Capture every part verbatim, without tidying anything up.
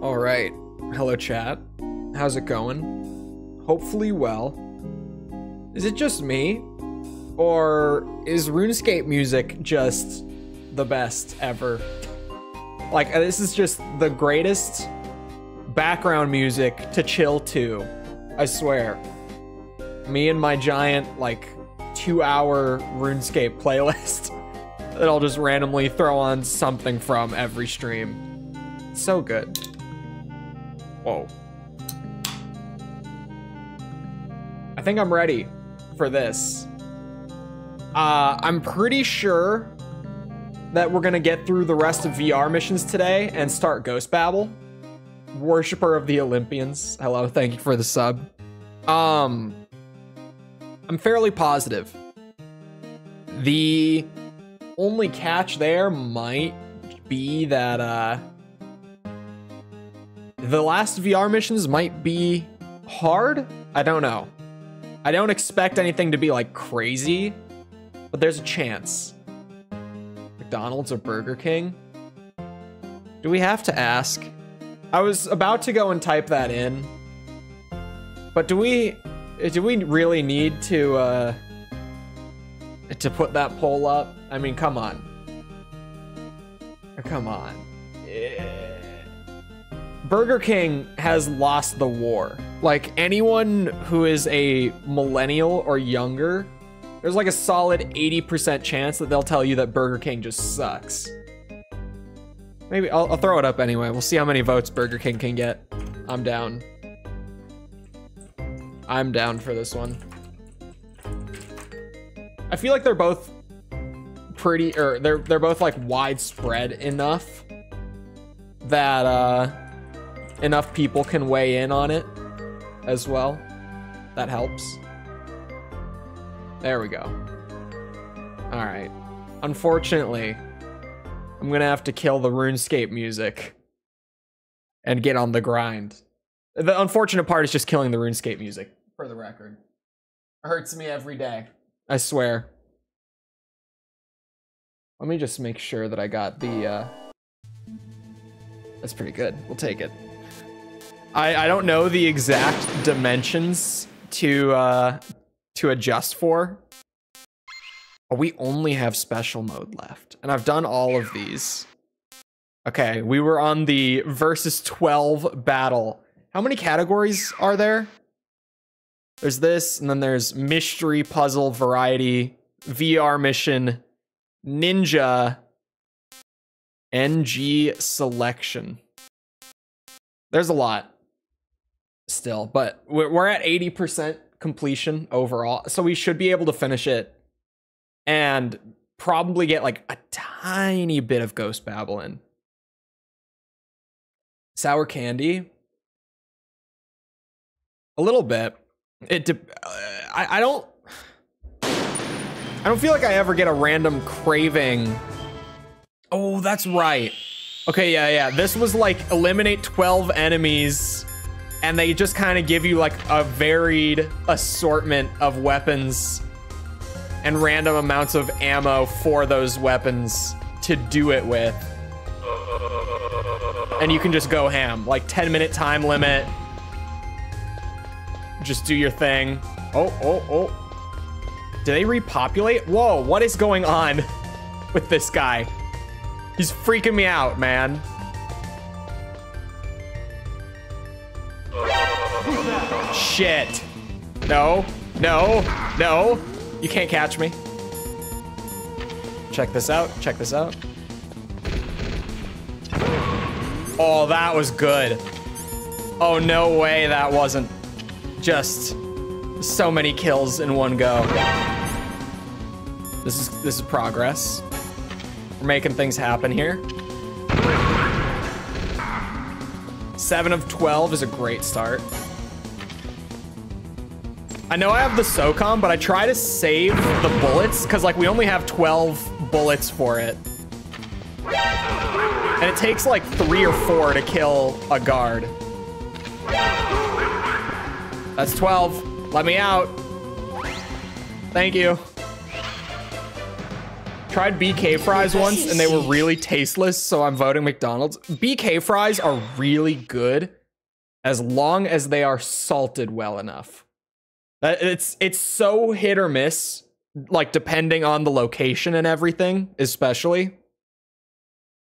All right, hello chat. How's it going? Hopefully well. Is it just me? Or is RuneScape music just the best ever? Like, this is just the greatest background music to chill to, I swear. Me and my giant, like, two hour RuneScape playlist that I'll just randomly throw on something from every stream. It's so good. Whoa. I think I'm ready for this. Uh, I'm pretty sure that we're gonna get through the rest of V R missions today and start Ghost Babel. Worshipper of the Olympians. Hello, thank you for the sub. Um, I'm fairly positive. The only catch there might be that uh, the last V R missions might be hard. I don't know. I don't expect anything to be like crazy, but there's a chance. McDonald's or Burger King? Do we have to ask? I was about to go and type that in, but do we do we really need to uh, to put that poll up? I mean, come on, come on. Yeah. Burger King has lost the war. Like, anyone who is a millennial or younger, there's like a solid eighty percent chance that they'll tell you that Burger King just sucks. Maybe I'll, I'll throw it up anyway. We'll see how many votes Burger King can get. I'm down. I'm down for this one. I feel like they're both pretty, or they're they're both like widespread enough that uh, enough people can weigh in on it as well. That helps. There we go. All right. Unfortunately, I'm gonna have to kill the RuneScape music and get on the grind. The unfortunate part is just killing the RuneScape music, for the record. It hurts me every day, I swear. Let me just make sure that I got the, uh... That's pretty good. We'll take it. I, I don't know the exact dimensions to, uh... to adjust for. We only have special mode left, and I've done all of these. Okay, we were on the versus twelve battle. How many categories are there? There's this, and then there's mystery, puzzle, variety, V R mission, ninja, N G selection. There's a lot still, but we're at eighty percent completion overall, so we should be able to finish it and probably get like a tiny bit of Ghost Babel in. Sour candy, a little bit. It de uh, I, I don't I don't feel like I ever get a random craving. Oh, that's right. Okay, yeah, yeah, this was like eliminate twelve enemies, and they just kind of give you like a varied assortment of weapons and random amounts of ammo for those weapons to do it with. And you can just go ham, like ten minute time limit. Just do your thing. Oh, oh, oh. Do they repopulate? Whoa, what is going on with this guy? He's freaking me out, man. Shit. No, no, no. You can't catch me. Check this out, check this out. Oh, that was good. Oh, no way that wasn't just so many kills in one go. This is, this is progress. We're making things happen here. seven of twelve is a great start. I know I have the SOCOM, but I try to save the bullets because, like, we only have twelve bullets for it. And it takes, like, three or four to kill a guard. That's twelve. Let me out. Thank you. Tried B K fries once and they were really tasteless, so I'm voting McDonald's. B K fries are really good as long as they are salted well enough. It's it's so hit or miss, like depending on the location and everything, especially.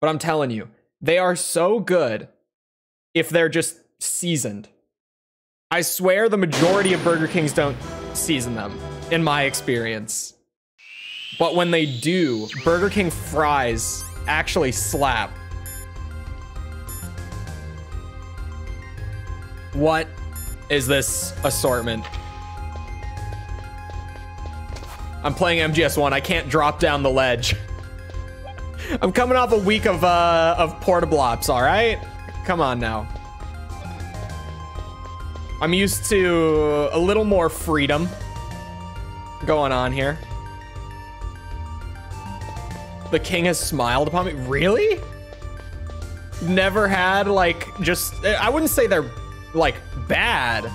But I'm telling you, they are so good if they're just seasoned. I swear the majority of Burger Kings don't season them, in my experience. But when they do, Burger King fries actually slap. What is this assortment? I'm playing M G S one. I can't drop down the ledge. I'm coming off a week of uh, of Portable Ops, all right? Come on now. I'm used to a little more freedom going on here. The king has smiled upon me. Really? Never had like just, I wouldn't say they're like bad,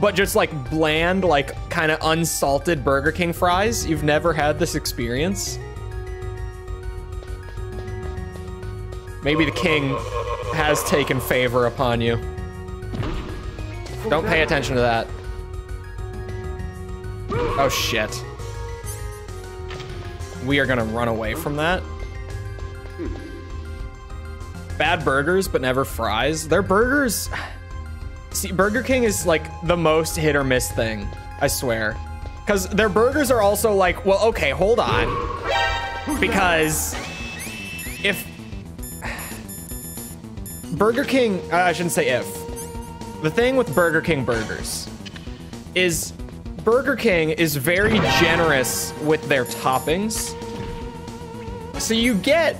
but just like bland, like kind of unsalted Burger King fries. You've never had this experience? Maybe the king has taken favor upon you. Don't pay attention to that. Oh shit. We are gonna run away from that. Bad burgers, but never fries. Their burgers. See, Burger King is like the most hit or miss thing, I swear. Cause their burgers are also like, well, okay, hold on. Because if Burger King, uh, I shouldn't say if. The thing with Burger King burgers is Burger King is very generous with their toppings. So you get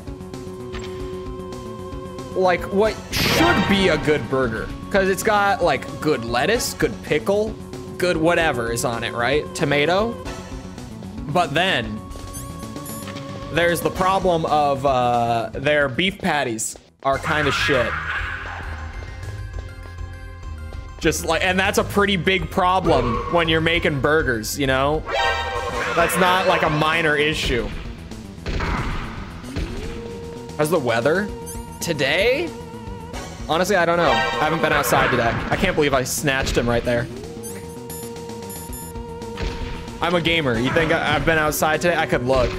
like what should be a good burger because it's got like good lettuce, good pickle, good whatever is on it, right? Tomato. But then there's the problem of uh, their beef patties are kind of shit. Just like, and that's a pretty big problem when you're making burgers, you know? That's not like a minor issue. How's the weather today? Honestly, I don't know. I haven't been outside today. I can't believe I snatched him right there. I'm a gamer. You think I, I've been outside today? I could look.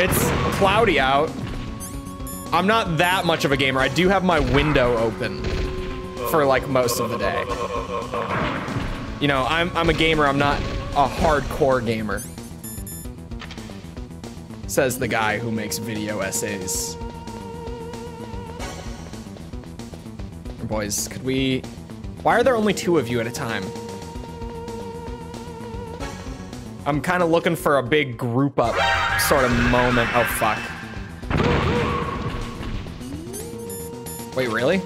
It's cloudy out. I'm not that much of a gamer. I do have my window open for like most of the day. You know, I'm, I'm a gamer, I'm not a hardcore gamer. Says the guy who makes video essays. Boys, could we... Why are there only two of you at a time? I'm kind of looking for a big group up sort of moment. Oh, fuck. Wait, really?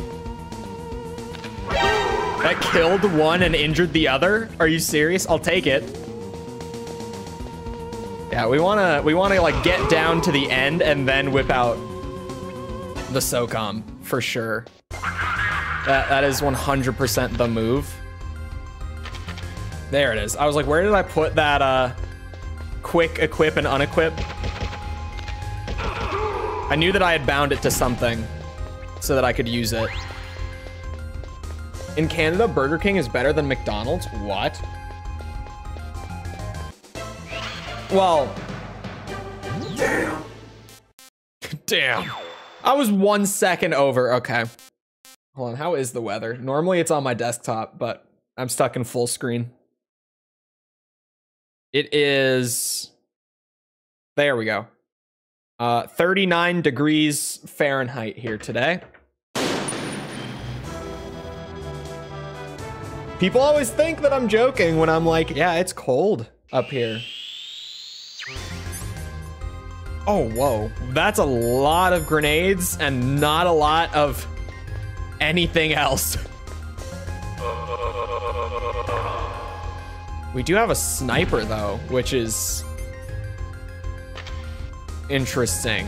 That killed one and injured the other? Are you serious? I'll take it. Yeah, we wanna we wanna like get down to the end and then whip out the SOCOM for sure. That that is one hundred percent the move. There it is. I was like, where did I put that uh quick equip and unequip? I knew that I had bound it to something so that I could use it. In Canada, Burger King is better than McDonald's? What? Well. Damn. Damn. I was one second over. Okay. Hold on. How is the weather? Normally it's on my desktop, but I'm stuck in full screen. It is. There we go. Uh, thirty-nine degrees Fahrenheit here today. People always think that I'm joking when I'm like, yeah, it's cold up here. Oh, whoa. That's a lot of grenades and not a lot of anything else. We do have a sniper, though, which is interesting.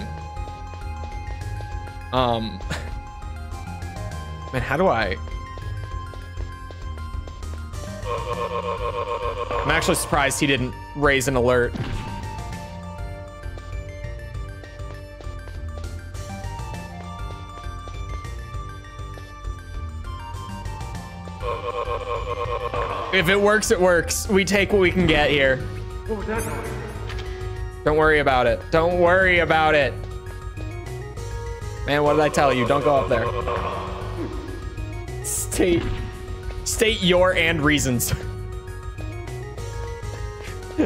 Um, man, how do I... I'm actually surprised he didn't raise an alert. If it works, it works. We take what we can get here. Don't worry about it. Don't worry about it. Man, what did I tell you? Don't go up there. State, state your and reasons.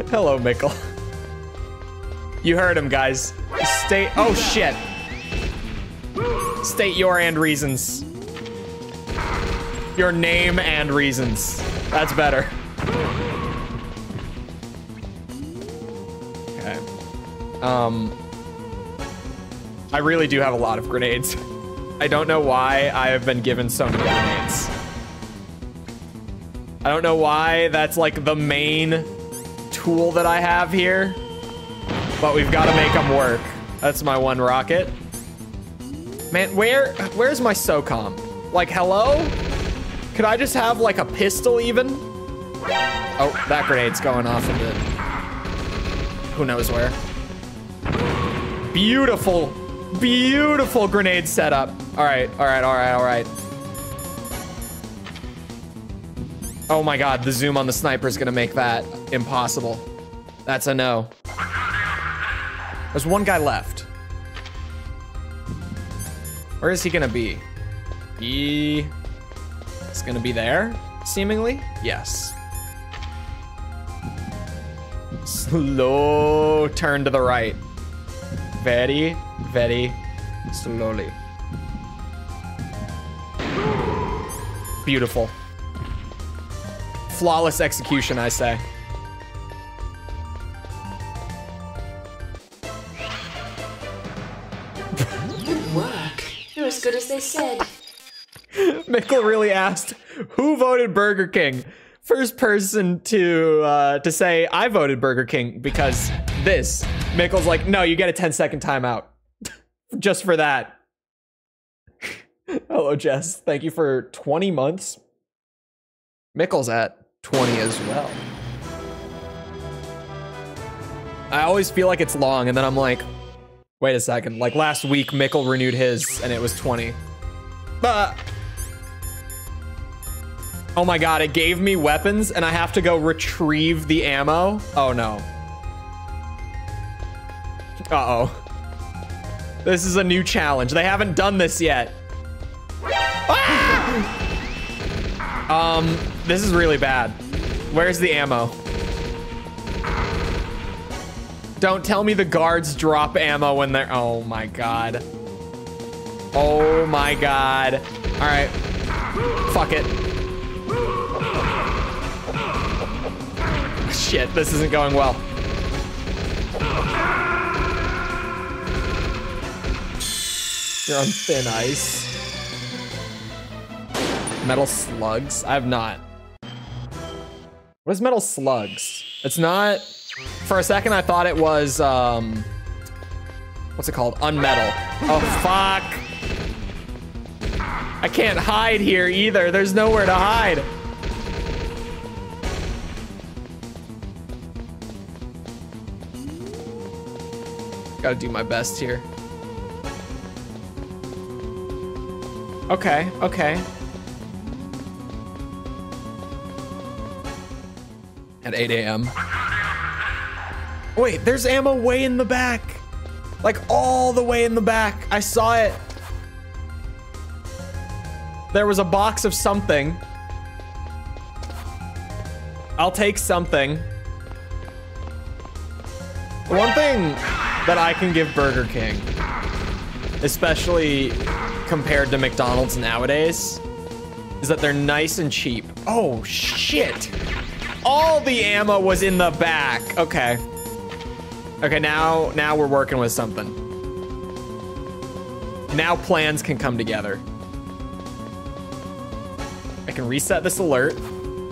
Hello, Mikkel. You heard him, guys. State, oh shit. State your and reasons. Your name and reasons. That's better. Okay. Um, I really do have a lot of grenades. I don't know why I have been given so many grenades. I don't know why that's like the main tool that I have here, but we've got to make them work. That's my one rocket. Man, where, where's my SOCOM? Like, hello? Could I just have like a pistol even? Oh, that grenade's going off a bit. Who knows where. Beautiful, beautiful grenade setup. All right, all right, all right, all right. Oh my God, the zoom on the sniper is gonna make that impossible. That's a no. There's one guy left. Where is he gonna be? He... It's gonna be there, seemingly? Yes. Slow turn to the right. Very, very slowly. Beautiful. Flawless execution, I say. Good work. You're as good as they said. Mikkel really asked, who voted Burger King? First person to uh, to say, I voted Burger King because this. Mikkel's like, no, you get a ten second timeout. Just for that. Hello, Jess. Thank you for twenty months. Mikkel's at twenty as well. I always feel like it's long, and then I'm like, wait a second. Like last week, Mikkel renewed his, and it was twenty. But... oh my God, it gave me weapons and I have to go retrieve the ammo. Oh no. Uh-oh. This is a new challenge. They haven't done this yet. Ah! Um, this is really bad. Where's the ammo? Don't tell me the guards drop ammo when they're, oh my God. Oh my God. All right, fuck it. Shit, this isn't going well. You're on thin ice. Metal slugs? I have not. What is metal slugs? It's not... For a second, I thought it was, um... what's it called? Unmetal. Oh, fuck! I can't hide here either. There's nowhere to hide. Gotta do my best here. Okay, okay. At eight A M Wait, there's ammo way in the back. Like all the way in the back. I saw it. There was a box of something. I'll take something. One thing that I can give Burger King, especially compared to McDonald's nowadays, is that they're nice and cheap. Oh shit. All the ammo was in the back. Okay. Okay, now, now we're working with something. Now plans can come together. I can reset this alert.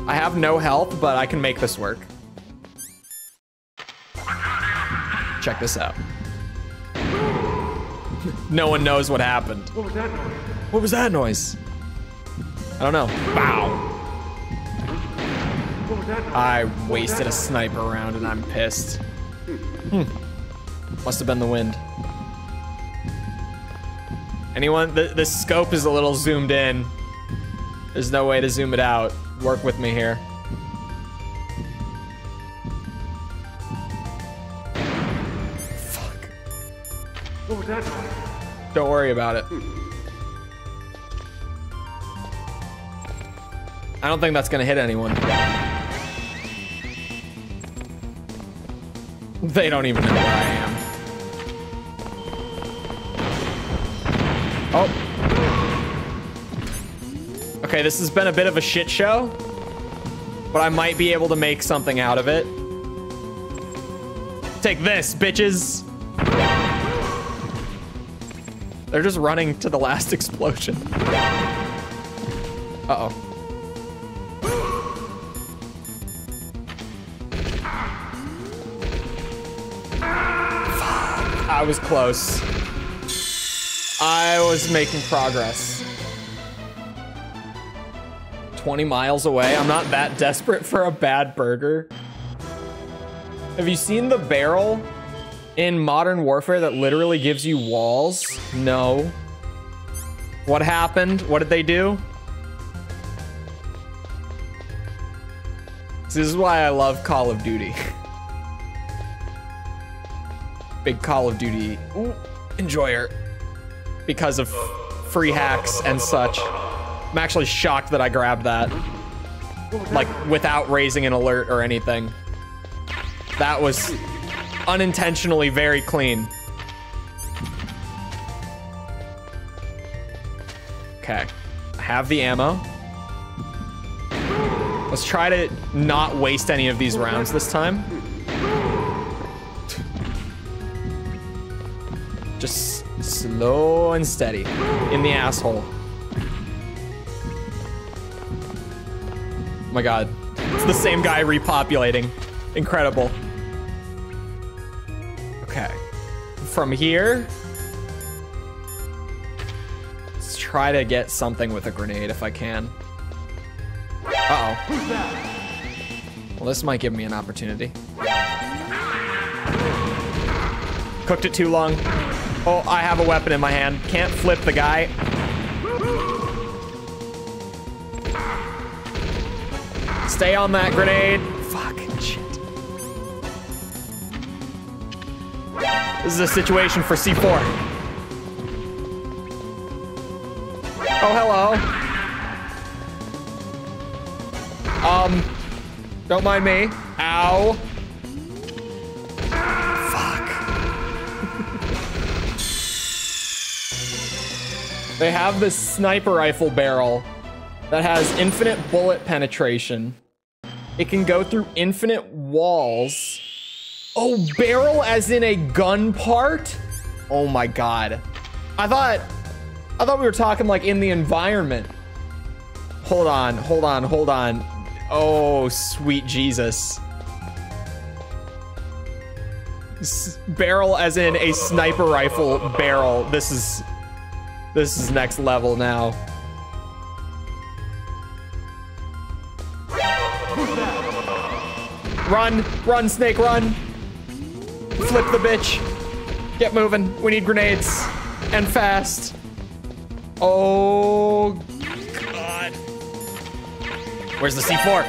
I have no health, but I can make this work. Check this out. No one knows what happened. What was that noise? What was that noise? I don't know. Wow. I wasted a sniper round and I'm pissed. Hmm. Must have been the wind. Anyone? The, the scope is a little zoomed in. There's no way to zoom it out. Work with me here. Fuck. What was that noise? Don't worry about it. I don't think that's gonna hit anyone. They don't even know where I am. Oh. Okay, this has been a bit of a shit show, but I might be able to make something out of it. Take this, bitches. They're just running to the last explosion. Uh-oh. I was close. I was making progress. twenty miles away. I'm not that desperate for a bad burger. Have you seen the barrel in Modern Warfare that literally gives you walls? No. What happened? What did they do? This is why I love Call of Duty. Big Call of Duty Ooh. enjoyer because of free hacks and such. I'm actually shocked that I grabbed that, like, without raising an alert or anything. That was unintentionally very clean. Okay, I have the ammo. Let's try to not waste any of these rounds this time. Just slow and steady in the asshole. Oh my God, it's the same guy repopulating. Incredible. Okay, from here, let's try to get something with a grenade if I can. Uh-oh. Well, this might give me an opportunity. Cooked it too long. Oh, I have a weapon in my hand. Can't flip the guy. Stay on that grenade. Fucking shit. This is a situation for C four. Oh, hello. Um, don't mind me. Ow. They have this sniper rifle barrel that has infinite bullet penetration. It can go through infinite walls. Oh, barrel as in a gun part? Oh my God. I thought, I thought we were talking like in the environment. Hold on, hold on, hold on. Oh, sweet Jesus. S- barrel as in a sniper rifle barrel. This is... This is next level now. Run, run, Snake, run. Flip the bitch. Get moving. We need grenades. And fast. Oh, God. Where's the C four?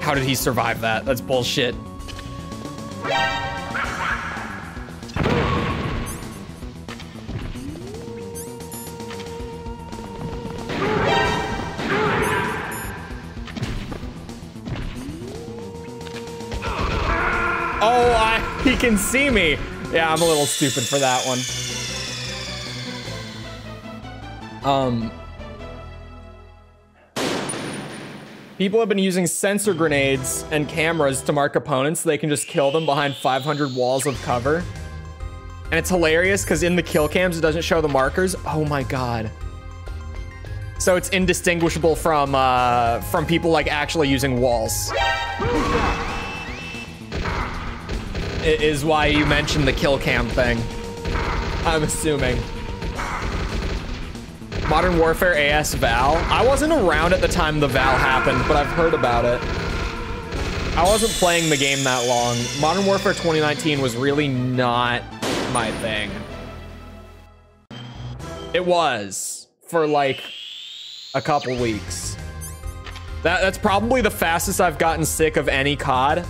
How did he survive that? That's bullshit. Oh, I, he can see me. Yeah, I'm a little stupid for that one. Um. People have been using sensor grenades and cameras to mark opponents so they can just kill them behind five hundred walls of cover. And it's hilarious because in the kill cams, it doesn't show the markers. Oh my God. So it's indistinguishable from uh, from people like actually using walls. It is why you mentioned the kill cam thing, I'm assuming. Modern Warfare A S Val. I wasn't around at the time the Val happened, but I've heard about it. I wasn't playing the game that long. Modern Warfare twenty nineteen was really not my thing. It was for like a couple weeks. That, that's probably the fastest I've gotten sick of any C O D.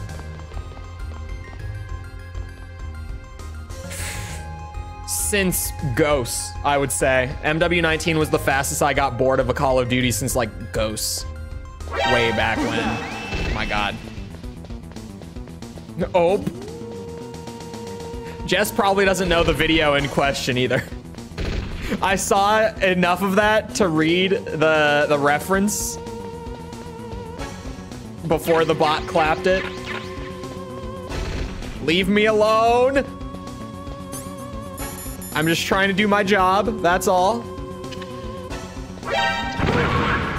Since Ghosts, I would say. M W nineteen was the fastest I got bored of a Call of Duty since like Ghosts. Way back when. Oh my God. Oh. Jess probably doesn't know the video in question either. I saw enough of that to read the, the reference before the bot clapped it. Leave me alone. I'm just trying to do my job, that's all.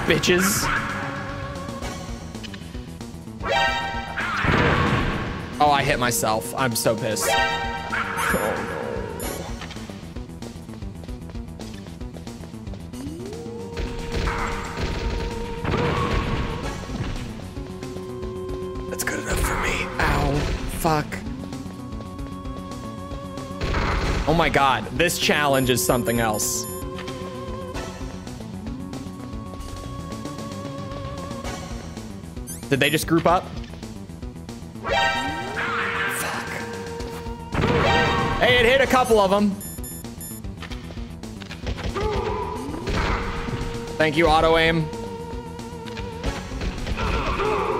Bitches. Oh, I hit myself. I'm so pissed. Oh, no. That's good enough for me. Ow. Fuck. Oh my God, this challenge is something else. Did they just group up? Fuck. Hey, it hit a couple of them. Thank you, auto aim.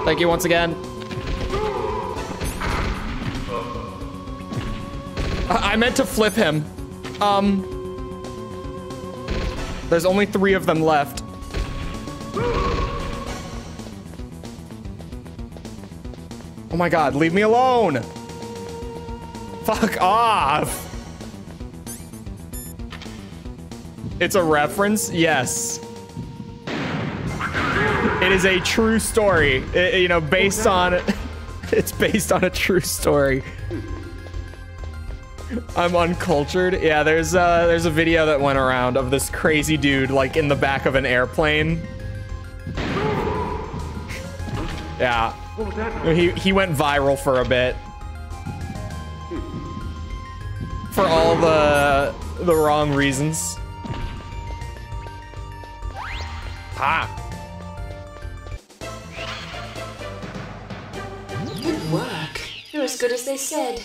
Thank you once again. I meant to flip him. Um, there's only three of them left. Oh my God, leave me alone. Fuck off. It's a reference? Yes. It is a true story. It, you know, based oh, no. on, it's based on a true story. I'm uncultured. Yeah, there's uh, there's a video that went around of this crazy dude like in the back of an airplane. Yeah, he he went viral for a bit for all the the wrong reasons. Ha. Good work. You're as good as they said.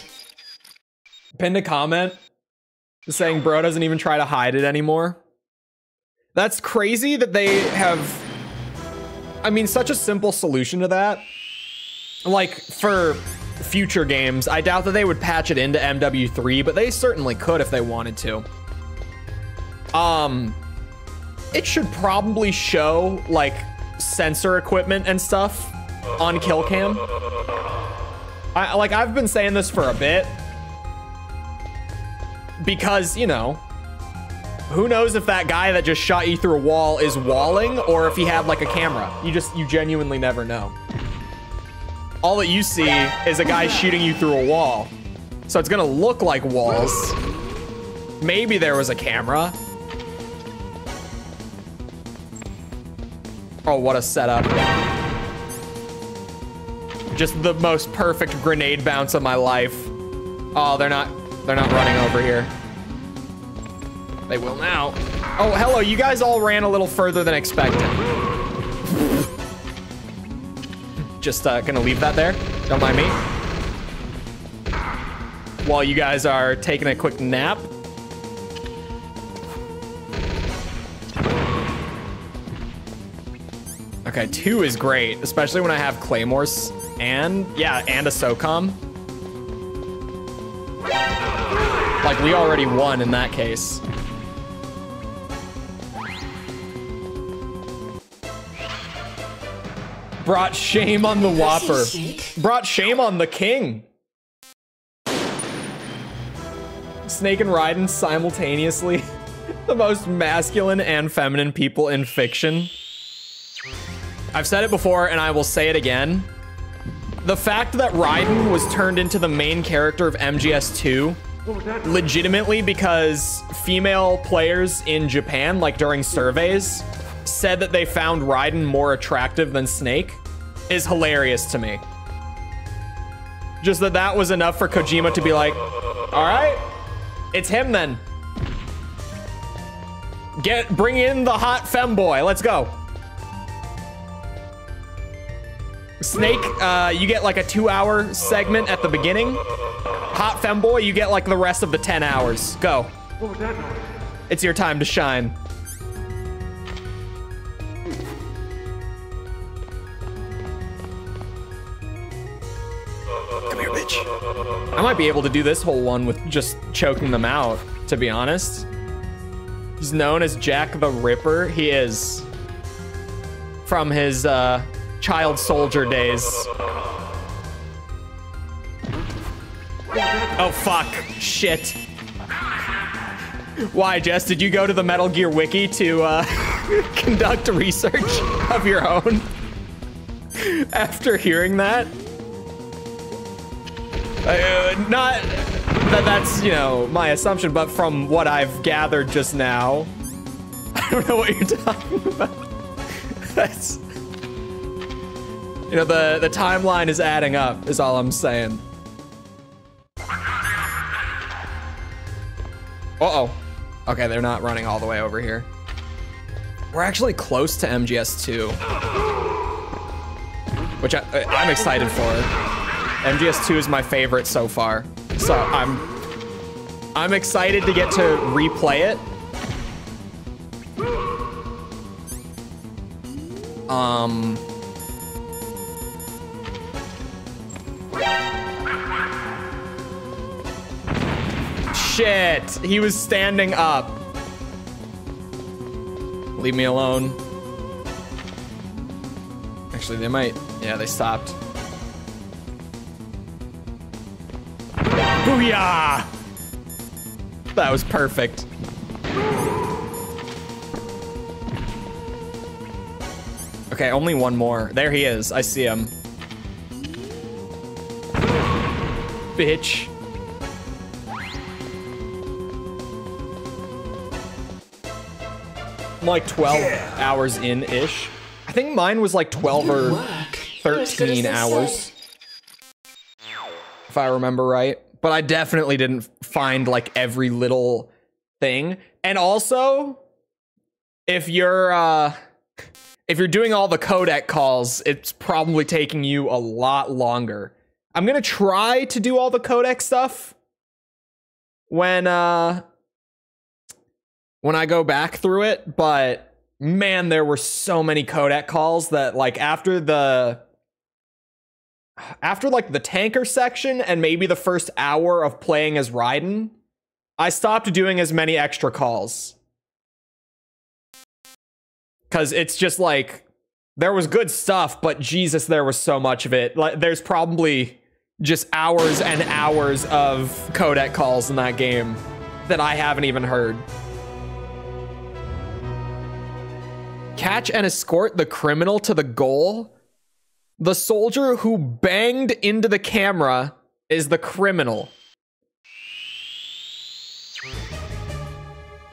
Pinned a comment saying bro doesn't even try to hide it anymore. That's crazy that they have, I mean, such a simple solution to that. Like for future games, I doubt that they would patch it into M W three, but they certainly could if they wanted to. Um, it should probably show like sensor equipment and stuff on kill cam. I, like I've been saying this for a bit, because, you know, who knows if that guy that just shot you through a wall is walling or if he had like a camera. You just, you genuinely never know. All that you see is a guy shooting you through a wall. So it's gonna look like walls. Maybe there was a camera. Oh, what a setup. Just the most perfect grenade bounce of my life. Oh, they're not... They're not running over here. They will now. Oh, hello. You guys all ran a little further than expected. Just uh, gonna leave that there. Don't mind me. While you guys are taking a quick nap. Okay, two is great, especially when I have claymores and, yeah, and a SOCOM. Like, we already won in that case. Brought shame on the Whopper. Brought shame on the king. Snake and Raiden simultaneously. The most masculine and feminine people in fiction. I've said it before and I will say it again. The fact that Raiden was turned into the main character of M G S two legitimately because female players in Japan, like during surveys, said that they found Raiden more attractive than Snake is hilarious to me. Just that that was enough for Kojima to be like, all right, it's him then. Get, bring in the hot femboy, let's go. Snake, uh, you get like a two hour segment at the beginning. Hot femboy, you get like the rest of the ten hours. Go. What was that? It's your time to shine. Come here, bitch. I might be able to do this whole one with just choking them out, to be honest. He's known as Jack the Ripper. He is. From his uh, child soldier days. Oh, fuck. Shit. Why, Jess? Did you go to the Metal Gear Wiki to uh, conduct research of your own after hearing that? Uh, not that that's, you know, my assumption, but from what I've gathered just now, I don't know what you're talking about. That's, you know, the, the timeline is adding up, is all I'm saying. Uh-oh. Okay, they're not running all the way over here. We're actually close to M G S two, which I, I'm excited for. M G S two is my favorite so far, so I'm I'm excited to get to replay it. Um. Shit, he was standing up. Leave me alone. Actually, they might. Yeah, they stopped. Booyah! That was perfect. Okay, only one more. There he is. I see him. Bitch. I'm like twelve yeah. hours in-ish. I think mine was like twelve or thirteen hours, if I remember right. But I definitely didn't find like every little thing. And also, if you're uh, if you're doing all the codec calls, it's probably taking you a lot longer. I'm gonna try to do all the codec stuff when uh. when I go back through it, but man, there were so many codec calls that like after the, after like the tanker section and maybe the first hour of playing as Raiden, I stopped doing as many extra calls. Cause it's just like, there was good stuff, but Jesus, there was so much of it. Like, there's probably just hours and hours of codec calls in that game that I haven't even heard. Catch and escort the criminal to the goal. The soldier who banged into the camera is the criminal.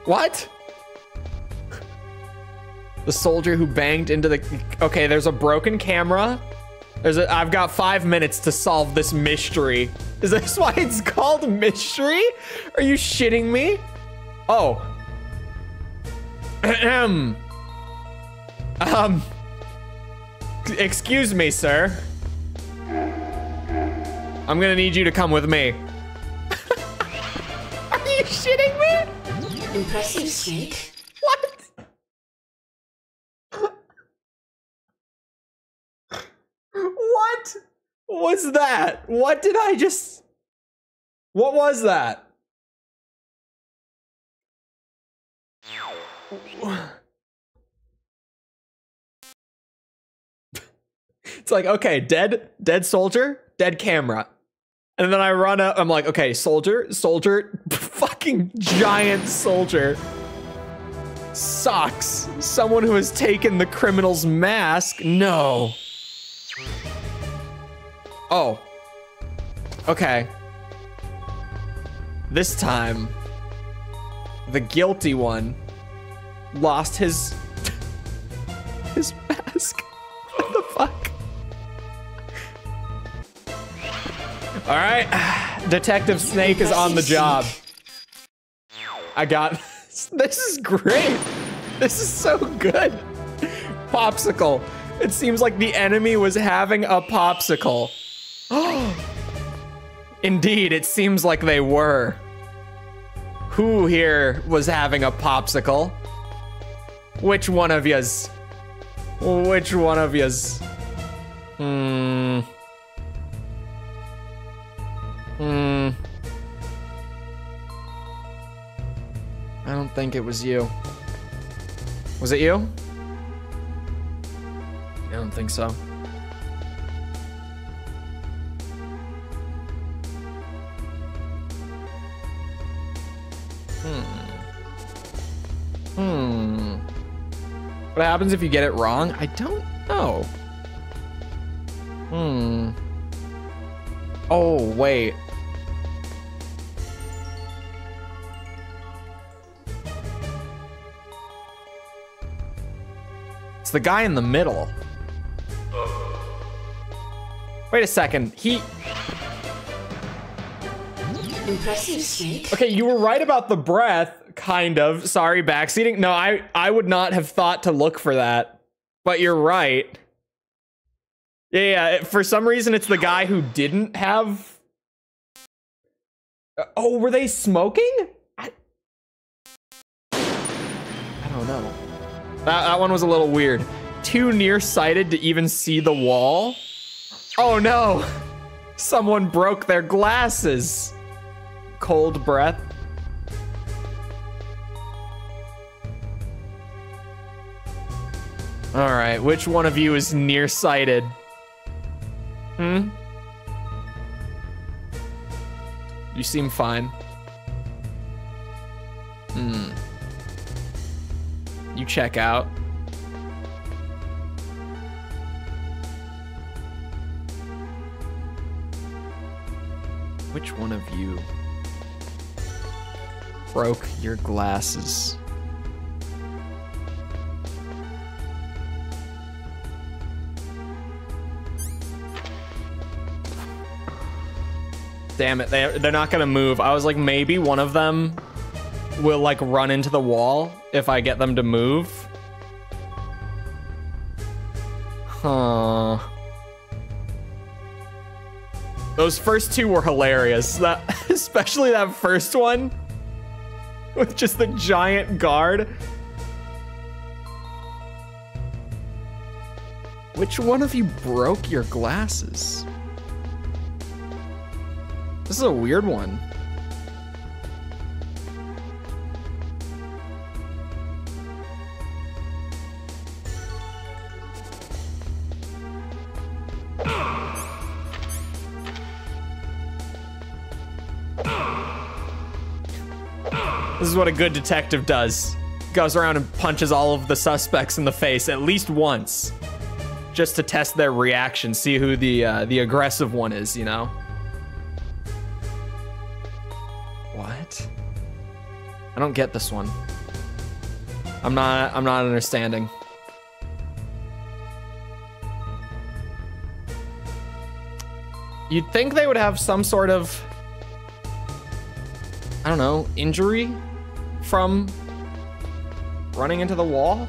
What? The soldier who banged into the... Okay, there's a broken camera. There's a... I've got five minutes to solve this mystery. Is this why it's called mystery? Are you shitting me? Oh. Ahem. Um, excuse me, sir. I'm gonna need you to come with me. Are you shitting me? Impressive, Snake. What? What was that? What did I just... What was that? It's like, okay, dead, dead soldier, dead camera. And then I run up, I'm like, okay, soldier, soldier, fucking giant soldier. Socks, someone who has taken the criminal's mask, no. Oh, okay. This time, the guilty one lost his, his mask. What the fuck? All right, Detective Snake is on the job. I got this. This is great. This is so good. Popsicle. It seems like the enemy was having a popsicle. Indeed, it seems like they were. Who here was having a popsicle? Which one of yas? Which one of yas? Hmm. Hmm. I don't think it was you. Was it you? I don't think so. Hmm. Hmm. What happens if you get it wrong? I don't know. Hmm. Oh, wait. It's the guy in the middle. Wait a second. He... Impressive, Snake. Okay, you were right about the breath, kind of. Sorry, backseating. No, I, I would not have thought to look for that. But you're right. Yeah, yeah, for some reason, it's the guy who didn't have... Oh, were they smoking? I, I don't know. That, that one was a little weird. Too nearsighted to even see the wall? Oh, no. Someone broke their glasses. Cold breath. All right, which one of you is nearsighted? Hmm? You seem fine. Hmm. You check out. Which one of you broke your glasses? Damn it, they, they're not gonna move. I was like, maybe one of them will like run into the wall if I get them to move. Huh. Those first two were hilarious. That, especially that first one with just the giant guard. Which one of you broke your glasses? This is a weird one. This is what a good detective does. Goes around and punches all of the suspects in the face at least once, just to test their reaction, see who the uh, the aggressive one is, you know? What? I don't get this one. I'm not I'm not understanding. You'd think they would have some sort of, I don't know, injury from running into the wall?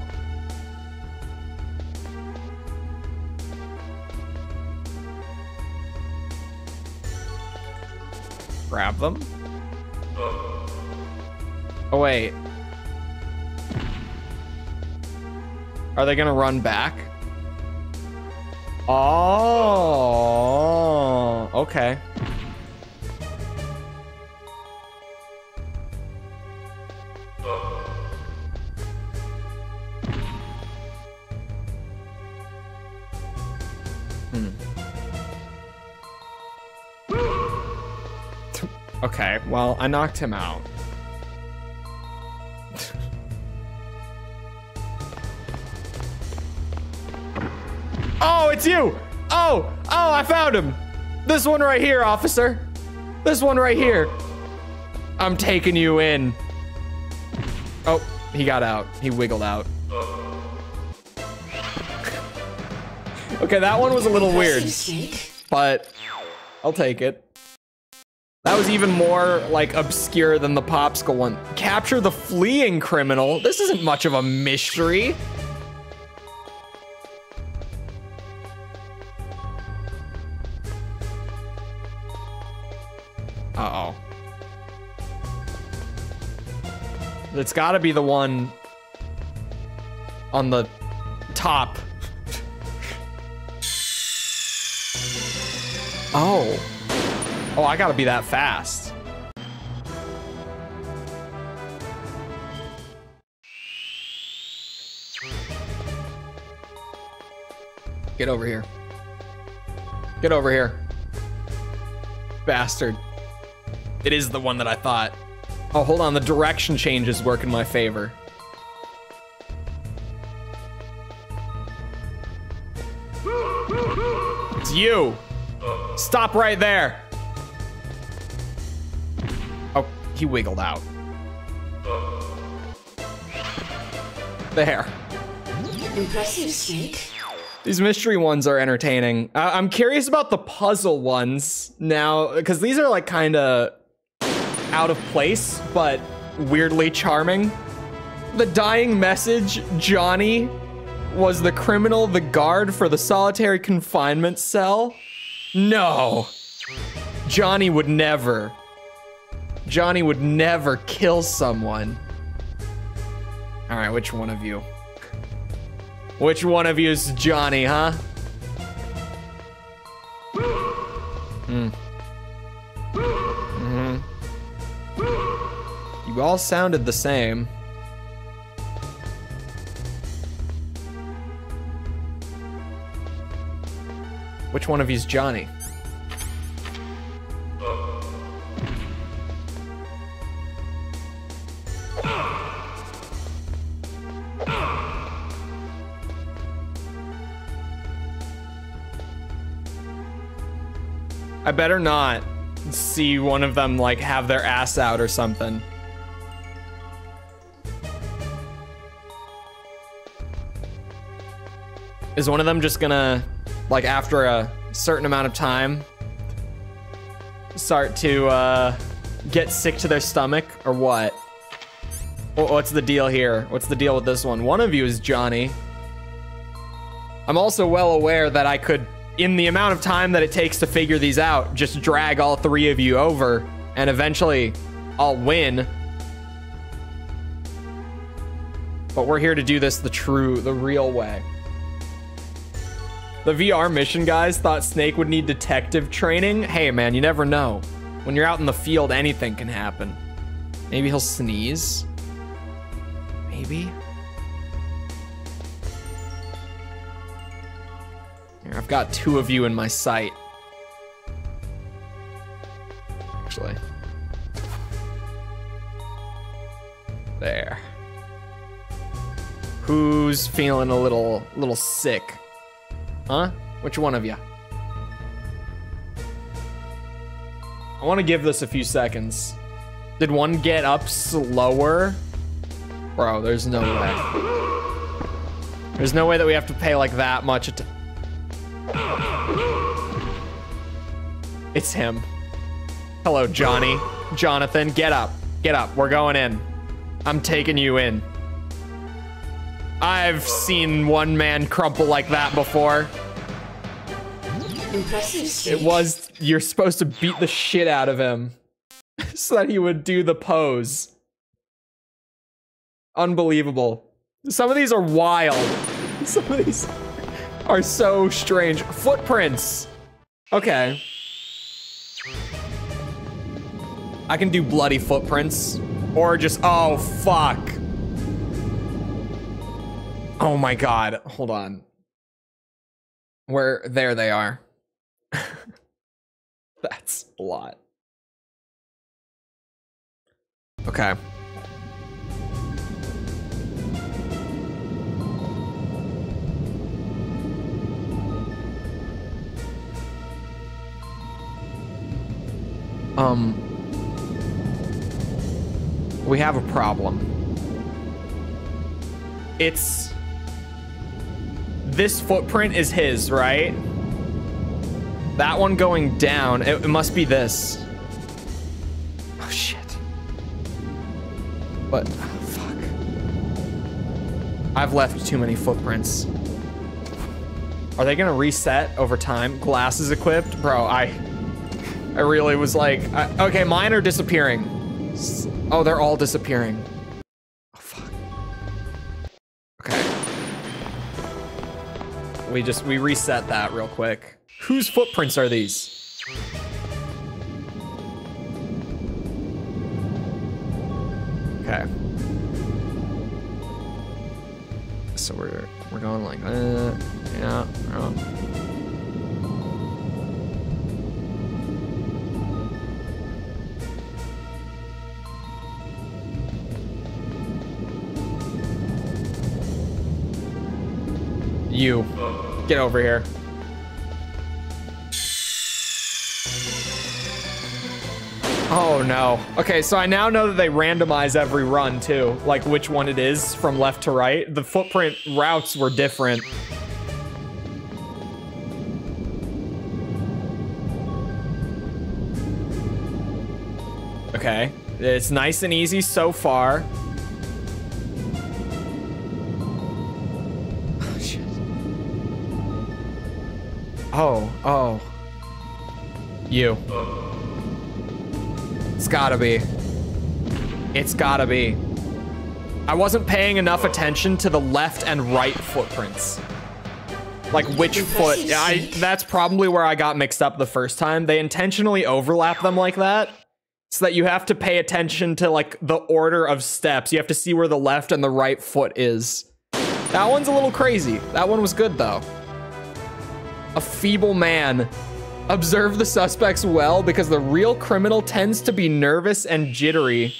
Grab them. Oh, wait. Are they gonna run back? Oh, okay. Okay, well, I knocked him out. Oh, it's you! Oh, oh, I found him! This one right here, officer. This one right here. I'm taking you in. Oh, he got out. He wiggled out. Okay, that one was a little weird, but I'll take it. That was even more like obscure than the popsicle one. Capture the fleeing criminal. This isn't much of a mystery. Uh-oh. It's gotta be the one on the top. Oh. Oh, I gotta be that fast. Get over here. Get over here. Bastard. It is the one that I thought. Oh, hold on, the direction changes work in my favor. It's you. Stop right there. Oh, he wiggled out. There. Impressive, Snake. These mystery ones are entertaining. Uh, I'm curious about the puzzle ones now, because these are like kind of out of place, but weirdly charming. The dying message, Johnny was the criminal, the guard for the solitary confinement cell. No, Johnny would never. Johnny would never kill someone. All right, which one of you? Which one of you is Johnny, huh? Hmm. You all sounded the same. Which one of you's Johnny? I better not see one of them like have their ass out or something. Is one of them just gonna, like, after a certain amount of time, start to uh, get sick to their stomach, or what? What's the deal here? What's the deal with this one? One of you is Johnny. I'm also well aware that I could, in the amount of time that it takes to figure these out, just drag all three of you over, and eventually I'll win. But we're here to do this the true, the real way. The V R mission guys thought Snake would need detective training. Hey man, you never know. When you're out in the field, anything can happen. Maybe he'll sneeze. Maybe. Here, I've got two of you in my sight. Actually. There. Who's feeling a little, little sick? Huh? Which one of you? I want to give this a few seconds. Did one get up slower? Bro, there's no way. There's no way that we have to pay like that much attention. It's him. Hello, Johnny. Jonathan, get up. Get up. We're going in. I'm taking you in. I've seen one man crumple like that before. Impressive. It was, you're supposed to beat the shit out of him so that he would do the pose. Unbelievable. Some of these are wild. Some of these are so strange. Footprints. Okay. I can do bloody footprints or just, oh fuck. Oh my God, hold on. Where, there they are. That's a lot. Okay. Um, we have a problem. It's, this footprint is his, right? That one going down, it, it must be this. But, oh, fuck. I've left too many footprints. Are they gonna reset over time? Glasses equipped? Bro, I, I really was like, I, okay, mine are disappearing. Oh, they're all disappearing. Oh, fuck. Okay. We just, we reset that real quick. Whose footprints are these? Okay. So we're, we're going like that. Yeah, bro. You, get over here. Oh no. Okay, so I now know that they randomize every run too, like which one it is from left to right. The footprint routes were different. Okay, it's nice and easy so far. Oh, shit. Oh, oh. You. It's gotta be. It's gotta be. I wasn't paying enough attention to the left and right footprints. Like which foot, I, that's probably where I got mixed up the first time. They intentionally overlap them like that. So that you have to pay attention to like the order of steps. You have to see where the left and the right foot is. That one's a little crazy. That one was good though. A feeble man. Observe the suspects well because the real criminal tends to be nervous and jittery.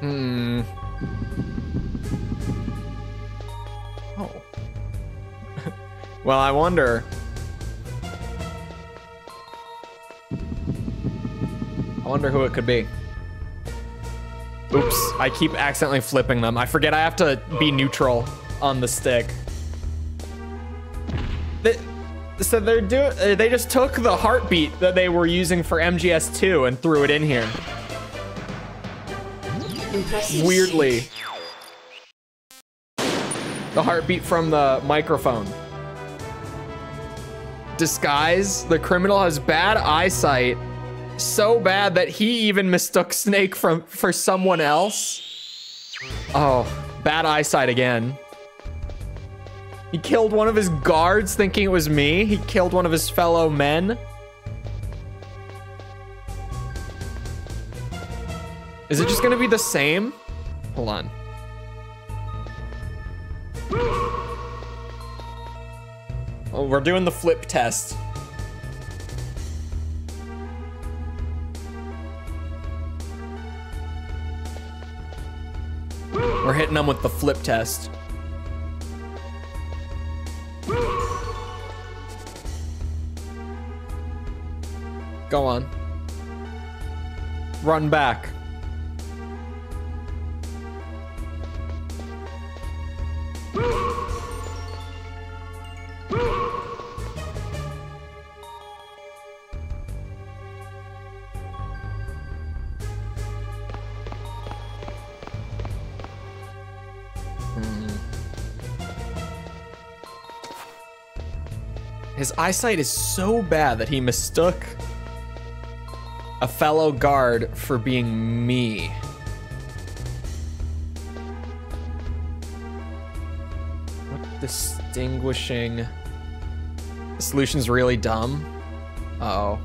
Hmm. Oh. Well, I wonder. I wonder who it could be. Oops, I keep accidentally flipping them. I forget I have to be neutral on the stick. They, so they're doing, they just took the heartbeat that they were using for M G S two and threw it in here. Weirdly. The heartbeat from the microphone. Disguise, the criminal has bad eyesight. So bad that he even mistook Snake from for someone else. Oh, bad eyesight again. He killed one of his guards thinking it was me. He killed one of his fellow men. Is it just gonna be the same? Hold on. Oh, we're doing the flip test. We're hitting them with the flip test. Go on. Run back. His eyesight is so bad that he mistook a fellow guard for being me. What distinguishing? The solution's really dumb. Uh-oh.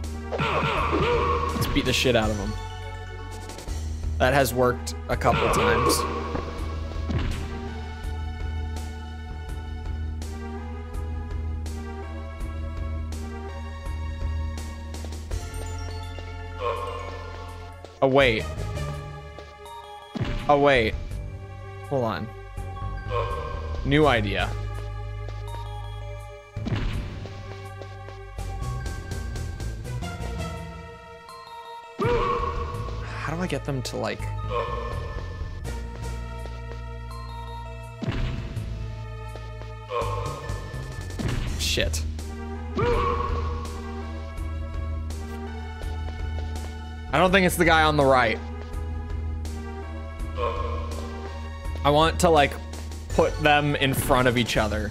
Let's beat the shit out of him. That has worked a couple times. Oh, wait. Oh, wait. Hold on. New idea. How do I get them to, like... Shit. I don't think it's the guy on the right. I want to, like, put them in front of each other.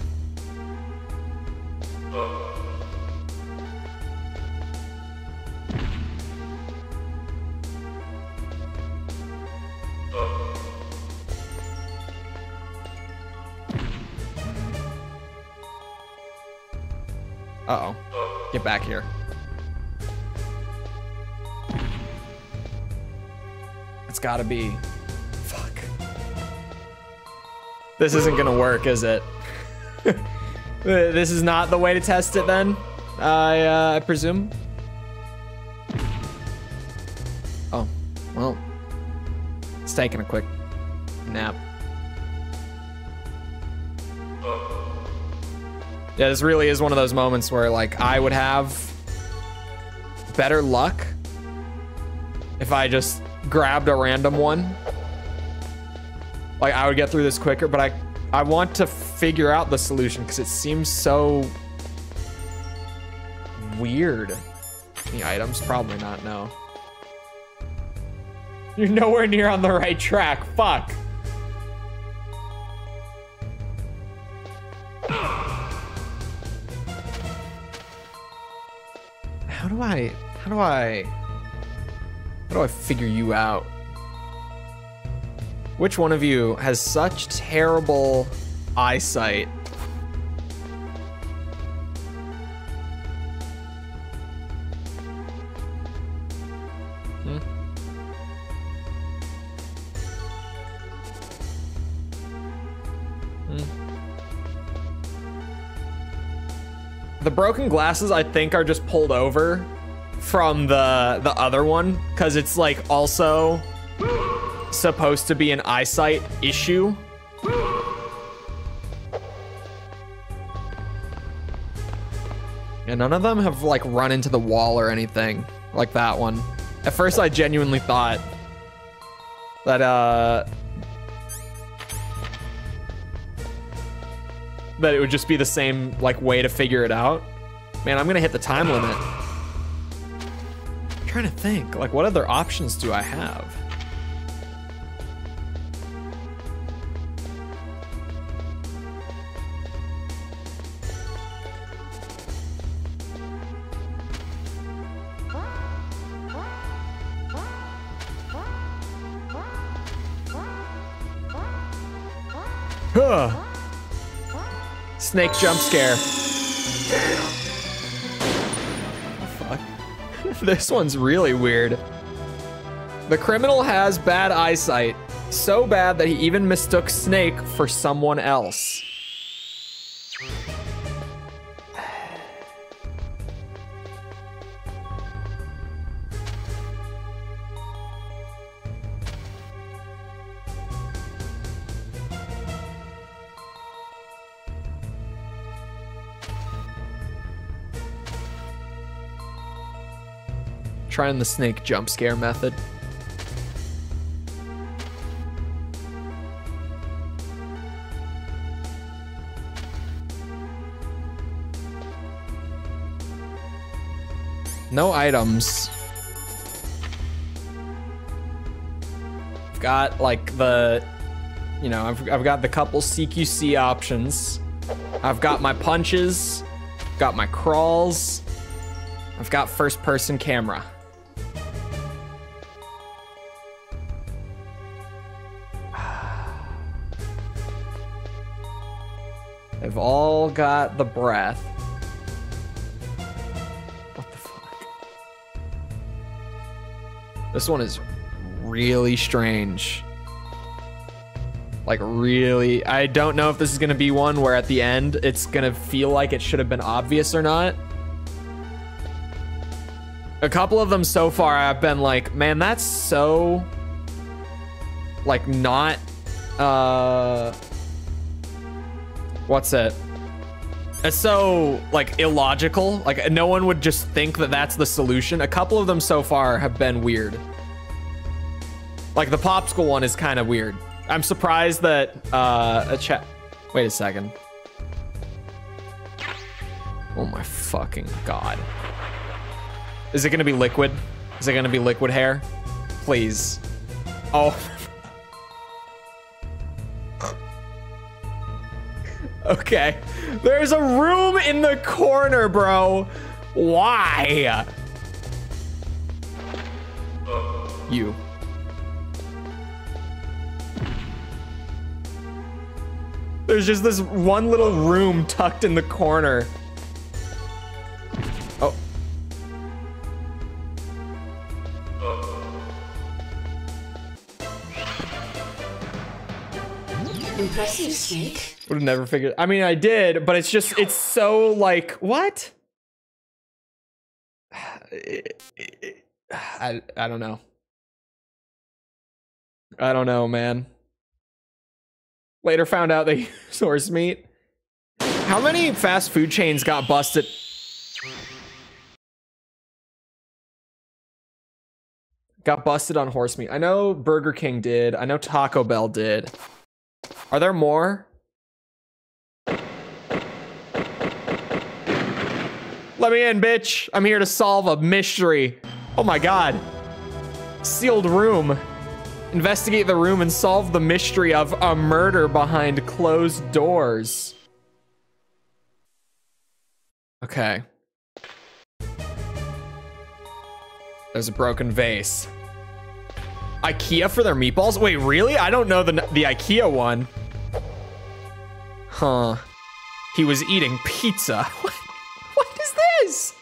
Uh-oh. Get back here. It's gotta be... Fuck. This isn't gonna work, is it? This is not the way to test it, then? I, uh, I presume? Oh. Well. It's taking a quick nap. Yeah, this really is one of those moments where, like, I would have better luck if I just grabbed a random one. Like, I would get through this quicker, but I, I want to figure out the solution because it seems so weird. Any items? Probably not, no. You're nowhere near on the right track. Fuck. How do I, how do I, how do I figure you out? Which one of you has such terrible eyesight? Hmm? Hmm. The broken glasses, I think, are just pulled over from the the other one, because it's like also supposed to be an eyesight issue. And none of them have like run into the wall or anything like that one. At first I genuinely thought that uh that it would just be the same like way to figure it out. Man, I'm gonna hit the time limit. I'm trying to think, like, what other options do I have? Huh. Snake jump scare. Oh, fuck. This one's really weird. The criminal has bad eyesight, so bad that he even mistook Snake for someone else. Trying the Snake jump scare method. No items. I've got like the, you know, I've, I've got the couple C Q C options. I've got my punches, got my crawls. I've got first person camera. They've all got the breath. What the fuck? This one is really strange. Like, really, I don't know if this is gonna be one where at the end it's gonna feel like it should have been obvious or not. A couple of them so far I've been like, man, that's so, like, not, uh... what's it? It's so, like, illogical. Like, no one would just think that that's the solution. A couple of them so far have been weird. Like, the popsicle one is kind of weird. I'm surprised that, uh, a chat... Wait a second. Oh my fucking god. Is it gonna be liquid? Is it gonna be liquid hair? Please. Oh. Okay. There's a room in the corner, bro. Why? You. There's just this one little room tucked in the corner. Oh. Impressive, Snake. Would have never figured. I mean, I did, but it's just, it's so like, what? It, it, it, I, I don't know. I don't know, man. Later found out they use horse meat. How many fast food chains got busted? Got busted on horse meat. I know Burger King did. I know Taco Bell did. Are there more? Let me in, bitch. I'm here to solve a mystery. Oh my God. Sealed room. Investigate the room and solve the mystery of a murder behind closed doors. Okay. There's a broken vase. IKEA for their meatballs? Wait, really? I don't know the, the IKEA one. Huh. He was eating pizza. What? What is this?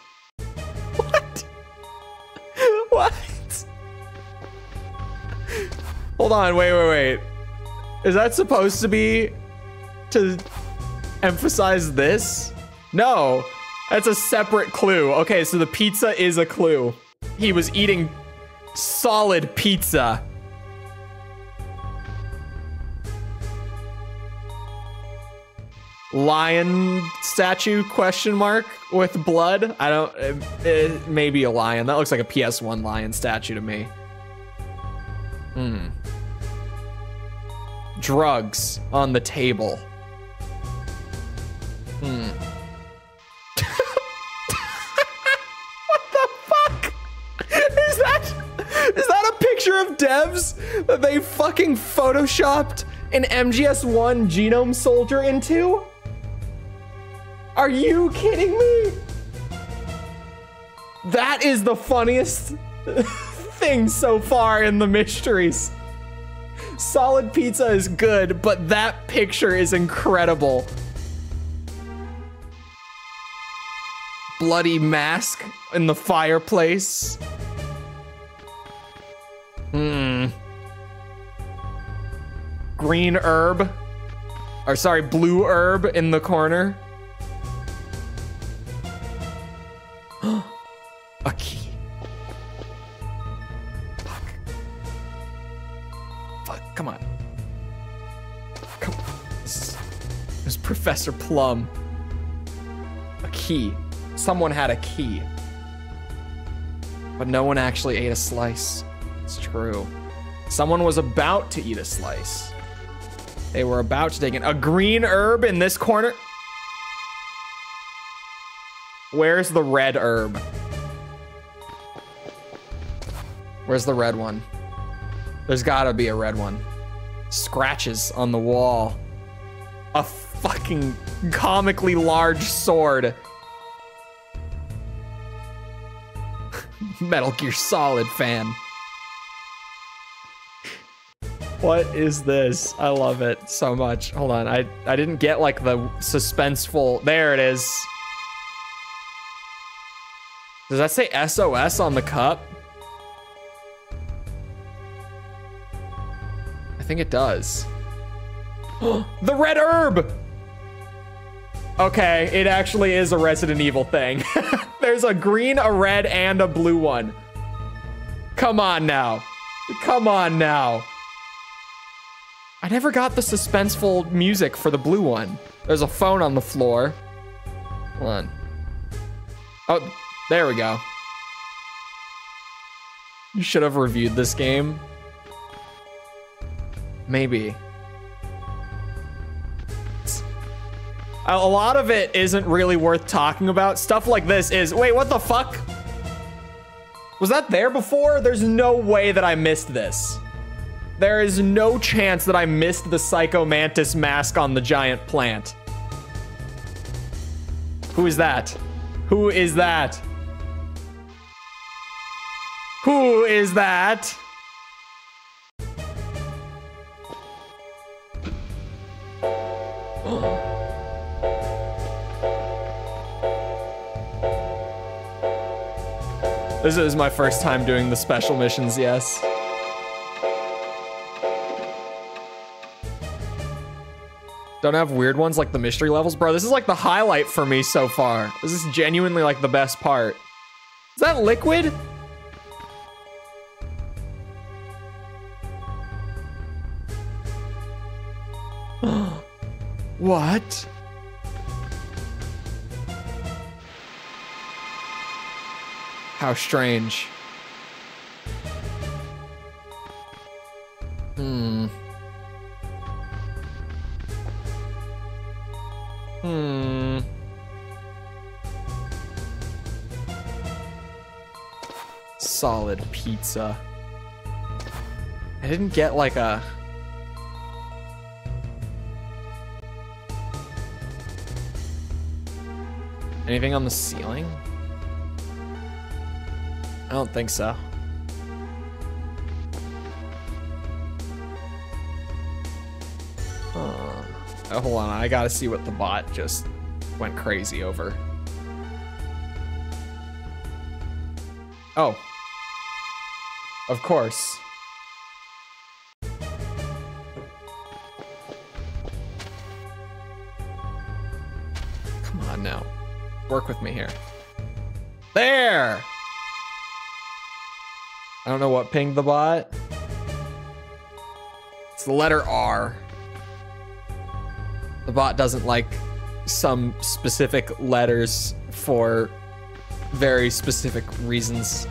What? What? Hold on, wait, wait, wait. Is that supposed to be to emphasize this? No, that's a separate clue. Okay, so the pizza is a clue. He was eating solid pizza. Lion statue question mark with blood? I don't, it, it may be a lion. That looks like a P S one lion statue to me. Hmm. Drugs on the table. Hmm. What the fuck? Is that is that a picture of devs that they fucking photoshopped an M G S one genome soldier into? Are you kidding me? That is the funniest thing so far in the mysteries. Solid pizza is good, but that picture is incredible. Bloody mask in the fireplace. Hmm. Green herb. Or sorry, blue herb in the corner. A key. Come on. Come on. This is Professor Plum. A key. Someone had a key. But no one actually ate a slice. It's true. Someone was about to eat a slice. They were about to take in a green herb in this corner. Where's the red herb? Where's the red one? There's gotta be a red one. Scratches on the wall. A fucking comically large sword. Metal Gear Solid fan. What is this? I love it so much. Hold on, I, I didn't get like the suspenseful, there it is. Does that say S O S on the cup? I think it does. The red herb! Okay, it actually is a Resident Evil thing. There's a green, a red, and a blue one. Come on now. Come on now. I never got the suspenseful music for the blue one. There's a phone on the floor. Hold on. Oh, there we go. You should have reviewed this game. Maybe. A lot of it isn't really worth talking about. Stuff like this is, wait, what the fuck? Was that there before? There's no way that I missed this. There is no chance that I missed the Psycho Mantis mask on the giant plant. Who is that? Who is that? Who is that? This is my first time doing the special missions, yes. Don't have weird ones like the mystery levels? Bro, this is like the highlight for me so far. This is genuinely like the best part. Is that liquid? What? How strange. Hmm. Hmm. Solid pizza. I didn't get like a... Anything on the ceiling? I don't think so. Huh. Oh, hold on, I gotta see what the bot just went crazy over. Oh. Of course. Come on now. Work with me here. There! I don't know what pinged the bot. It's the letter R. The bot doesn't like some specific letters for very specific reasons.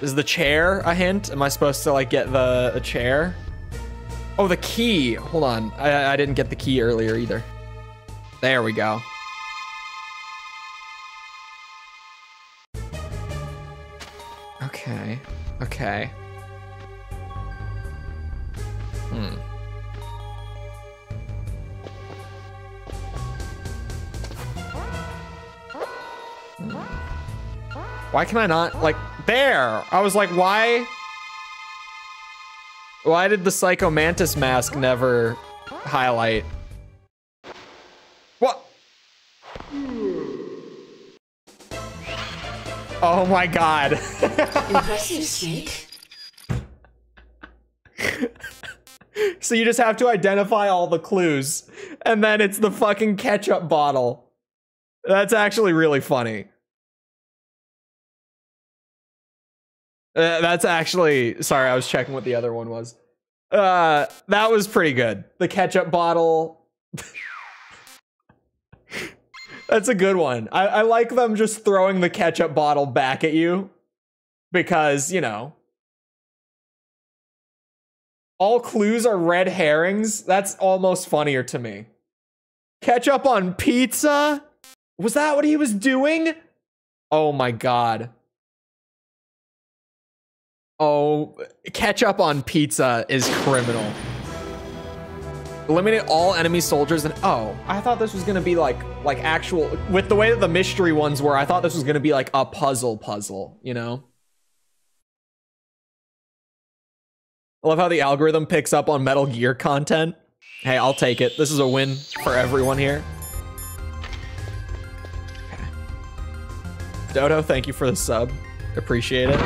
Is the chair a hint? Am I supposed to like get the a chair? Oh, the key. Hold on. I, I didn't get the key earlier either. There we go. Okay, okay. Hmm. hmm. Why can I not, like, there! I was like, why? Why did the Psycho Mantis mask never highlight? What? Oh my god. Impressive, Snake. So you just have to identify all the clues, and then it's the fucking ketchup bottle. That's actually really funny. Uh, that's actually... Sorry, I was checking what the other one was. Uh, that was pretty good. The ketchup bottle... That's a good one. I, I like them just throwing the ketchup bottle back at you because, you know, all clues are red herrings. That's almost funnier to me. Ketchup on pizza? Was that what he was doing? Oh my God. Oh, ketchup on pizza is criminal. Eliminate all enemy soldiers and oh, I thought this was gonna be like like actual with the way that the mystery ones were, I thought this was gonna be like a puzzle puzzle, you know? I love how the algorithm picks up on Metal Gear content. Hey, I'll take it. This is a win for everyone here. Okay. Dodo, thank you for the sub. Appreciate it.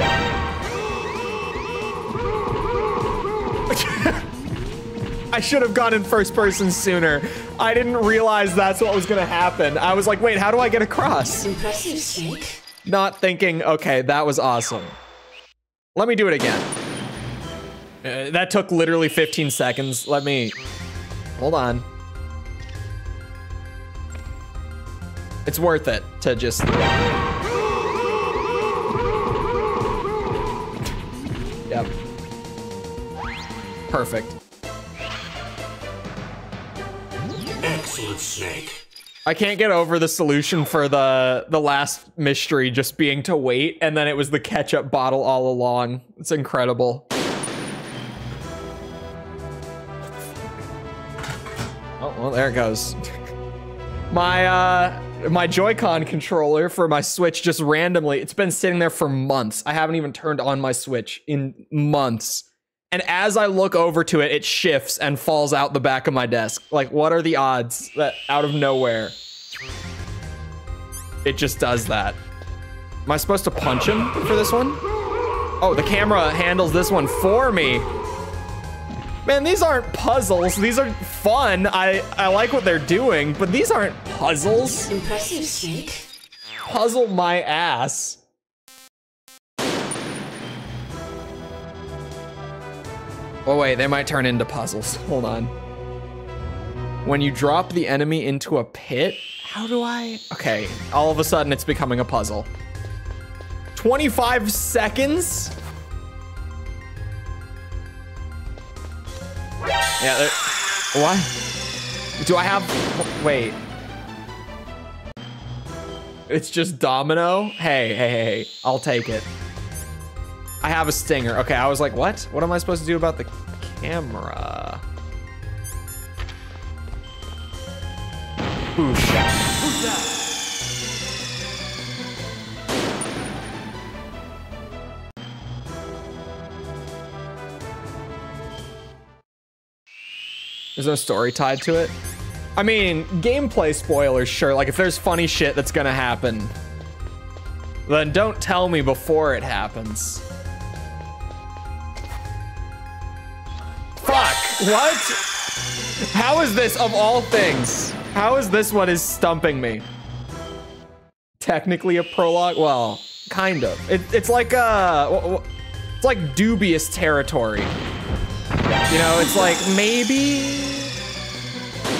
I should have gone in first person sooner. I didn't realize that's what was gonna happen. I was like, wait, how do I get across? Impressive, Snake. Not thinking, okay, that was awesome. Let me do it again. Uh, that took literally fifteen seconds. Let me, hold on. It's worth it to just. Yep. Perfect. Excellent, Snake. I can't get over the solution for the the last mystery just being to wait, and then it was the ketchup bottle all along. It's incredible. Oh, well, there it goes. My uh my Joy-Con controller for my Switch just randomly, it's been sitting there for months. I haven't even turned on my Switch in months. And as I look over to it, it shifts and falls out the back of my desk. Like, what are the odds that out of nowhere, it just does that? Am I supposed to punch him for this one? Oh, the camera handles this one for me. Man, these aren't puzzles. These are fun. I, I like what they're doing, but these aren't puzzles. Impressive, Snake. Puzzle my ass. Oh wait, they might turn into puzzles. Hold on. When you drop the enemy into a pit, how do I? Okay, all of a sudden it's becoming a puzzle. twenty-five seconds? Yeah, what? Do I have, wait. It's just domino? Hey, hey, hey, I'll take it. I have a stinger. Okay, I was like, what? What am I supposed to do about the camera? Ooh, shit. There's no story tied to it. I mean, gameplay spoilers, sure. Like, if there's funny shit that's gonna happen, then don't tell me before it happens. Fuck, what? How is this, of all things, how is this what is stumping me? Technically a prologue? Well, kind of. It, it's like, uh, it's like dubious territory. You know, it's like, maybe,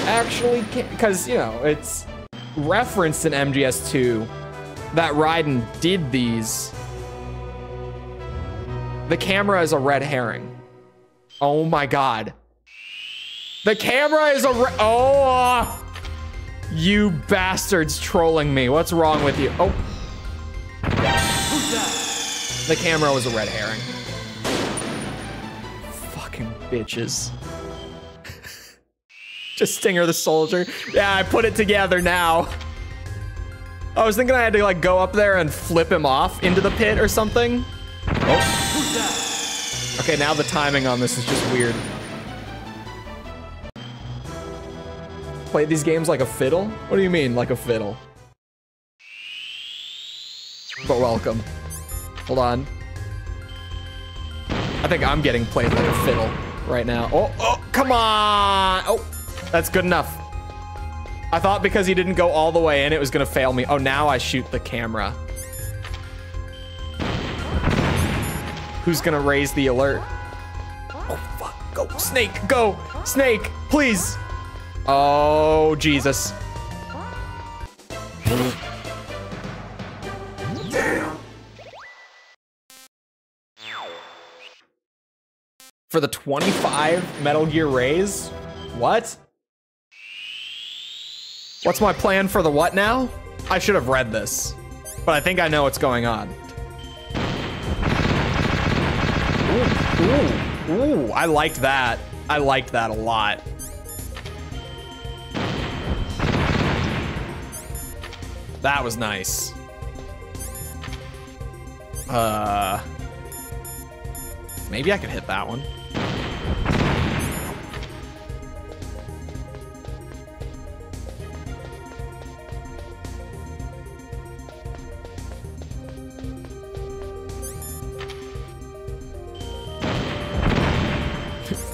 actually, because, you know, it's referenced in M G S two that Raiden did these. The camera is a red herring. Oh my God. The camera is a re- oh, you bastards trolling me. What's wrong with you? Oh, the camera was a red herring. Fucking bitches. Just Stinger the Soldier. Yeah, I put it together now. I was thinking I had to like go up there and flip him off into the pit or something. Oh. Okay, now the timing on this is just weird. Play these games like a fiddle? What do you mean, like a fiddle? But welcome. Hold on. I think I'm getting played like a fiddle right now. Oh, oh, come on! Oh, that's good enough. I thought because he didn't go all the way in, it was gonna fail me. Oh, now I shoot the camera. Who's gonna raise the alert? Oh, fuck. Go, Snake, go. Snake, please. Oh, Jesus. Damn. For the twenty-five Metal Gear raise? What? What's my plan for the what now? I should have read this, but I think I know what's going on. Ooh, ooh, I liked that. I liked that a lot. That was nice. Uh, maybe I could hit that one.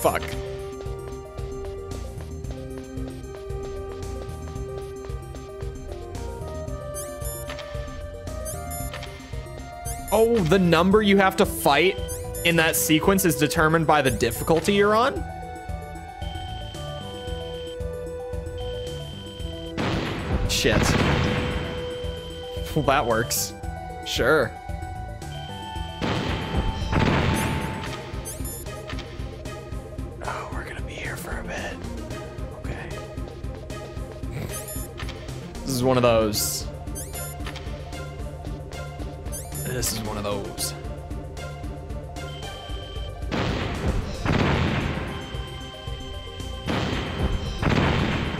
Fuck. Oh, the number you have to fight in that sequence is determined by the difficulty you're on? Shit. Well, that works. Sure. is one of those. This is one of those.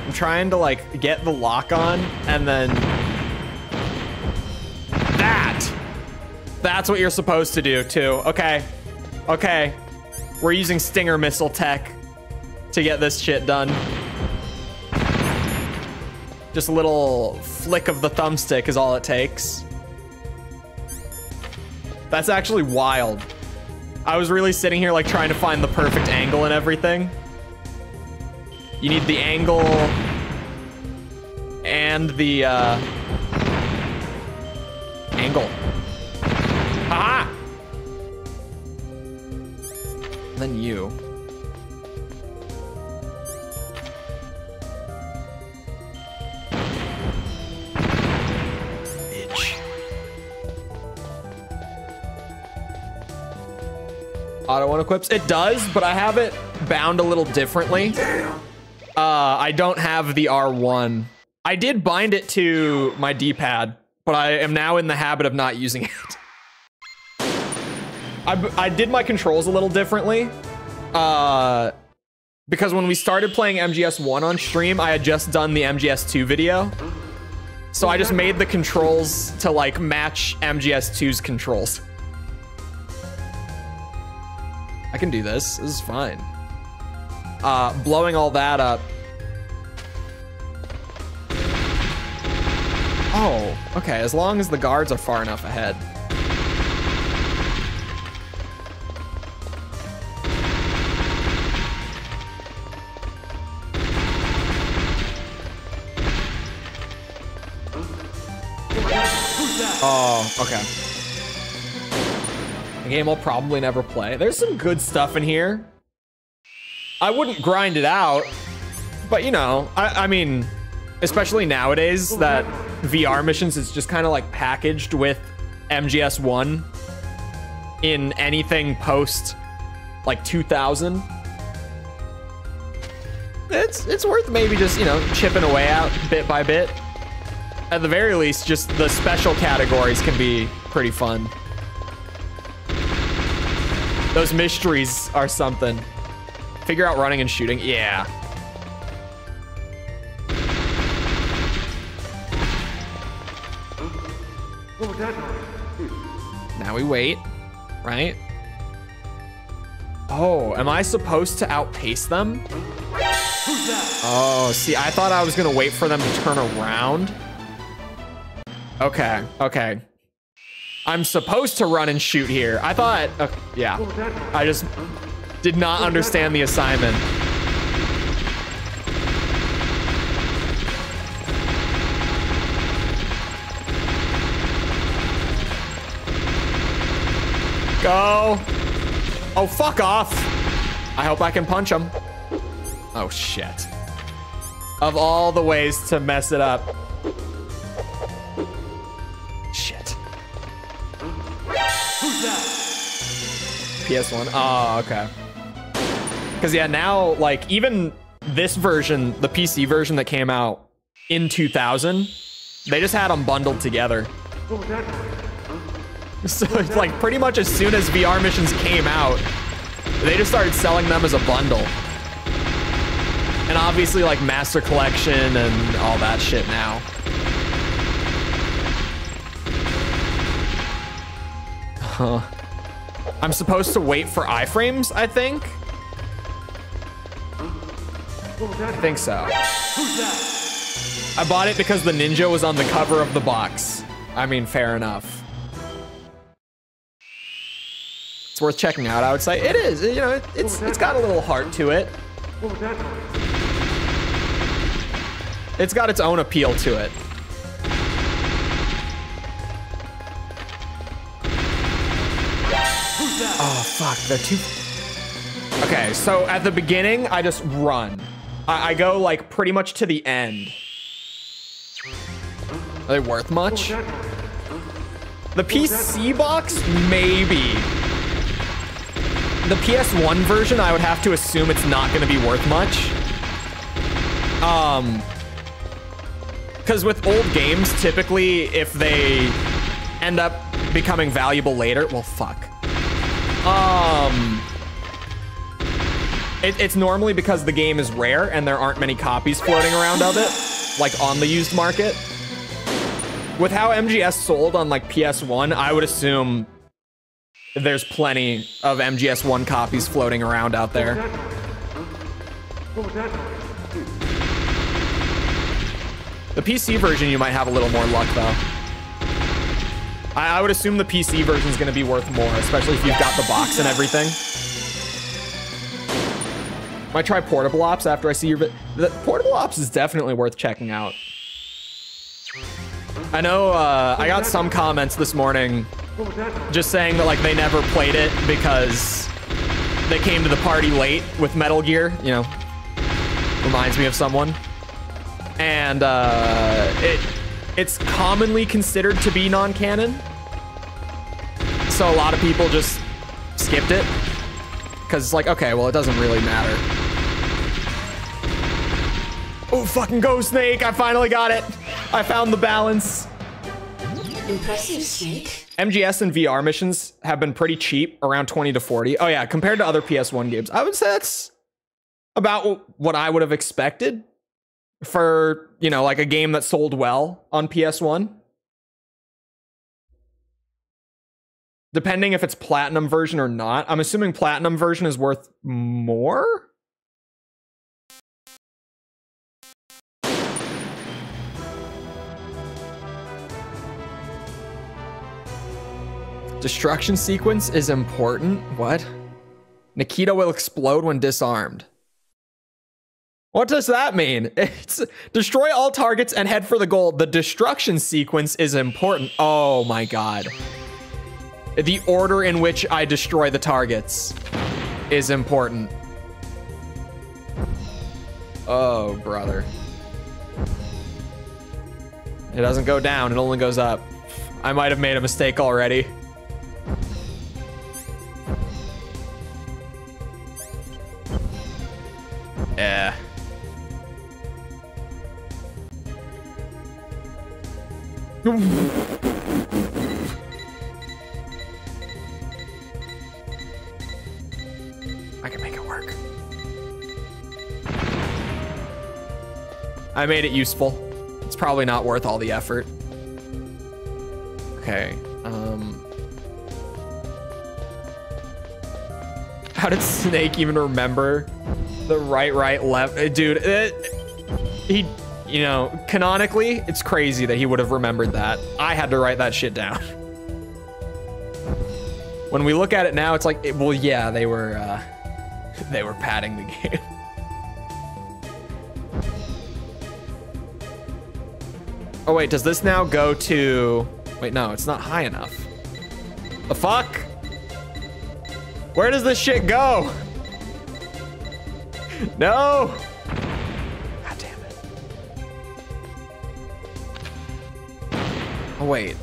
I'm trying to like get the lock on and then that. That's what you're supposed to do too. Okay. Okay. We're using Stinger missile tech to get this shit done. Just a little flick of the thumbstick is all it takes. That's actually wild. I was really sitting here like trying to find the perfect angle and everything. You need the angle and the uh, angle. Aha! Then you. Auto one equips. It does, but I have it bound a little differently. Uh, I don't have the R one. I did bind it to my D-pad, but I am now in the habit of not using it. I, I did my controls a little differently. Uh, because when we started playing M G S one on stream, I had just done the M G S two video. So I just made the controls to like match M G S two's controls. I can do this, this is fine. Uh, blowing all that up. Oh, okay, as long as the guards are far enough ahead. Oh, okay. A game I'll probably never play. There's some good stuff in here. I wouldn't grind it out, but you know, I, I mean, especially nowadays that V R missions is just kind of like packaged with M G S one in anything post like two thousand. It's, it's worth maybe just, you know, chipping away out bit by bit. At the very least, just the special categories can be pretty fun. Those mysteries are something. Figure out running and shooting. Yeah. Now we wait, right? Oh, am I supposed to outpace them? Oh, see, I thought I was gonna wait for them to turn around. Okay, okay. I'm supposed to run and shoot here. I thought, uh, yeah. I just did not understand the assignment. Go. Oh, fuck off. I hope I can punch him. Oh, shit. Of all the ways to mess it up. Shit. P S one. Oh, okay. Because, yeah, now, like, even this version, the P C version that came out in two thousand, they just had them bundled together. So, it's like, pretty much as soon as V R missions came out, they just started selling them as a bundle. And obviously, like, Master Collection and all that shit now. Huh. I'm supposed to wait for iframes, I think. I think so. I bought it because the ninja was on the cover of the box. I mean, fair enough. It's worth checking out, I would say. It is, you know, it's it's got a little heart to it. It's got its own appeal to it. Oh, fuck, they're too... Okay, so at the beginning, I just run. I, I go, like, pretty much to the end. Are they worth much? The P C box? Maybe. The P S one version, I would have to assume it's not going to be worth much. Um, Because with old games, typically, if they end up becoming valuable later, well, fuck. Um, it, it's normally because the game is rare and there aren't many copies floating around of it, like on the used market. With how M G S sold on like P S one, I would assume there's plenty of M G S one copies floating around out there. What was that? The P C version, you might have a little more luck though. I, I would assume the P C version is going to be worth more, especially if you've got the box and everything. Might try Portable Ops after I see your video. The Portable Ops is definitely worth checking out. I know uh, I got some comments this morning just saying that like they never played it because they came to the party late with Metal Gear, you know, reminds me of someone. And uh, it it's commonly considered to be non-canon. So a lot of people just skipped it because it's like, okay, well, it doesn't really matter. Oh, fucking go, Snake. I finally got it. I found the balance. Impressive, Snake. M G S and V R missions have been pretty cheap, around twenty to forty. Oh yeah, compared to other P S one games. I would say that's about what I would have expected for, you know, like a game that sold well on P S one. Depending if it's platinum version or not. I'm assuming platinum version is worth more. Destruction sequence is important. What? Nikita will explode when disarmed. What does that mean? It's destroy all targets and head for the goal. The destruction sequence is important. Oh my God. The order in which I destroy the targets is important. Oh, brother. It doesn't go down, it only goes up. I might have made a mistake already. Yeah. I can make it work. I made it useful. It's probably not worth all the effort. Okay. Um. How did Snake even remember? The right, right, left, dude. It, he, you know, canonically, it's crazy that he would have remembered that. I had to write that shit down. When we look at it now, it's like, it, well, yeah, they were, uh, they were padding the game. Oh wait, does this now go to? Wait, no, it's not high enough. The fuck? Where does this shit go? No! God damn it. Oh, wait.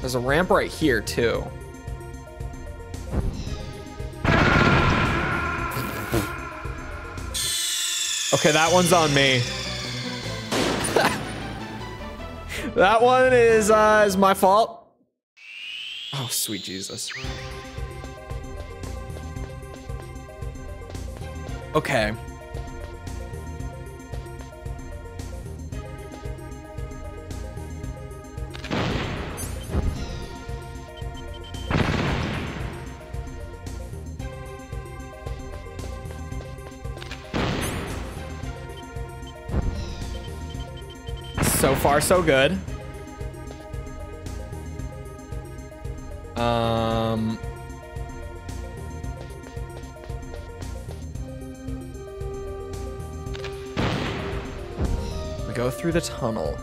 There's a ramp right here, too. Okay, that one's on me. That one is, uh, is my fault. Oh, sweet Jesus. Okay. So far, so good. Um... Go through the tunnel.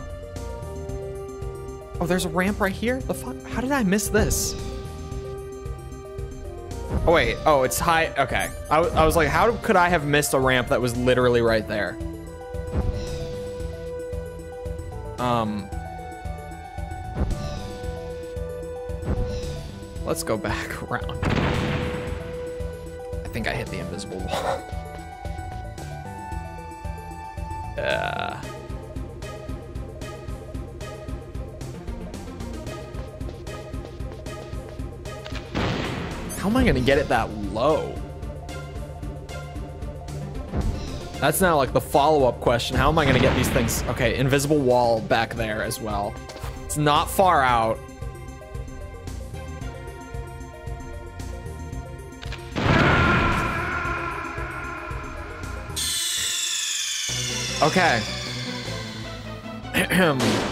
Oh, there's a ramp right here? The fuck? How did I miss this? Oh, wait. Oh, it's high. Okay. I, I was like, how could I have missed a ramp that was literally right there? Um. Let's go back around. I think I hit the invisible wall. Yeah. how am I gonna get it that low? That's now like the follow-up question. How am I gonna get these things? Okay, invisible wall back there as well. It's not far out. Okay. It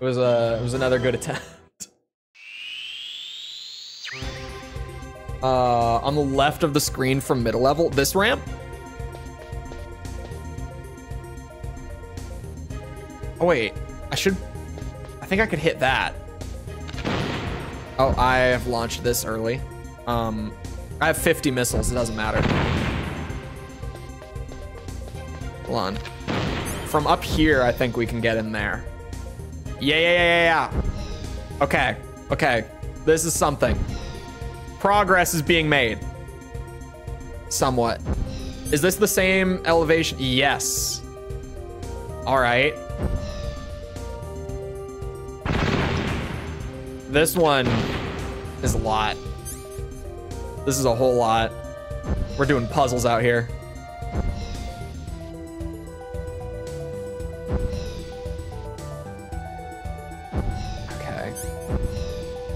was a, it was another good attempt. Uh, on the left of the screen from middle level, this ramp. Oh wait, I should, I think I could hit that. Oh, I have launched this early. Um, I have fifty missiles, it doesn't matter. Hold on. From up here, I think we can get in there. Yeah, yeah, yeah, yeah, yeah. Okay, okay. This is something. Progress is being made. Somewhat. Is this the same elevation? Yes. All right. This one is a lot. This is a whole lot. We're doing puzzles out here.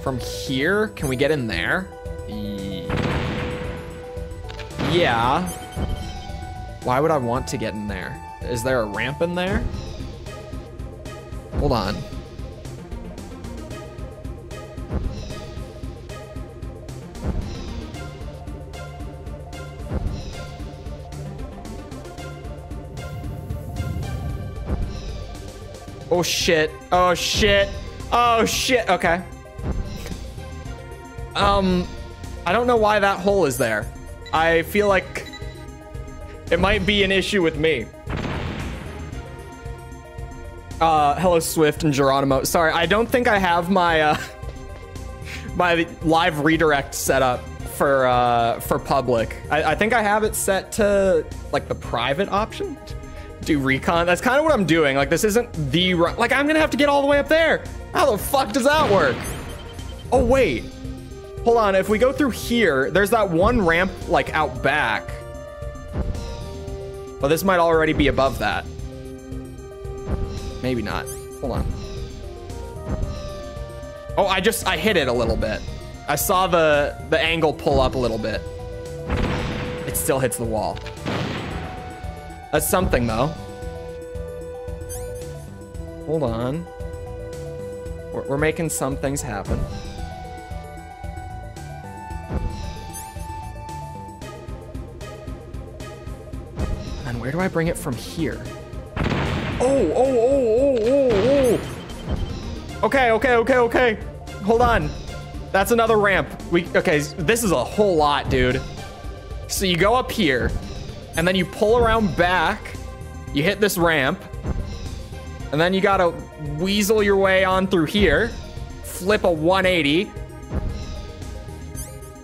From here, can we get in there? Yeah. Why would I want to get in there? Is there a ramp in there? Hold on. Oh shit, oh shit, oh shit, okay. Um, I don't know why that hole is there. I feel like it might be an issue with me. Uh, hello Swift and Geronimo. Sorry, I don't think I have my, uh, my live redirect set up for, uh, for public. I, I think I have it set to, like, the private option. Do recon, that's kind of what I'm doing. Like, this isn't the, like, I'm gonna have to get all the way up there. How the fuck does that work? Oh, wait. Hold on, if we go through here, there's that one ramp, like, out back. Well, this might already be above that. Maybe not. Hold on. Oh, I just, I hit it a little bit. I saw the, the angle pull up a little bit. It still hits the wall. That's something, though. Hold on. We're, we're making some things happen. Where do I bring it from here? Oh, oh, oh, oh, oh, oh. Okay, okay, okay, okay. Hold on. That's another ramp. We, okay, this is a whole lot, dude. So you go up here, and then you pull around back, you hit this ramp, and then you gotta weasel your way on through here, flip a one eighty,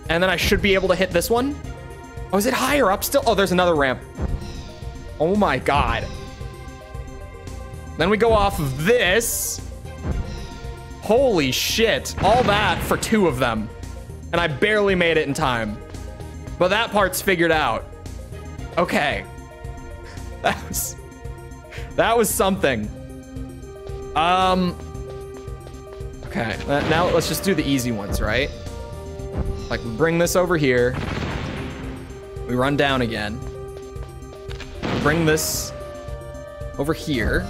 and then I should be able to hit this one. Oh, is it higher up still? Oh, there's another ramp. Oh my God. Then we go off of this. Holy shit. All that for two of them. And I barely made it in time. But that part's figured out. Okay. That was, that was something. Um, okay, now let's just do the easy ones, right? Like, we bring this over here. We run down again. Bring this over here.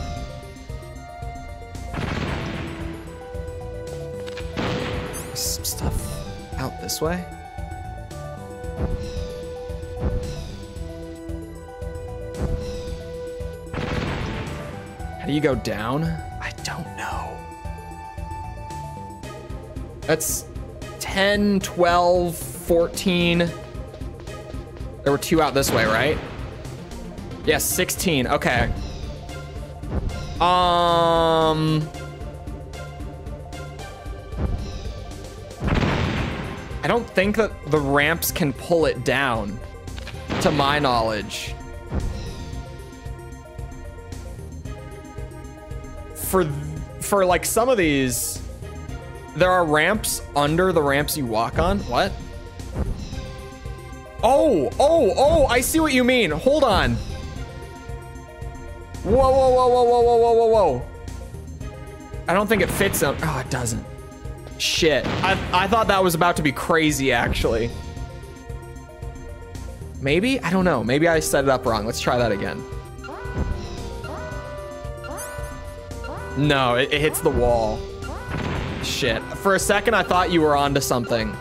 Some stuff out this way. How do you go down? I don't know. That's ten, twelve, fourteen. There were two out this way, right? Yes, yeah, sixteen, okay. Um... I don't think that the ramps can pull it down, to my knowledge. For, for like some of these, There are ramps under the ramps you walk on? What? Oh, oh, oh, I see what you mean. Hold on. Whoa, whoa, whoa, whoa, whoa, whoa, whoa, whoa. I don't think it fits them. Oh, it doesn't. Shit. I, I thought that was about to be crazy, actually. Maybe? I don't know. Maybe I set it up wrong. Let's try that again. No, it, it hits the wall. Shit. For a second, I thought you were onto something.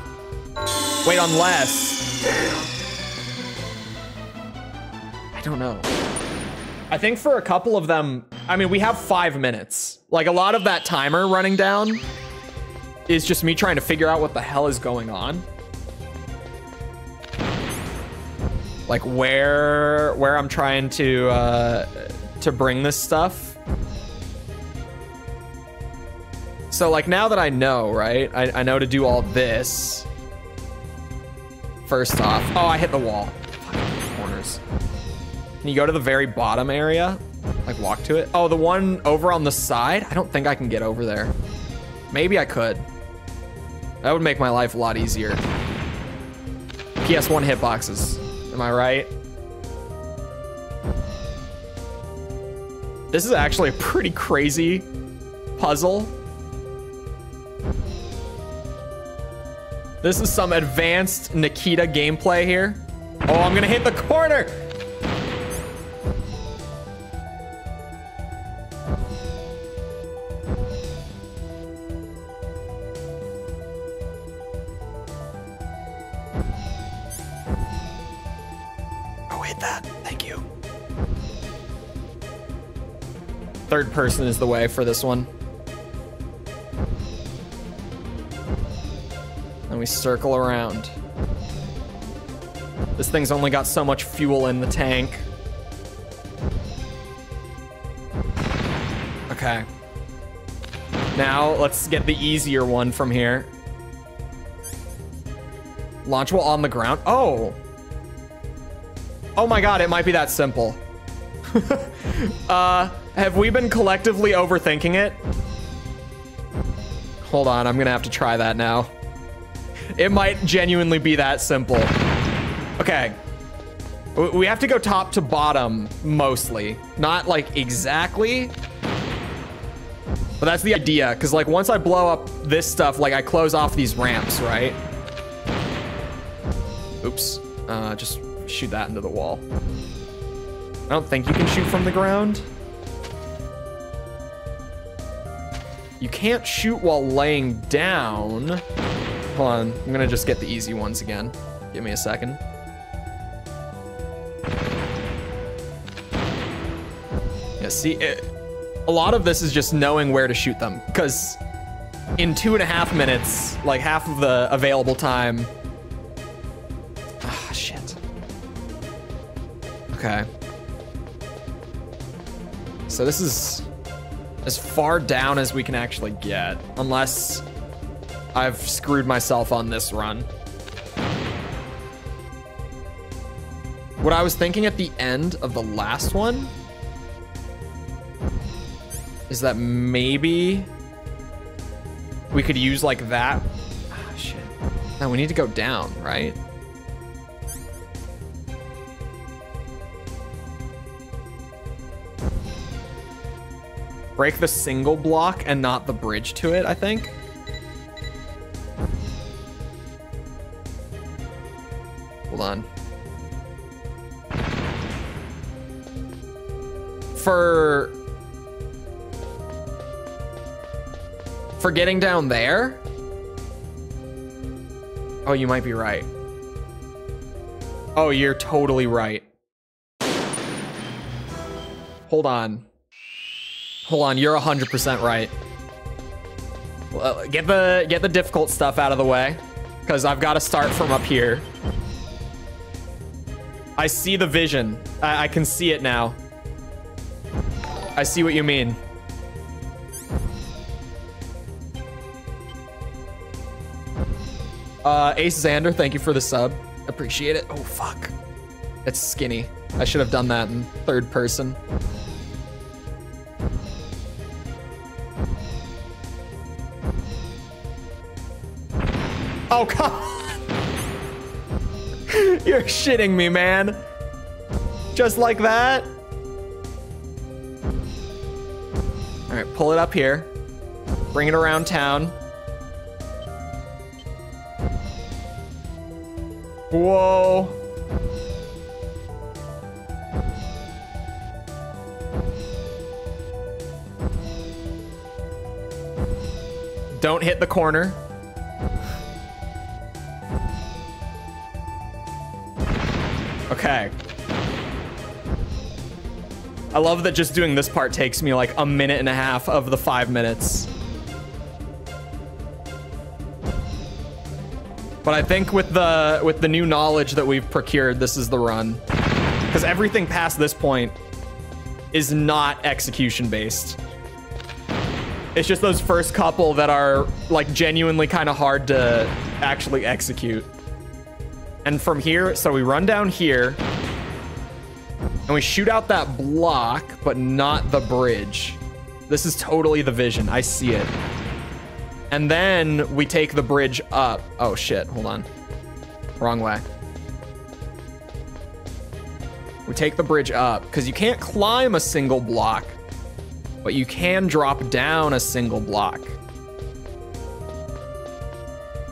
Wait, unless... I don't know. I think for a couple of them... I mean, we have five minutes. Like, a lot of that timer running down is just me trying to figure out what the hell is going on. Like, where where I'm trying to uh, to bring this stuff. So, like, now that I know, right? I, I know to do all this. First off. Oh, I hit the wall. Fucking corners. Can you go to the very bottom area? Like, walk to it? Oh, the one over on the side? I don't think I can get over there. Maybe I could. That would make my life a lot easier. P S one hitboxes. Am I right? This is actually a pretty crazy puzzle. This is some advanced Nikita gameplay here. Oh, I'm gonna hit the corner! Third person is the way for this one. And we circle around. This thing's only got so much fuel in the tank. Okay. Now let's get the easier one from here. Launch while on the ground. Oh. Oh my God, it might be that simple. uh... Have we been collectively overthinking it? Hold on, I'm gonna have to try that now. It might genuinely be that simple. Okay. We have to go top to bottom, mostly. Not, like, exactly. But that's the idea, because, like, once I blow up this stuff, like, I close off these ramps, right? Oops. Uh, just shoot that into the wall. I don't think you can shoot from the ground. You can't shoot while laying down. Hold on, I'm gonna just get the easy ones again. Give me a second. Yeah, see, it, a lot of this is just knowing where to shoot them, because in two and a half minutes, like half of the available time. Ah, shit. Okay. So this is as far down as we can actually get, unless I've screwed myself on this run. What I was thinking at the end of the last one is that maybe we could use like that. Oh, shit. Now we need to go down, right? Break the single block and not the bridge to it, I think. Hold on. For... For getting down there? Oh, you might be right. Oh, you're totally right. Hold on. Hold on, you're one hundred percent right. Well, get the get the difficult stuff out of the way, because I've got to start from up here. I see the vision. I, I can see it now. I see what you mean. Uh, Ace Xander, thank you for the sub. Appreciate it. Oh, fuck. It's skinny. I should have done that in third person. Oh, come on. You're shitting me, man. Just like that. All right, pull it up here. Bring it around town. Whoa. Don't hit the corner. Okay. I love that just doing this part takes me like a minute and a half of the five minutes. But I think with the with the new knowledge that we've procured, this is the run. Because everything past this point is not execution-based. It's just those first couple that are like genuinely kind of hard to actually execute. And from here, so we run down here and we shoot out that block, but not the bridge. This is totally the vision. I see it. And then we take the bridge up. Oh shit, hold on. Wrong way. We take the bridge up, because you can't climb a single block, but you can drop down a single block.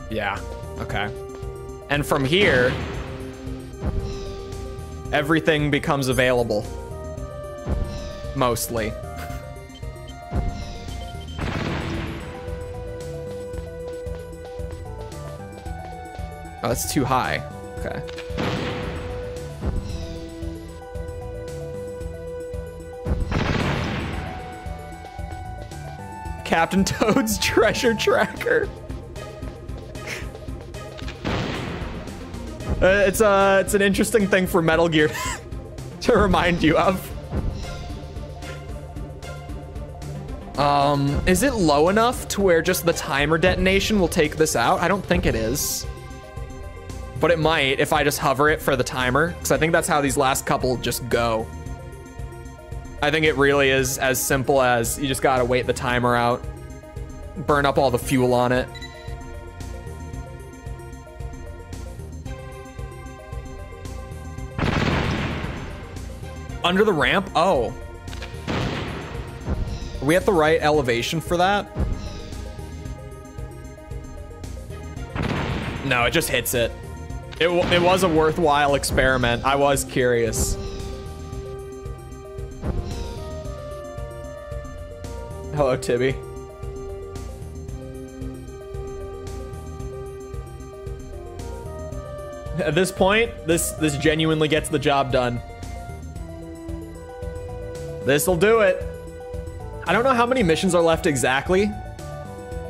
Yeah, okay. And from here, everything becomes available. Mostly. Oh, that's too high. Okay. Captain Toad's treasure tracker. uh, it's uh, it's an interesting thing for Metal Gear to remind you of. Um, is it low enough to where just the timer detonation will take this out? I don't think it is. But it might if I just hover it for the timer, because I think that's how these last couple just go. I think it really is as simple as you just gotta wait the timer out, burn up all the fuel on it. Under the ramp? Oh. Are we at the right elevation for that? No, it just hits it. It, w it was a worthwhile experiment. I was curious. Hello, Tibby. At this point, this this genuinely gets the job done. This'll do it. I don't know how many missions are left exactly,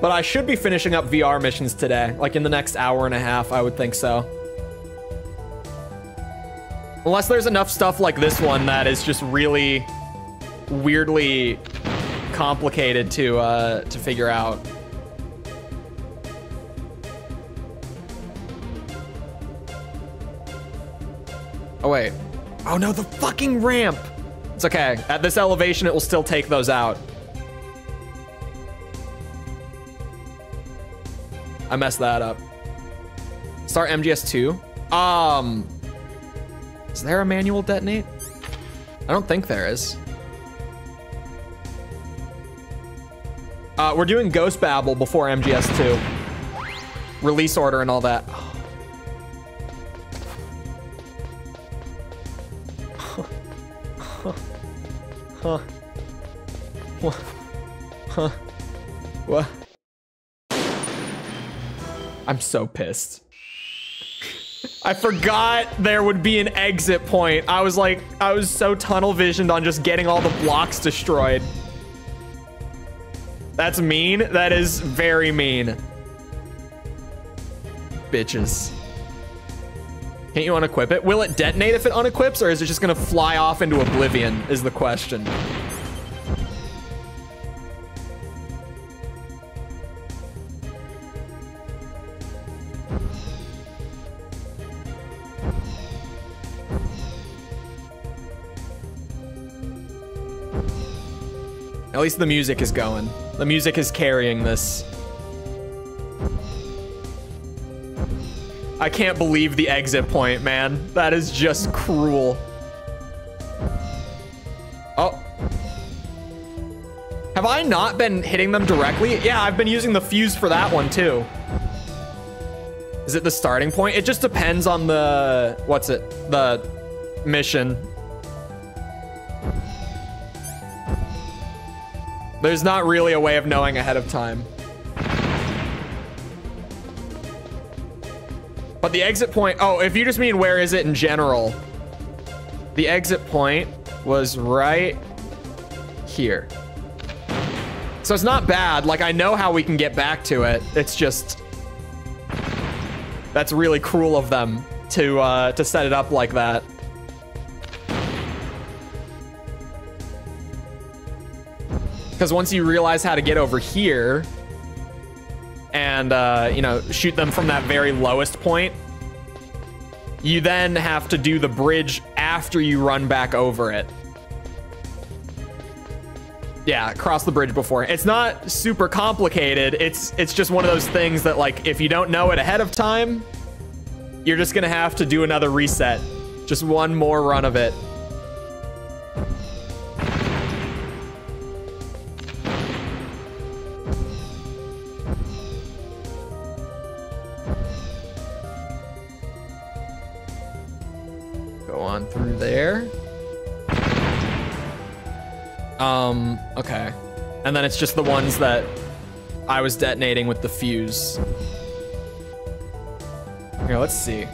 but I should be finishing up V R missions today. Like in the next hour and a half, I would think so. Unless there's enough stuff like this one that is just really weirdly complicated to uh, to figure out. Oh wait. Oh no, the fucking ramp. It's okay. At this elevation, it will still take those out. I messed that up. Start M G S two. Um. Is there a manual detonate? I don't think there is. Uh, we're doing Ghost Babel before M G S two. Release order and all that. Huh. Huh. Huh. What? Huh. What? I'm so pissed. I forgot there would be an exit point. I was like, I was so tunnel visioned on just getting all the blocks destroyed. That's mean. That is very mean. Bitches. Can't you unequip it? Will it detonate if it unequips, or is it just gonna fly off into oblivion is the question. At least the music is going. The music is carrying this. I can't believe the exit point, man. That is just cruel. Oh. Have I not been hitting them directly? Yeah, I've been using the fuse for that one too. Is it the starting point? It just depends on the, what's it? The mission. There's not really a way of knowing ahead of time. But the exit point, oh, if you just mean where is it in general, the exit point was right here. So it's not bad. Like, I know how we can get back to it. It's just, that's really cruel of them to uh, to set it up like that. Because once you realize how to get over here and, uh, you know, shoot them from that very lowest point, you then have to do the bridge after you run back over it. Yeah, cross the bridge before. It's not super complicated. It's, it's just one of those things that, like, if you don't know it ahead of time, you're just going to have to do another reset. Just one more run of it. Through there. Um, okay. And then it's just the ones that I was detonating with the fuse. Here, let's see.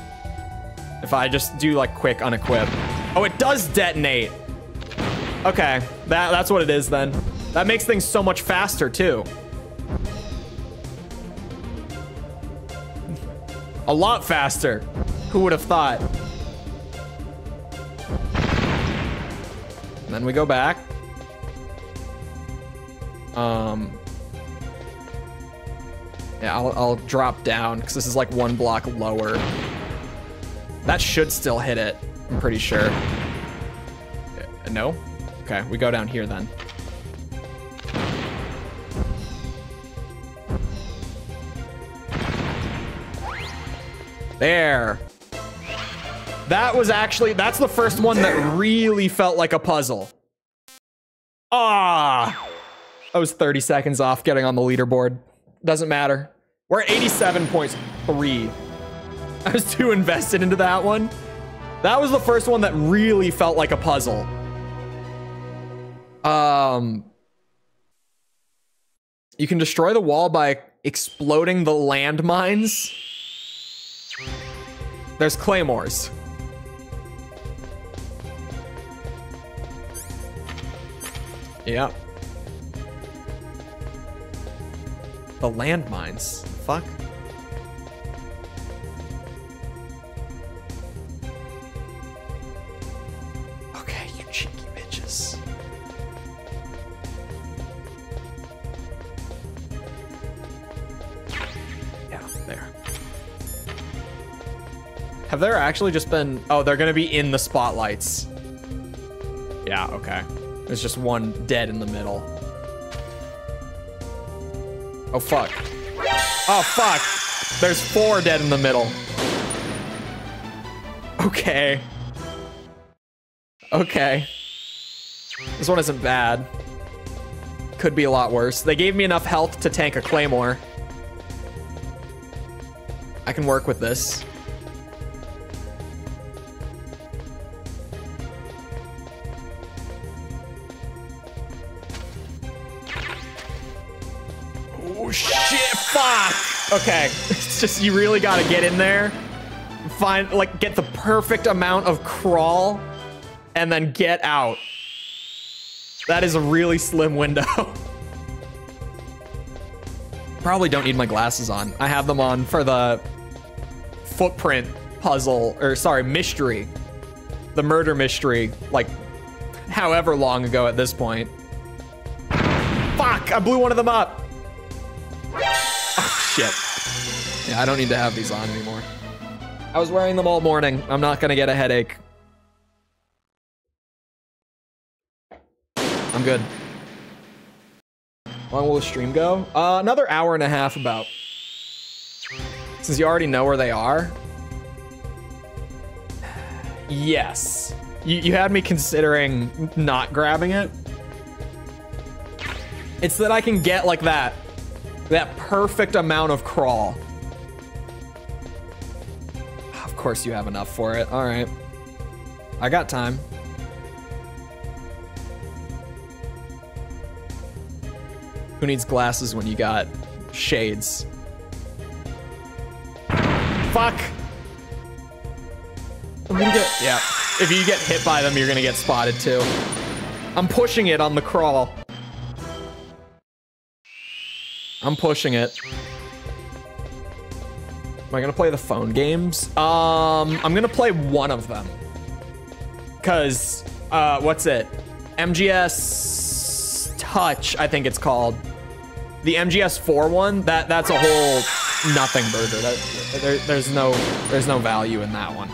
If I just do like quick unequip. Oh, it does detonate. Okay, that, that's what it is then. That makes things so much faster too. A lot faster. Who would have thought? Then we go back. Um, yeah, I'll, I'll drop down because this is like one block lower. That should still hit it, I'm pretty sure. No? Okay, we go down here then. There. That was actually, that's the first one that really felt like a puzzle. Ah, I was thirty seconds off getting on the leaderboard. Doesn't matter. We're at eighty-seven point three. I was too invested into that one. That was the first one that really felt like a puzzle. Um, you can destroy the wall by exploding the landmines. There's claymores. Yep. The landmines. Fuck. Okay, you cheeky bitches. Yeah, there. Have there actually just been... Oh, they're gonna be in the spotlights. Yeah, okay. There's just one dead in the middle. Oh, fuck. Oh, fuck. There's four dead in the middle. Okay. Okay. This one isn't bad. Could be a lot worse. They gave me enough health to tank a claymore. I can work with this. Shit, fuck! Okay, it's just, you really gotta get in there, find, like, get the perfect amount of crawl, and then get out. That is a really slim window. Probably don't need my glasses on. I have them on for the footprint puzzle, or sorry, mystery. The murder mystery, like, however long ago at this point. Fuck, I blew one of them up! Oh, shit. Yeah, I don't need to have these on anymore. I was wearing them all morning. I'm not gonna get a headache. I'm good. How long will the stream go? Uh, another hour and a half about. Since you already know where they are, Yes. You, you had me considering not grabbing it. It's that I can get like that, that perfect amount of crawl. Of course you have enough for it. All right. I got time. Who needs glasses when you got shades? Fuck. I'm gonna get, yeah. If you get hit by them, you're gonna get spotted too. I'm pushing it on the crawl. I'm pushing it. Am I gonna play the phone games? Um, I'm gonna play one of them. Cause, uh, what's it? M G S Touch, I think it's called. The M G S four one, that, that's a whole nothing burger. That, there, there's no, there's no value in that one.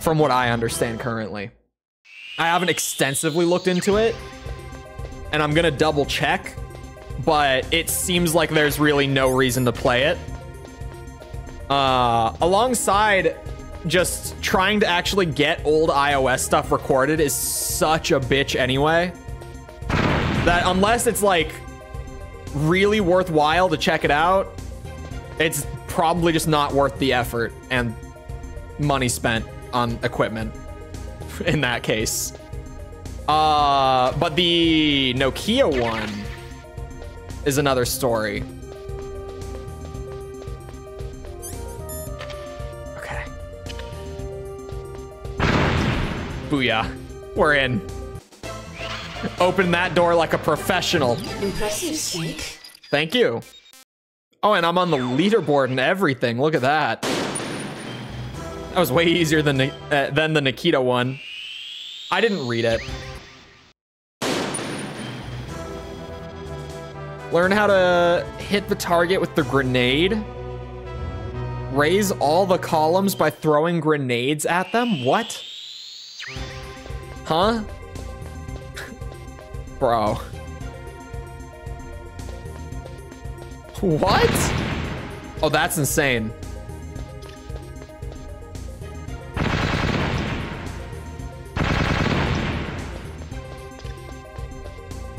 From what I understand currently. I haven't extensively looked into it, and I'm gonna double check, but it seems like there's really no reason to play it. Uh, alongside just trying to actually get old iOS stuff recorded is such a bitch anyway, that unless it's like really worthwhile to check it out, it's probably just not worth the effort and money spent on equipment in that case. Uh, but the Nokia one is another story. Okay. Booyah. We're in. Open that door like a professional. Impressive, Snake. Thank you. Oh, and I'm on the leaderboard and everything. Look at that. That was way easier than, uh, than the Nikita one. I didn't read it. Learn how to hit the target with the grenade. Raise all the columns by throwing grenades at them? What? Huh? Bro. What? Oh, that's insane.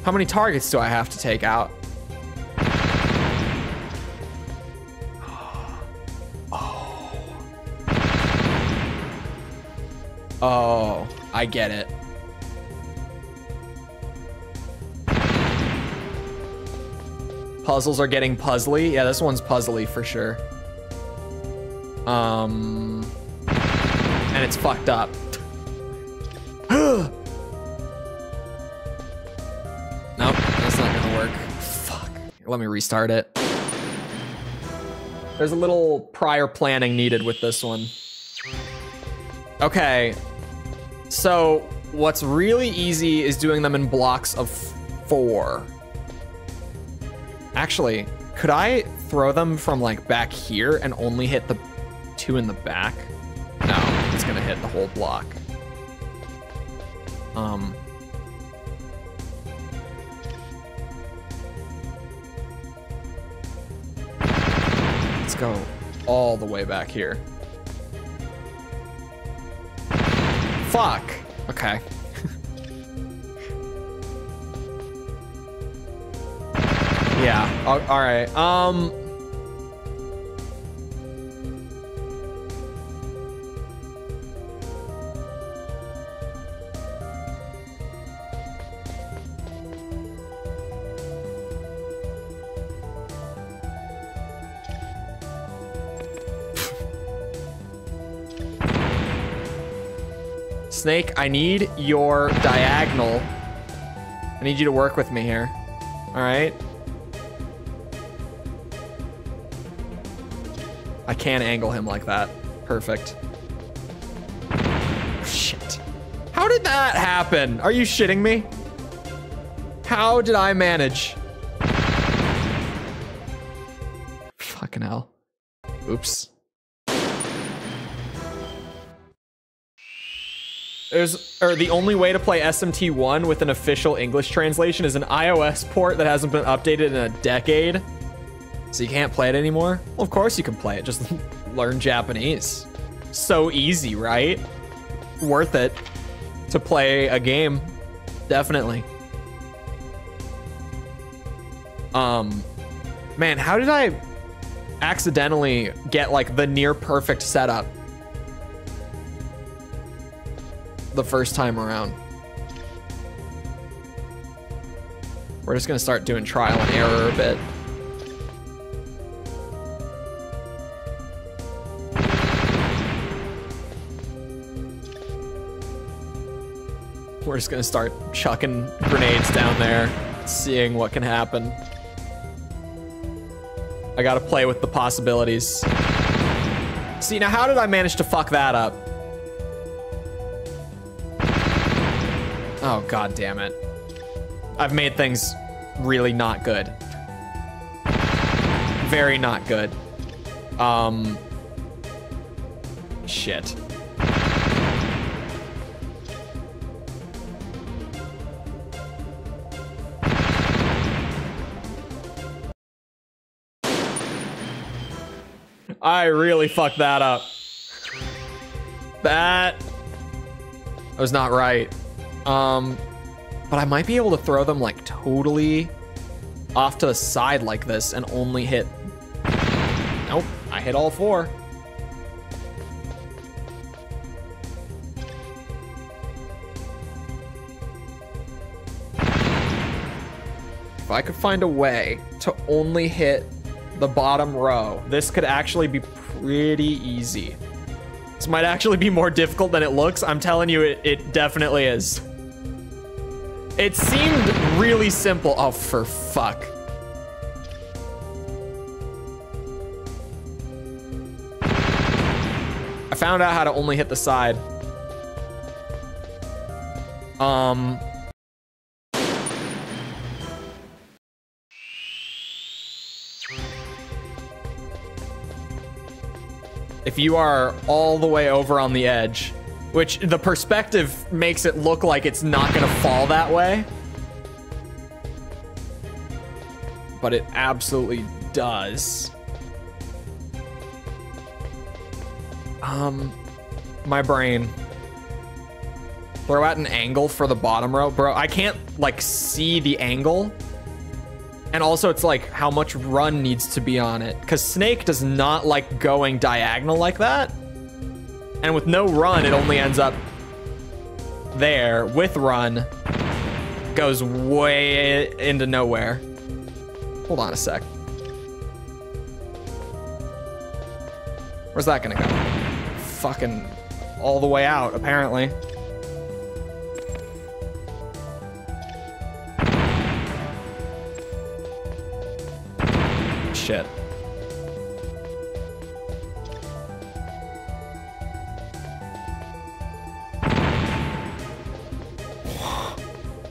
How many targets do I have to take out? Oh. Oh, I get it. Puzzles are getting puzzly. Yeah, this one's puzzly for sure. Um, and it's fucked up. Nope, that's not gonna work. Fuck. Let me restart it. There's a little prior planning needed with this one. Okay. So what's really easy is doing them in blocks of four. Actually, could I throw them from like back here and only hit the two in the back? No, it's gonna hit the whole block. Um. Let's go all the way back here. Fuck. Okay. Yeah. All right. Um. Snake, I need your diagonal. I need you to work with me here. All right. I can angle him like that. Perfect. Shit. How did that happen? Are you shitting me? How did I manage? Fucking hell. Oops. There's, or the only way to play S M T one with an official English translation is an iOS port that hasn't been updated in a decade. So you can't play it anymore? Well, of course you can play it. Just learn Japanese. So easy, right? worth it to play a game, definitely. Um, man, how did I accidentally get like the near perfect setup the first time around? We're just gonna start doing trial and error a bit. We're just gonna start chucking grenades down there, seeing what can happen. I gotta play with the possibilities. See, now how did I manage to fuck that up? Oh, god damn it. I've made things really not good. Very not good. Um, shit. I really fucked that up. That was not right. Um, but I might be able to throw them like totally off to the side like this and only hit. Nope, I hit all four. If I could find a way to only hit the bottom row, this could actually be pretty easy. This might actually be more difficult than it looks. I'm telling you, it, it definitely is. It seemed really simple. Oh, for fuck. I found out how to only hit the side. Um. If you are all the way over on the edge, which the perspective makes it look like it's not gonna fall that way, but it absolutely does. Um, my brain. Throw out an angle for the bottom row, bro. I can't like see the angle. And also it's like how much run needs to be on it, because Snake does not like going diagonal like that. And with no run, it only ends up there. With run, goes way into nowhere. Hold on a sec. Where's that gonna go? Fucking all the way out, apparently. Shit.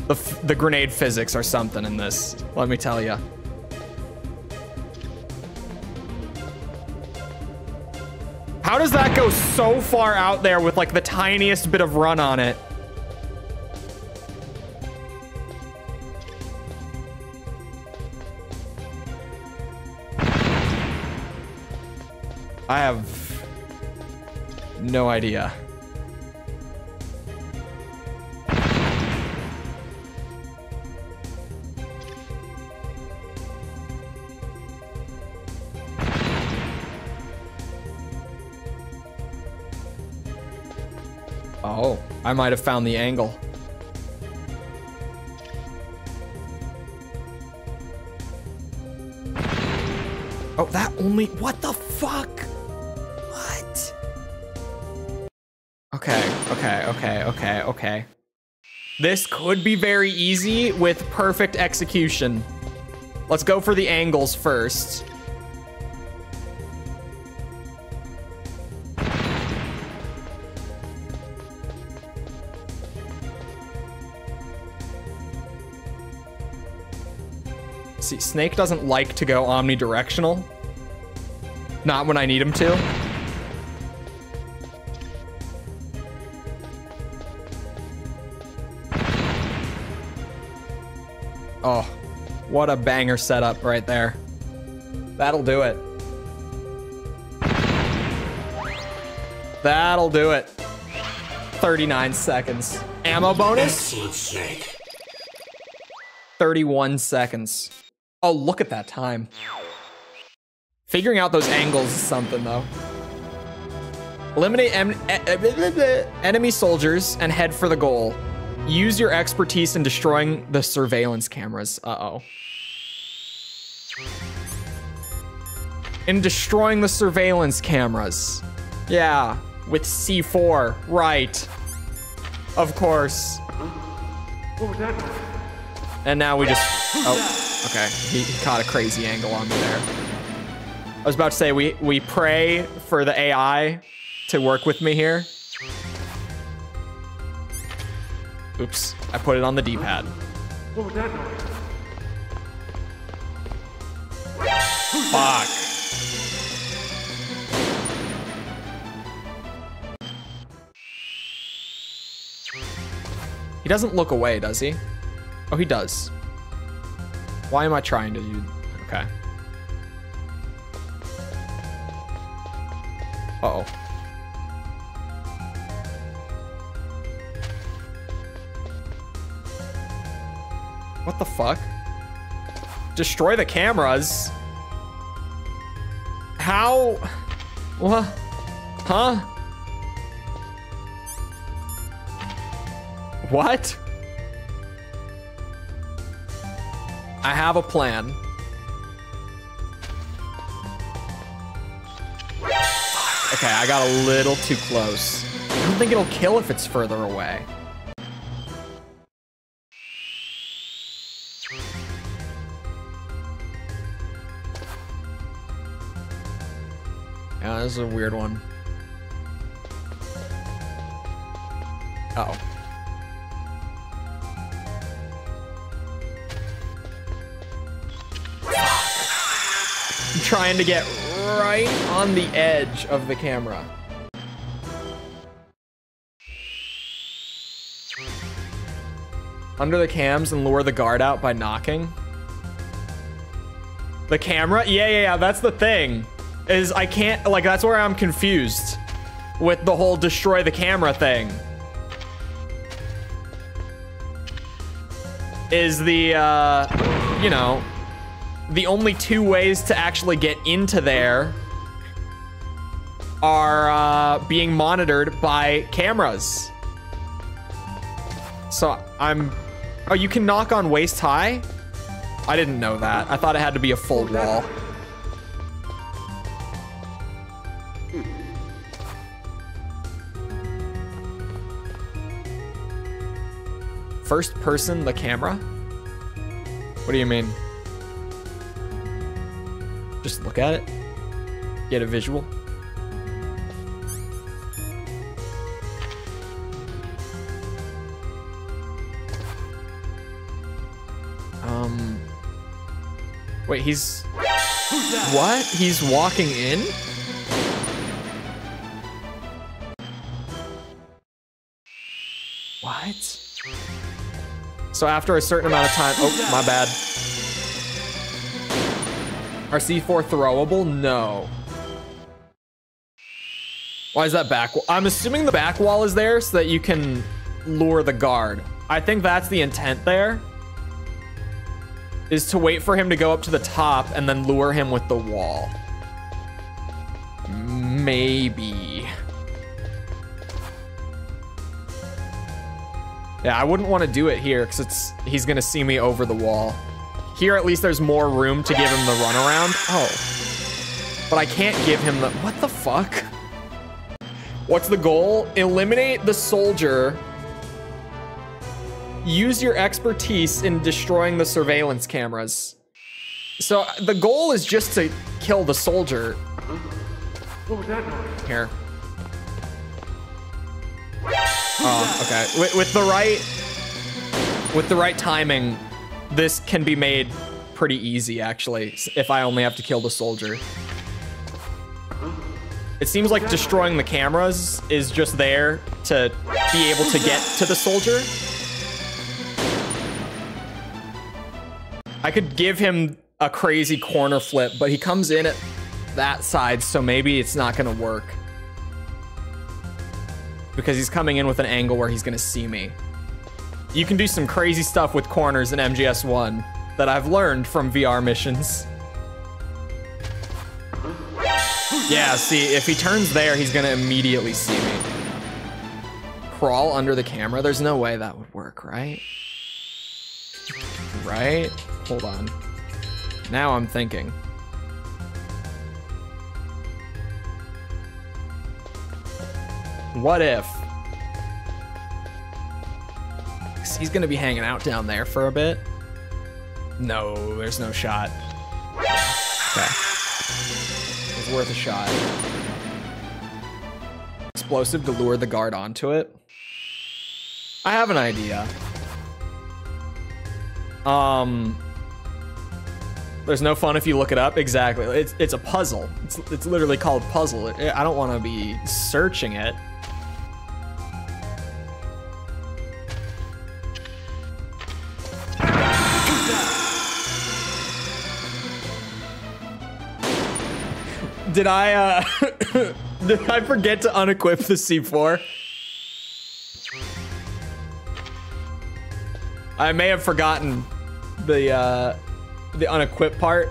The, f the grenade physics are something in this, let me tell you. How does that go so far out there with like the tiniest bit of run on it? I have no idea. Oh, I might have found the angle. Oh, that only, what the fuck? Okay, okay, okay, okay, okay. This could be very easy with perfect execution. Let's go for the angles first. See, Snake doesn't like to go omnidirectional. Not when I need him to. Oh, what a banger setup right there. That'll do it. That'll do it. thirty-nine seconds. Ammo bonus? Excellent, Snake. thirty-one seconds. Oh, look at that time. Figuring out those angles is something, though. Eliminate em enemy soldiers and head for the goal. Use your expertise in destroying the surveillance cameras. Uh-oh. In destroying the surveillance cameras. Yeah, with C four, right. Of course. What was that? And now we just, oh, okay. He caught a crazy angle on me there. I was about to say, we, we pray for the A I to work with me here. Oops, I put it on the D-pad. What was that noise? Fuck. He doesn't look away, does he? Oh, he does. Why am I trying to do... Okay. Uh-oh. What the fuck? Destroy the cameras? How? What? Huh? What? I have a plan. Okay, I got a little too close. I don't think it'll kill if it's further away. Yeah, this is a weird one. Uh-oh. Trying to get right on the edge of the camera. Under the cams and lure the guard out by knocking. The camera? Yeah, yeah, yeah, that's the thing. Is I can't, like, that's where I'm confused with the whole destroy the camera thing. Is the, uh, you know, the only two ways to actually get into there are uh, being monitored by cameras. So I'm, oh, you can knock on waist high? I didn't know that. I thought it had to be a full wall. First person, the camera? What do you mean? Just look at it, get a visual. Um, wait, he's, what? He's walking in? What? So after a certain amount of time, oh, my bad. Are C four throwable? No. Why is that back wall? I'm assuming the back wall is there so that you can lure the guard. I think that's the intent there, is to wait for him to go up to the top and then lure him with the wall. Maybe. Yeah, I wouldn't want to do it here because it's he's gonna see me over the wall. Here, at least there's more room to give him the runaround. Oh, but I can't give him the, what the fuck? What's the goal? Eliminate the soldier. Use your expertise in destroying the surveillance cameras. So the goal is just to kill the soldier. What was that noise? Here. Oh, okay. With, with the right, with the right timing, this can be made pretty easy, actually, if I only have to kill the soldier. It seems like destroying the cameras is just there to be able to get to the soldier. I could give him a crazy corner flip, but he comes in at that side, so maybe it's not gonna work. because he's coming in with an angle where he's gonna see me. You can do some crazy stuff with corners in M G S one that I've learned from V R missions. Yeah, see, if he turns there, he's gonna immediately see me. Crawl under the camera? There's no way that would work, right? Right? Hold on. Now I'm thinking. What if? He's gonna be hanging out down there for a bit. No, there's no shot. Okay. It's worth a shot. Explosive to lure the guard onto it. I have an idea. Um, there's no fun if you look it up. Exactly. It's it's a puzzle. It's it's literally called puzzle. I don't want to be searching it. Did I uh did I forget to unequip the C four? I may have forgotten the uh, the unequipped part.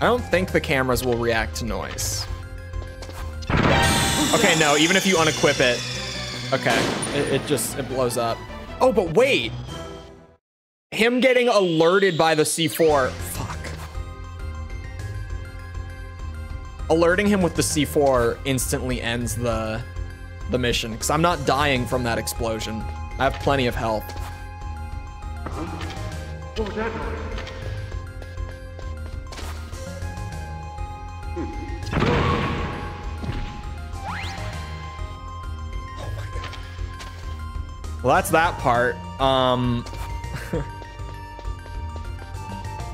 I don't think the cameras will react to noise. Okay, no, even if you unequip it, okay, it, it just, it blows up. Oh, but wait, him getting alerted by the C four, fuck. Alerting him with the C four instantly ends the the mission, because I'm not dying from that explosion. I have plenty of health. What was that? Oh my god. Well, that's that part. Um.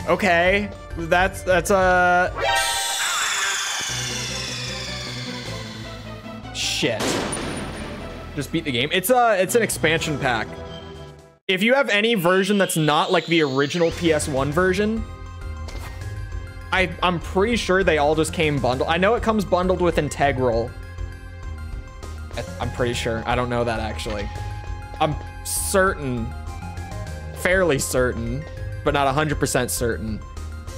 Okay, that's that's a uh... shit. Just beat the game. It's a, it's an expansion pack. If you have any version that's not like the original P S one version, I, I'm pretty sure they all just came bundled. I know it comes bundled with Integral. I'm pretty sure. I don't know that actually. I'm certain, fairly certain, but not one hundred percent certain.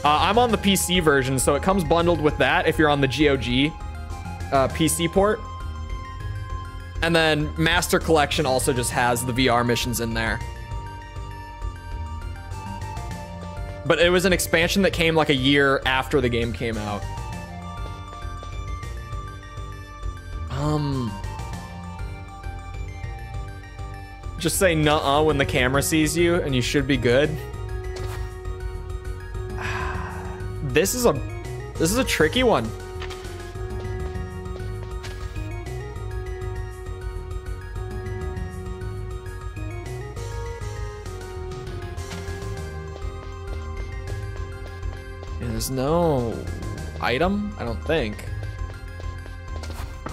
Uh, I'm on the P C version, so it comes bundled with that if you're on the G O G uh, P C port. And then Master Collection also just has the V R missions in there. But it was an expansion that came like a year after the game came out. Um, just say nuh-uh when the camera sees you and you should be good. This is a, this is a tricky one. There's no item, I don't think.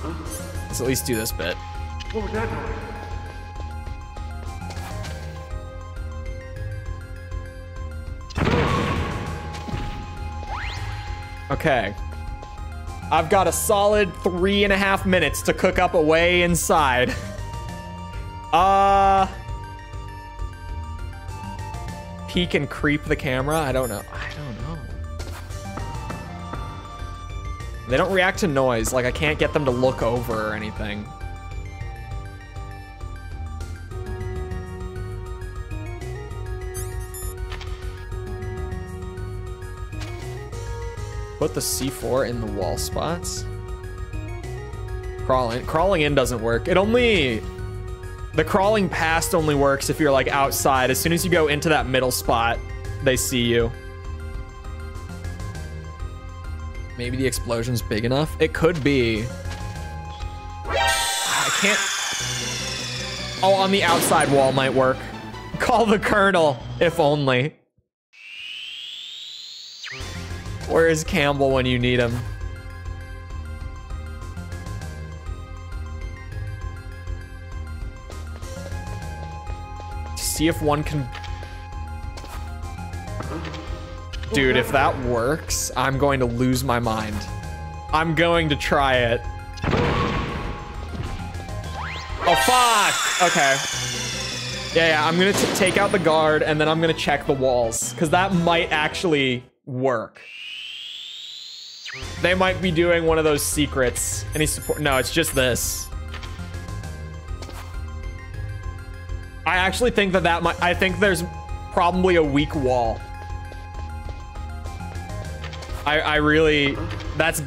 Let's at least do this bit. What was that? Okay. I've got a solid three and a half minutes to cook up a way inside. Uh, peek and creep the camera? I don't know. I don't know. They don't react to noise. Like, I can't get them to look over or anything. Put the C four in the wall spots. Crawling, crawling in doesn't work. It only, the crawling past only works if you're like outside. As soon as you go into that middle spot, they see you. Maybe the explosion's big enough. It could be. I can't. Oh, on the outside wall might work. Call the colonel, if only. Where is Campbell when you need him? See if one can... Dude, if that works, I'm going to lose my mind. I'm going to try it. Oh, fuck! Okay. Yeah, yeah, I'm gonna t- take out the guard, and then I'm gonna check the walls, because that might actually work. They might be doing one of those secrets. Any support? No, it's just this. I actually think that that might... I think there's probably a weak wall. I, I really... That's...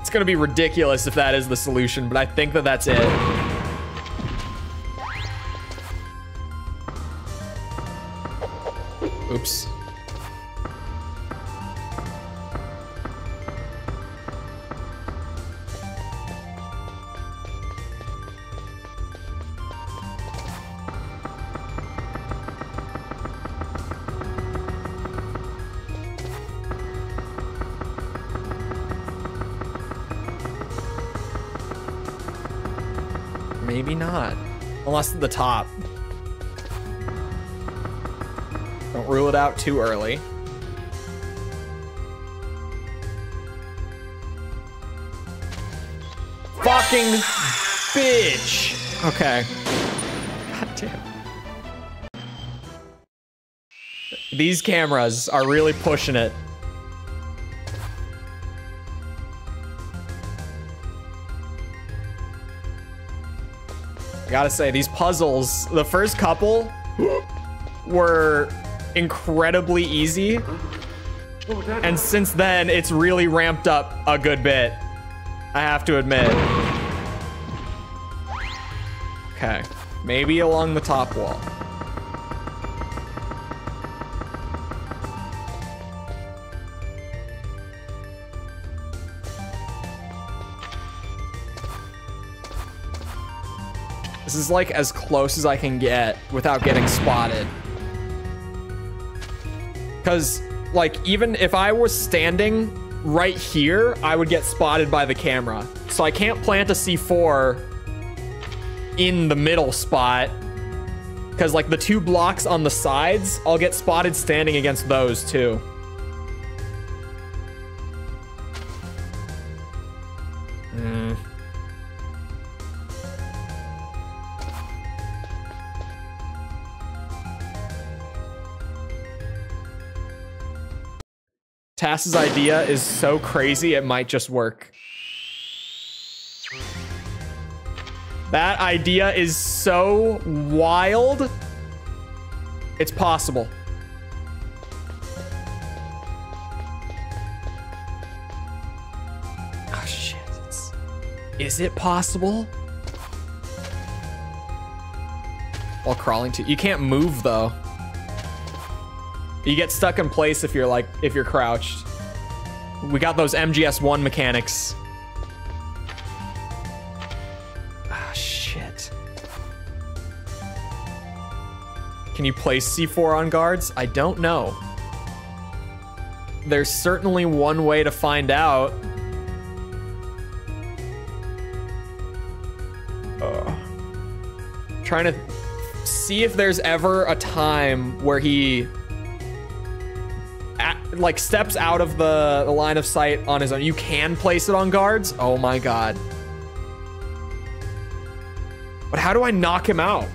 It's gonna be ridiculous if that is the solution, but I think that that's it. Oops. Maybe not. Unless at the top. Don't rule it out too early. Fucking bitch! Okay. God damn. These cameras are really pushing it. I gotta say, these puzzles, the first couple were incredibly easy. And since then, it's really ramped up a good bit, I have to admit. Okay, maybe along the top wall. This is like as close as I can get without getting spotted. Because, like, even if I was standing right here, I would get spotted by the camera. So I can't plant a C four in the middle spot. Because, like, the two blocks on the sides, I'll get spotted standing against those, too. Hmm. Tass's idea is so crazy, it might just work. That idea is so wild. It's possible. Oh, shit. It's, is it possible? While crawling to... You can't move, though. You get stuck in place if you're like, if you're crouched. We got those M G S one mechanics. Ah, shit. Can you place C four on guards? I don't know. There's certainly one way to find out. Uh, trying to see if there's ever a time where he like steps out of the, the line of sight on his own. You can place it on guards? Oh my god. But how do I knock him out?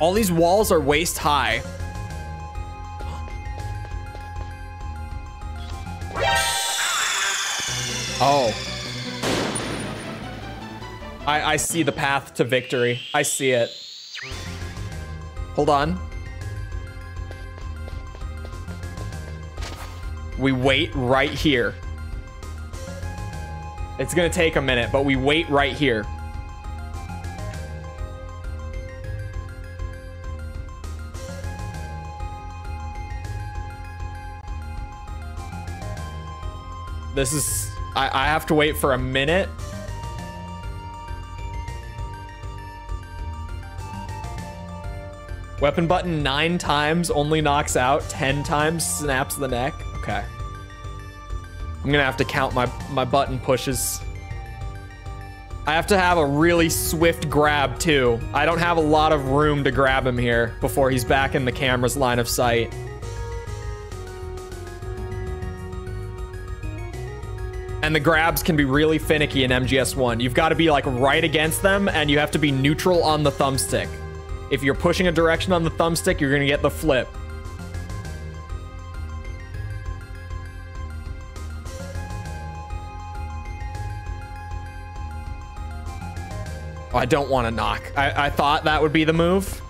All these walls are waist high. Oh. I, I see the path to victory. I see it. Hold on. We wait right here. It's gonna take a minute, but we wait right here. This is... I, I have to wait for a minute. Weapon button nine times, only knocks out. Ten times, snaps the neck. Okay. I'm gonna have to count my, my button pushes. I have to have a really swift grab too. I don't have a lot of room to grab him here before he's back in the camera's line of sight. And the grabs can be really finicky in M G S one. You've got to be like right against them and you have to be neutral on the thumbstick. If you're pushing a direction on the thumbstick, you're gonna get the flip. Oh, I don't want to knock. I, I thought that would be the move.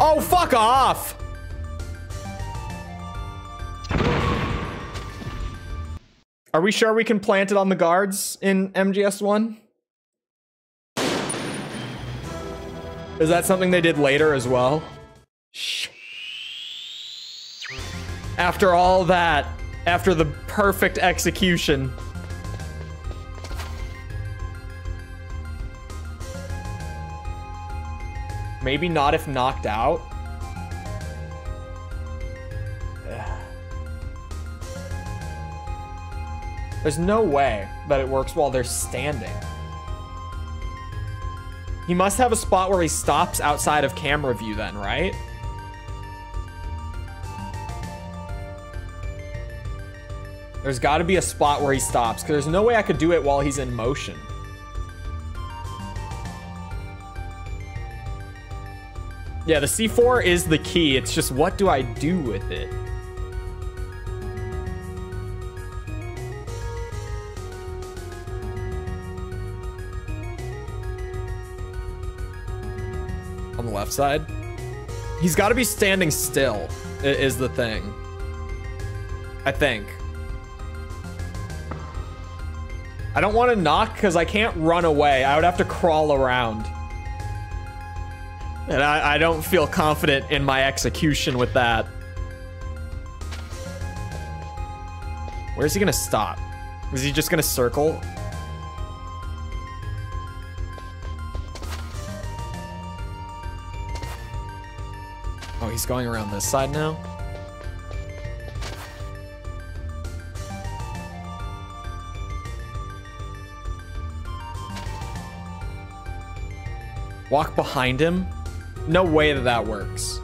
Oh, fuck off! Are we sure we can plant it on the guards in M G S one? Is that something they did later as well? Shh. After all that, after the perfect execution. Maybe not if knocked out. Ugh. There's no way that it works while they're standing. He must have a spot where he stops outside of camera view then, right? There's got to be a spot where he stops, because there's no way I could do it while he's in motion. Yeah, the C four is the key. It's just, what do I do with it? On the left side? He's got to be standing still, is the thing. I think. I don't want to knock because I can't run away. I would have to crawl around. And I, I don't feel confident in my execution with that. Where's he going to stop? Is he just going to circle? Oh, he's going around this side now. Walk behind him? No way that that works.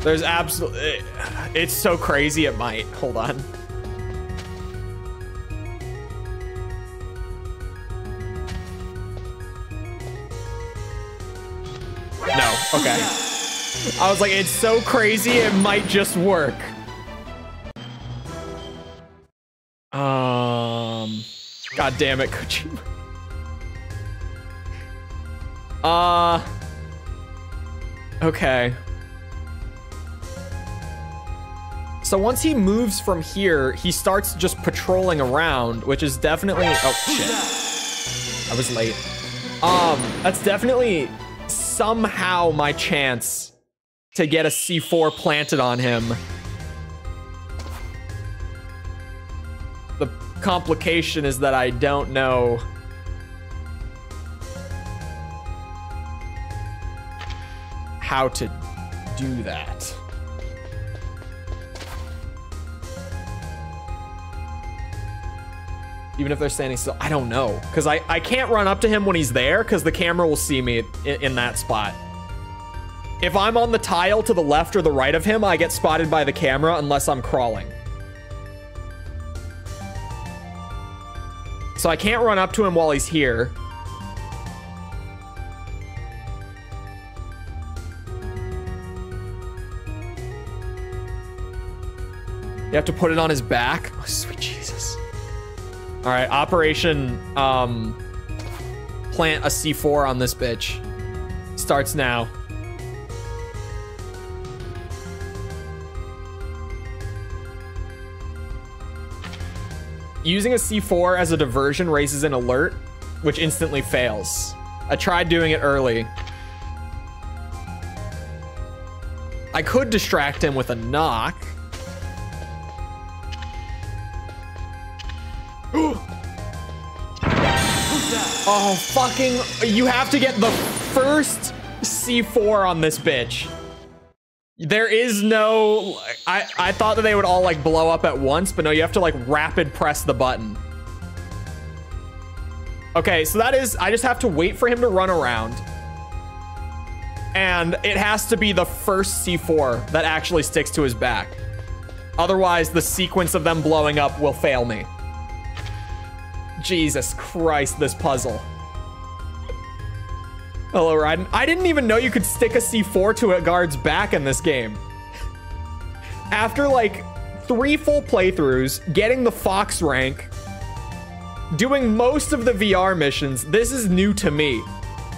There's absolutely... It's so crazy it might. Hold on. No, okay. I was like, it's so crazy, it might just work. Um, God damn it, Kojima. Uh, okay. So once he moves from here, he starts just patrolling around, which is definitely... Oh, shit. I was late. Um, that's definitely... somehow my chance to get a C four planted on him. The complication is that I don't know. How to do that. Even if they're standing still, I don't know. Because I, I can't run up to him when he's there because the camera will see me in, in that spot. If I'm on the tile to the left or the right of him, I get spotted by the camera unless I'm crawling. So I can't run up to him while he's here. You have to put it on his back. Oh, sweet Jesus. All right, Operation um, Plant a C four on this bitch. Starts now. Using a C four as a diversion raises an alert, which instantly fails. I tried doing it early. I could distract him with a knock. Oh, fucking, you have to get the first C four on this bitch. There is no, I, I thought that they would all like blow up at once, but no, you have to like rapid press the button. Okay, so that is, I just have to wait for him to run around. And it has to be the first C four that actually sticks to his back. Otherwise, the sequence of them blowing up will fail me. Jesus Christ, this puzzle. Hello, Raiden. I didn't even know you could stick a C four to a guard's back in this game. After like three full playthroughs, getting the Fox rank, doing most of the V R missions, this is new to me,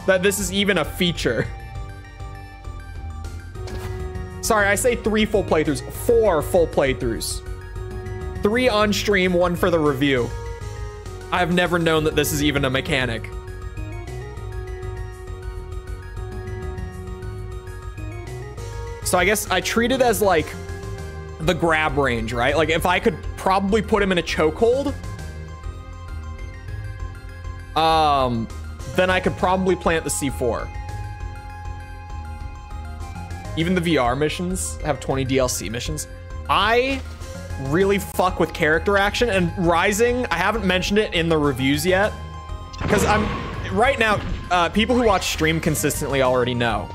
that this is even a feature. Sorry, I say three full playthroughs, four full playthroughs. Three on stream, one for the review. I've never known that this is even a mechanic. So I guess I treat it as like the grab range, right? Like if I could probably put him in a chokehold, um, then I could probably plant the C four. Even the V R missions have twenty D L C missions. I really fuck with character action, and Rising, I haven't mentioned it in the reviews yet, because I'm right now, uh, people who watch stream consistently already know.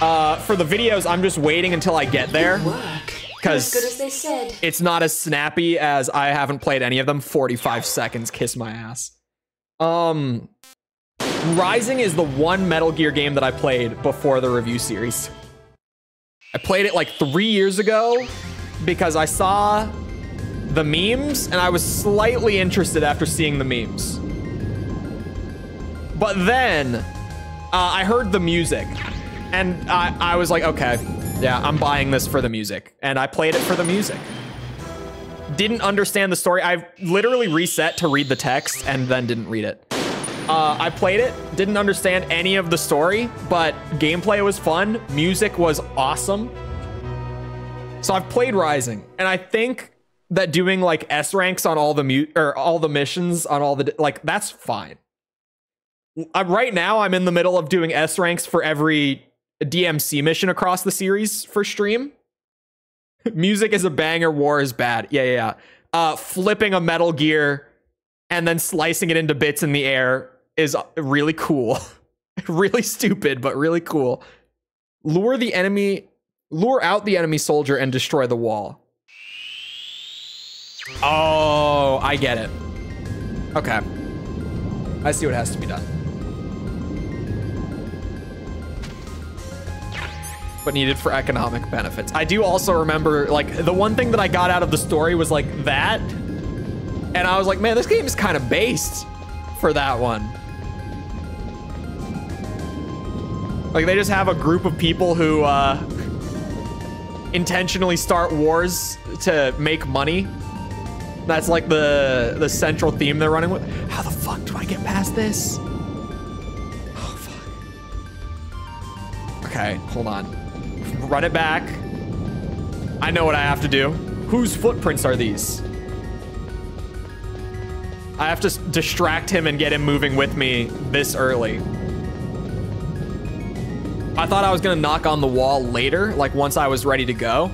Uh, for the videos, I'm just waiting until I get there, because it's not as snappy as I haven't played any of them. forty-five seconds, kiss my ass. Um, Rising is the one Metal Gear game that I played before the review series. I played it like three years ago because I saw the memes and I was slightly interested after seeing the memes. But then uh, I heard the music. And I, I was like, okay, yeah, I'm buying this for the music. And I played it for the music. Didn't understand the story. I literally reset to read the text and then didn't read it. Uh, I played it, didn't understand any of the story, but gameplay was fun. Music was awesome. So I've played Rising, and I think that doing like S ranks on all the mu or all the missions on all the, like, that's fine. I'm, right now, I'm in the middle of doing S ranks for every D M C mission across the series for stream. Music is a banger, war is bad. Yeah, yeah, yeah. Uh, flipping a Metal Gear and then slicing it into bits in the air is really cool. Really stupid, but really cool. Lure the enemy, lure out the enemy soldier and destroy the wall. Oh, I get it. Okay. I see what has to be done. But needed for economic benefits. I do also remember, like, the one thing that I got out of the story was like that. And I was like, man, this game is kind of based for that one. Like, they just have a group of people who uh, intentionally start wars to make money. That's like the, the central theme they're running with. How the fuck do I get past this? Oh, fuck. Okay, hold on. Run it back. I know what I have to do. Whose footprints are these? I have to distract him and get him moving with me this early. I thought I was gonna knock on the wall later, like once I was ready to go.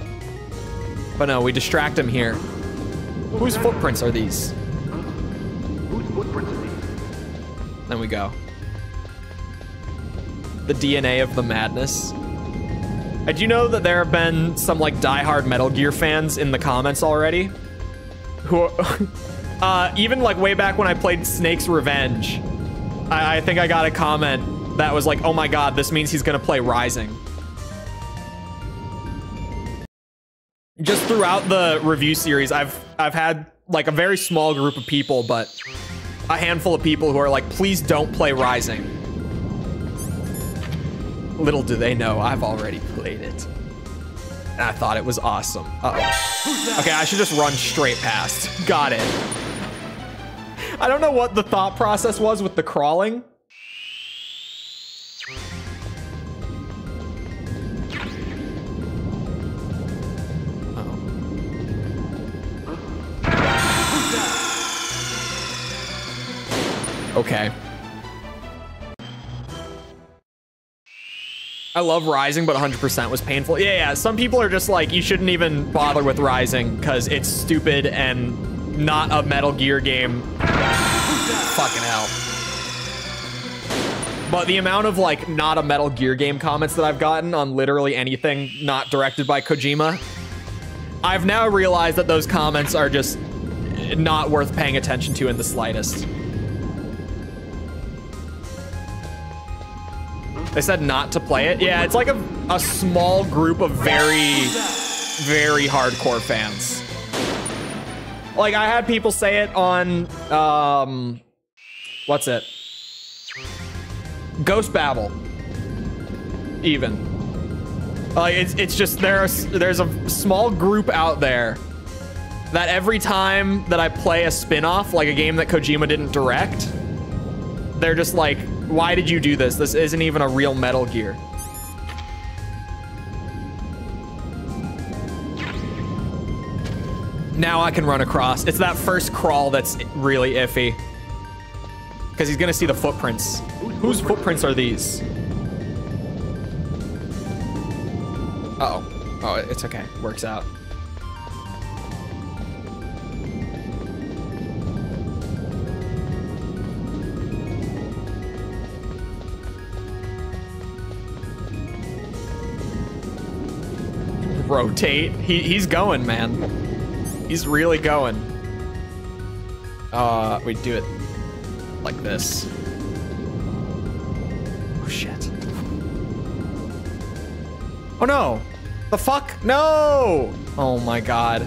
But no, we distract him here. Whose footprints are these? Whose footprints are these? Then we go. The D N A of the madness. I do know that there have been some like diehard Metal Gear fans in the comments already. Who, uh, even like way back when I played Snake's Revenge, I, I think I got a comment that was like, "Oh my God, this means he's gonna play Rising." Just throughout the review series, I've I've had like a very small group of people, but a handful of people who are like, please don't play Rising. Little do they know, I've already played it. And I thought it was awesome. Uh-oh. Okay, I should just run straight past. Got it. I don't know what the thought process was with the crawling. Okay. I love Rising, but one hundred percent was painful. Yeah, yeah, some people are just like, you shouldn't even bother with Rising because it's stupid and not a Metal Gear game. Fucking hell. But the amount of like not a Metal Gear game comments that I've gotten on literally anything not directed by Kojima, I've now realized that those comments are just not worth paying attention to in the slightest. They said not to play it. Yeah, it's like a, a small group of very, very hardcore fans. Like I had people say it on, um, what's it? Ghost Babel, even. Like it's, it's just, there are, there's a small group out there that every time that I play a spin-off, like a game that Kojima didn't direct, they're just like, why did you do this? This isn't even a real Metal Gear. Now I can run across. It's that first crawl that's really iffy. Because he's gonna see the footprints. Whose footprints are these? Uh-oh. Oh, it's okay. Works out. Rotate. He, he's going, man. He's really going. Uh, we do it like this. Oh, shit. Oh, no. The fuck? No. Oh, my God.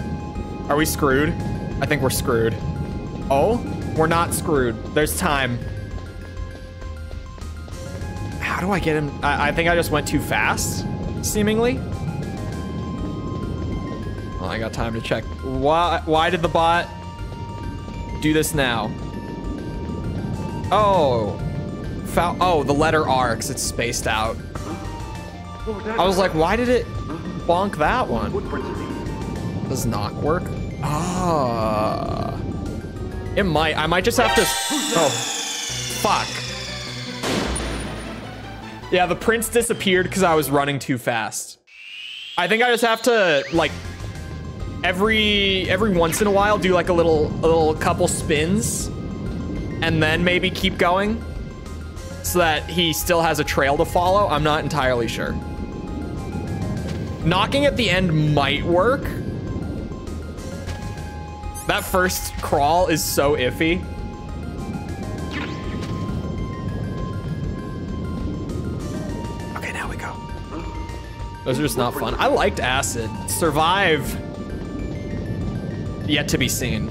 Are we screwed? I think we're screwed. Oh, we're not screwed. There's time. How do I get him? I, I think I just went too fast, seemingly. Well, I got time to check. Why, why did the bot do this now? Oh, foul, oh, the letter R, because it's spaced out. I was like, why did it bonk that one? Does not work. Ah, oh, it might, I might just have to, oh, fuck. Yeah, the prints disappeared because I was running too fast. I think I just have to like, Every every once in a while, do like a little a little couple spins, and then maybe keep going, so that he still has a trail to follow. I'm not entirely sure. Knocking at the end might work. That first crawl is so iffy. Okay, now we go. Those are just not fun. I liked Acid. Survive. Yet to be seen.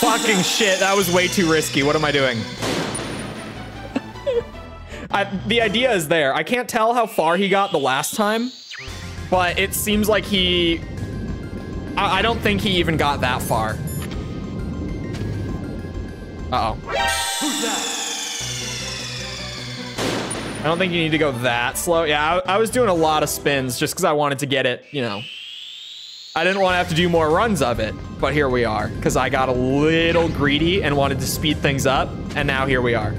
Fucking shit, that was way too risky. What am I doing? I, the idea is there. I can't tell how far he got the last time, but it seems like he... I, I don't think he even got that far. Uh-oh. I don't think you need to go that slow. Yeah, I, I was doing a lot of spins just because I wanted to get it, you know. I didn't want to have to do more runs of it, but here we are, because I got a little greedy and wanted to speed things up, and now here we are.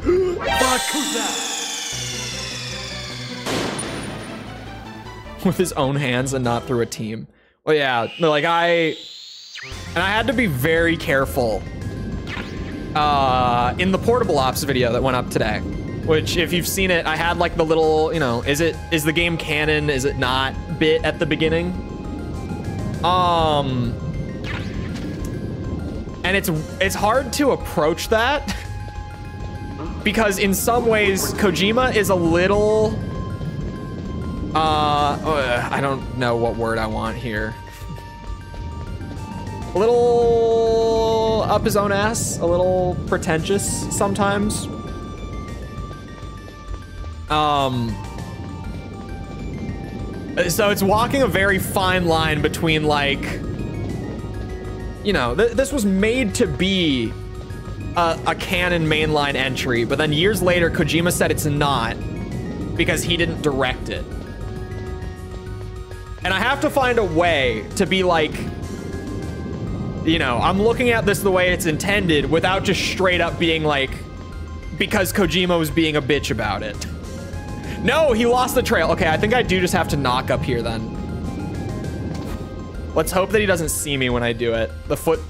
Fuck! With his own hands and not through a team. Well, yeah, like I... And I had to be very careful uh, in the Portable Ops video that went up today, which, if you've seen it, I had like the little, you know, is it is the game canon, is it not bit at the beginning. Um, and it's it's hard to approach that because in some ways Kojima is a little uh, uh I don't know what word I want here. a little up his own ass, a little pretentious sometimes. Um, so it's walking a very fine line between, like, you know, th this was made to be a, a canon mainline entry, but then years later, Kojima said it's not because he didn't direct it. And I have to find a way to be like, you know, I'm looking at this the way it's intended without just straight up being like, because Kojima was being a bitch about it. No, he lost the trail. Okay, I think I do just have to knock up here then. Let's hope that he doesn't see me when I do it. The foot...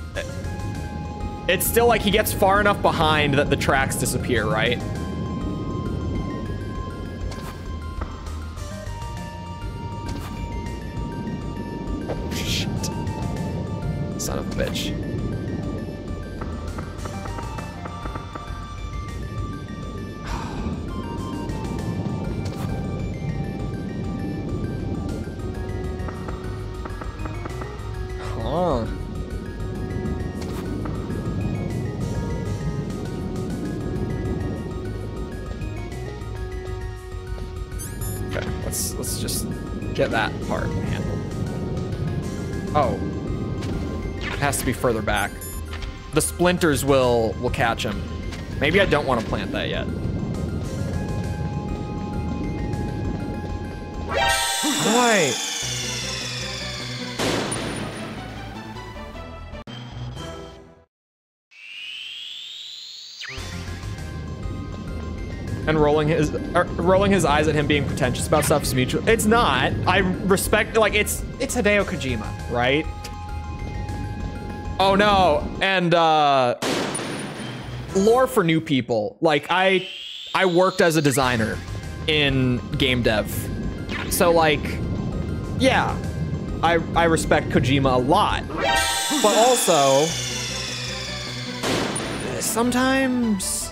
It's still like he gets far enough behind that the tracks disappear, right? Shit. Son of a bitch. Get that part handled. Oh, it has to be further back. The splinters will will catch him. Maybe I don't want to plant that yet. Why? And rolling his uh, rolling his eyes at him being pretentious about stuff is mutual. It's not. I respect, like, it's it's Hideo Kojima, right? Oh no, and uh, lore for new people. Like I, I worked as a designer in game dev, so like, yeah, I I respect Kojima a lot, but also sometimes.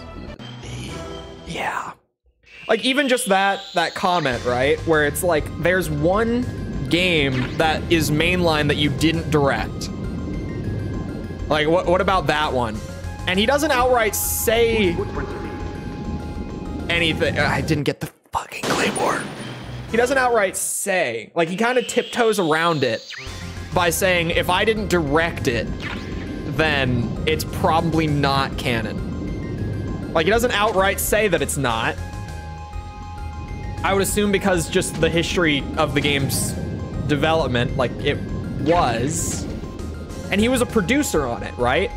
Yeah, like even just that that comment, right? Where it's like, there's one game that is mainline that you didn't direct. Like, what what about that one? And he doesn't outright say anything. I didn't get the fucking claymore. He doesn't outright say, like he kind of tiptoes around it by saying, if I didn't direct it, then it's probably not canon. Like, he doesn't outright say that it's not. I would assume because just the history of the game's development, like it was, and he was a producer on it, right?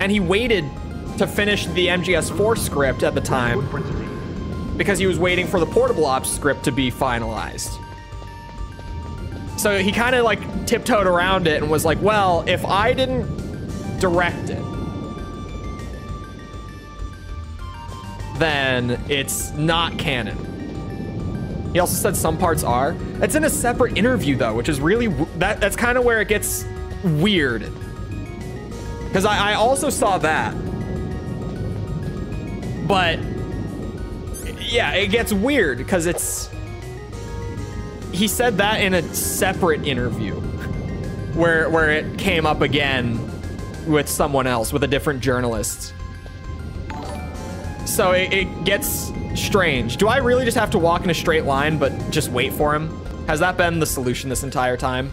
And he waited to finish the M G S four script at the time because he was waiting for the Portable Ops script to be finalized. So he kind of like tiptoed around it and was like, well, if I didn't direct it, then it's not canon. He also said some parts are. It's in a separate interview though, which is really, that that's kind of where it gets weird. Because I, I also saw that. But yeah, it gets weird because it's, he said that in a separate interview where, where it came up again with someone else, with a different journalist. So it, it gets strange. Do I really just have to walk in a straight line, but just wait for him? Has that been the solution this entire time?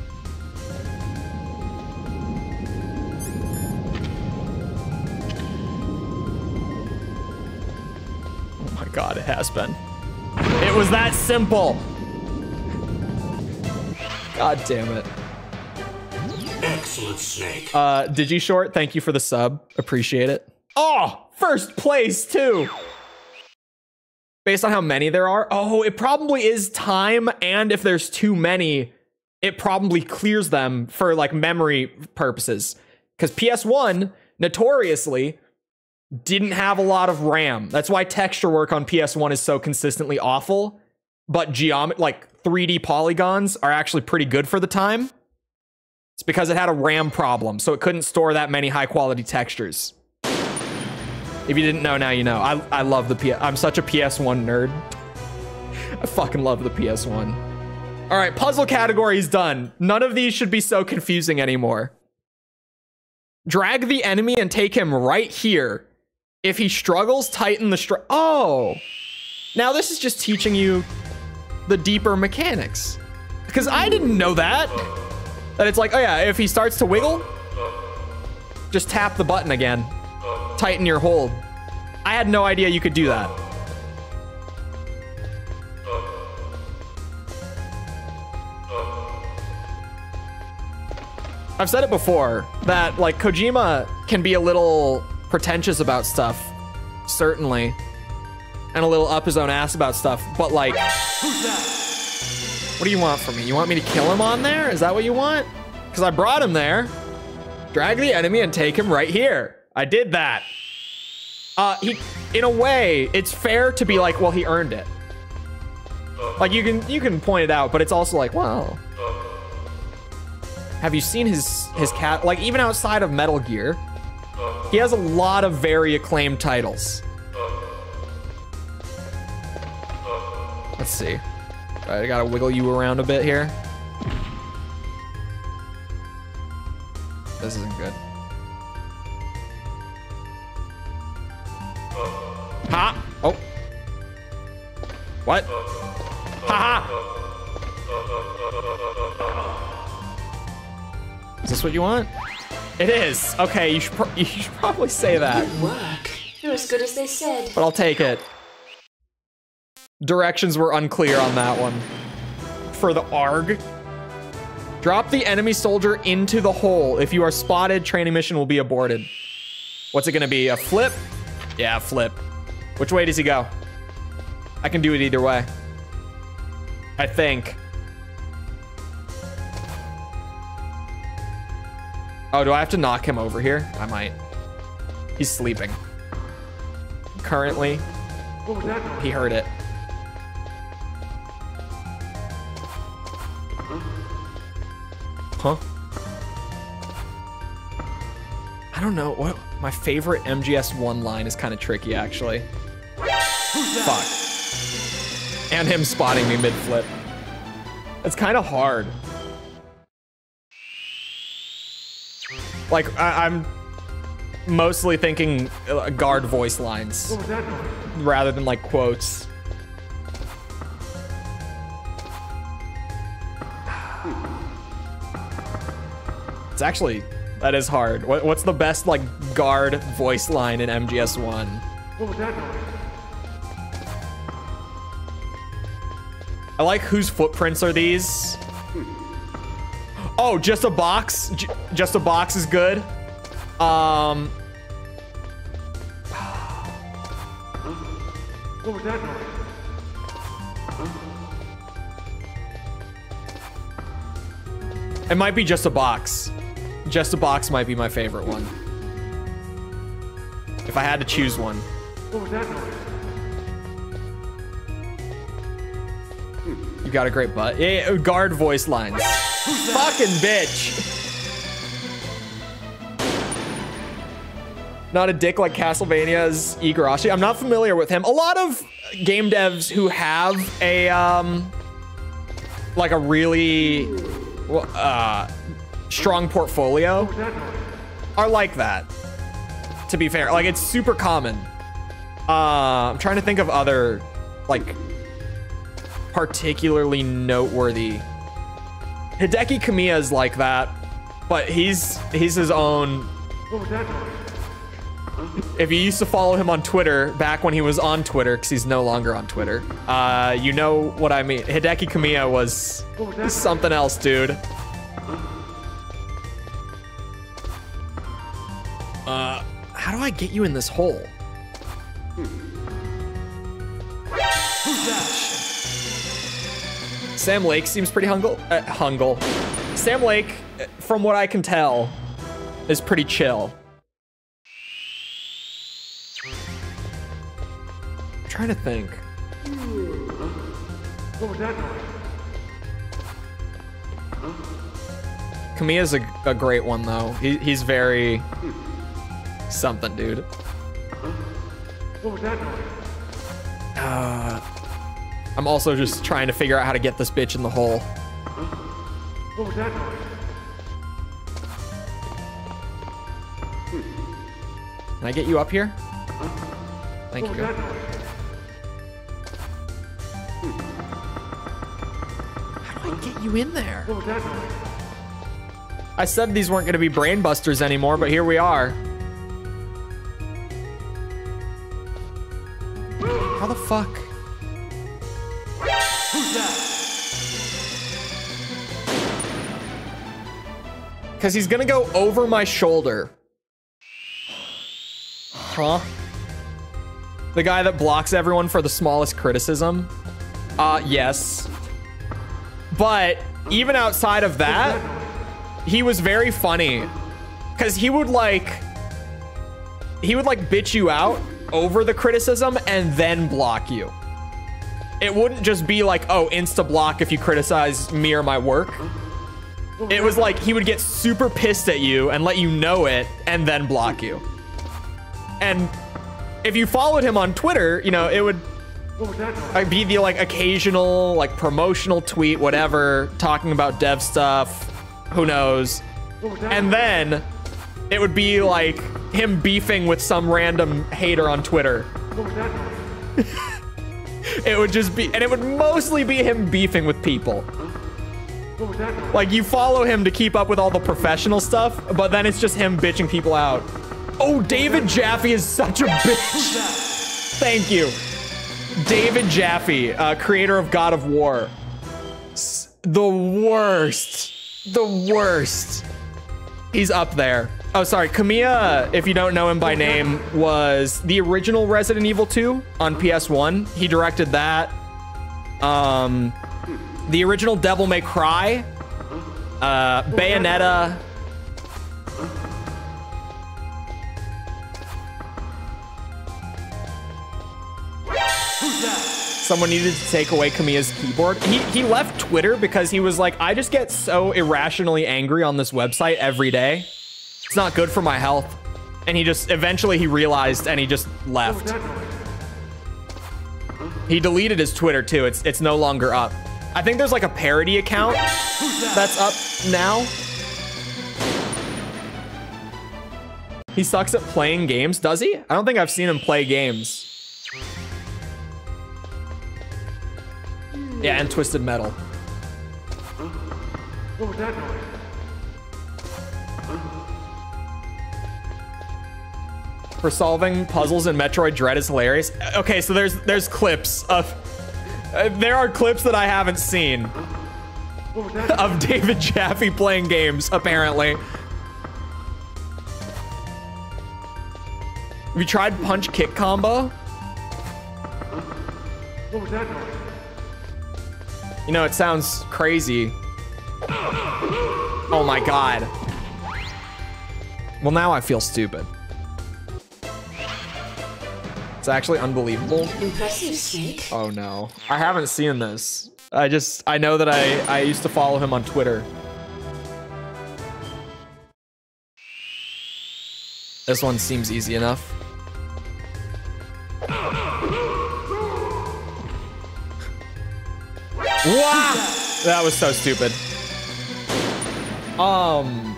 Oh my God, it has been. It was that simple. God damn it. Excellent, Snake. Uh, DigiShort, thank you for the sub. Appreciate it. Oh! First place too. Based on how many there are. Oh, it probably is time. And if there's too many, it probably clears them for like memory purposes. Because P S one notoriously didn't have a lot of RAM. That's why texture work on P S one is so consistently awful. But geom- like three D polygons are actually pretty good for the time. It's because it had a RAM problem. So it couldn't store that many high quality textures. If you didn't know, now you know. I, I love the P S one. I'm such a P S one nerd. I fucking love the P S one. All right, puzzle category's done. None of these should be so confusing anymore. Drag the enemy and take him right here. If he struggles, tighten the str- Oh! Now this is just teaching you the deeper mechanics. Because I didn't know that. That it's like, oh yeah, if he starts to wiggle, just tap the button again. Tighten your hold. I had no idea you could do that. I've said it before that, like, Kojima can be a little pretentious about stuff, certainly, and a little up his own ass about stuff, but like, who's that? What do you want from me? You want me to kill him on there? Is that what you want? Because I brought him there. Drag the enemy and take him right here. I did that. Uh, he, in a way, it's fair to be like, well, he earned it. Like, you can, you can point it out, but it's also like, wow. Have you seen his his cat? Like, even outside of Metal Gear, he has a lot of very acclaimed titles. Let's see. All right, I gotta wiggle you around a bit here. This isn't good. Ha! Oh. What? Ha ha! Is this what you want? It is. Okay, you should, pro you should probably say that. Good work. You're as good as they said. But I'll take it. Directions were unclear on that one. For the A R G. Drop the enemy soldier into the hole. If you are spotted, training mission will be aborted. What's it gonna be? A flip? Yeah, a flip. Which way does he go? I can do it either way. I think. Oh, do I have to knock him over here? I might. He's sleeping. Currently, he heard it. Huh? I don't know. What? My favorite M G S one line is kind of tricky, actually. Fuck. And him spotting me mid-flip. It's kind of hard. Like, I I'm mostly thinking guard voice lines rather than like quotes. It's actually, that is hard. What what's the best like guard voice line in M G S one? I like whose footprints are these? Oh, just a box? J just a box is good. Um. What was that noise? It might be just a box. Just a box might be my favorite one. If I had to choose one. What was that noise? You got a great butt. Yeah, guard voice lines. Fucking bitch. Not a dick like Castlevania's Igarashi. I'm not familiar with him. A lot of game devs who have a, um, like a really uh, strong portfolio are like that, to be fair. Like, it's super common. Uh, I'm trying to think of other, like, particularly noteworthy. Hideki Kamiya is like that, but he's he's his own. If you used to follow him on Twitter, back when he was on Twitter, because he's no longer on Twitter, uh, you know what I mean. Hideki Kamiya was something else, dude. Uh, how do I get you in this hole? Who's that? Sam Lake seems pretty hungle, uh, hungle. Sam Lake, from what I can tell, is pretty chill. I'm trying to think. What was that noise? Kamiya's a, a great one, though. He, he's very something, dude. What was that noise? Uh... I'm also just trying to figure out how to get this bitch in the hole. What was that noise? Can I get you up here? Thank you. How do I get you in there? I said these weren't going to be brain busters anymore, but here we are. How the fuck? Who's that? Because he's going to go over my shoulder. Huh? The guy that blocks everyone for the smallest criticism? Uh, yes. But even outside of that, he was very funny. Because he would like... He would like bitch you out over the criticism and then block you. It wouldn't just be like, oh, insta-block if you criticize me or my work. It was like he would get super pissed at you and let you know it and then block you. And if you followed him on Twitter, you know, it would be the like occasional, like promotional tweet, whatever, talking about dev stuff, who knows. And then it would be like him beefing with some random hater on Twitter. It would just be, and it would mostly be him beefing with people. Like you follow him to keep up with all the professional stuff, but then it's just him bitching people out. Oh, David Jaffe is such a bitch. Thank you. David Jaffe, uh, creator of God of War. S the worst. The worst. He's up there. Oh, sorry. Kamiya, if you don't know him by name, was the original Resident Evil two on P S one. He directed that. Um, the original Devil May Cry. Uh, Bayonetta. Someone needed to take away Kamiya's keyboard. He, he left Twitter because he was like, I just get so irrationally angry on this website every day. It's not good for my health. And he just, eventually he realized and he just left. He deleted his Twitter too. It's, it's no longer up. I think there's like a parody account that's up now. He sucks at playing games, does he? I don't think I've seen him play games. Yeah, and Twisted Metal. What was that noise? For solving puzzles in Metroid Dread is hilarious. Okay, so there's there's clips of uh, there are clips that I haven't seen of David Jaffe playing games apparently. Have you tried punch kick combo? What was that noise? You know, it sounds crazy. Oh my God. Well, now I feel stupid. It's actually unbelievable. Impressive, Snake. Oh no, I haven't seen this. I just, I know that I, I used to follow him on Twitter. This one seems easy enough. Wow! That was so stupid. Um,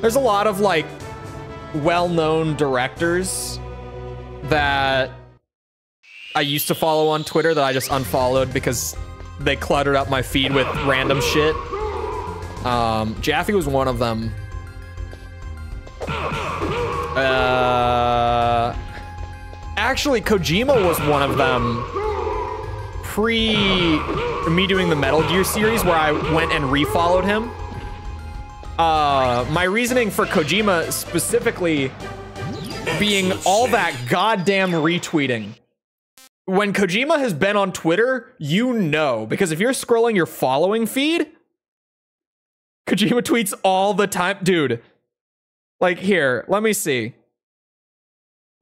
there's a lot of like well-known directors that I used to follow on Twitter that I just unfollowed because they cluttered up my feed with random shit. Um, Jaffe was one of them. Uh, actually, Kojima was one of them. Pre me doing the Metal Gear series where I went and refollowed him. Uh, my reasoning for Kojima specifically being all that goddamn retweeting. When Kojima has been on Twitter, you know, because if you're scrolling your following feed, Kojima tweets all the time. Dude, like here, let me see.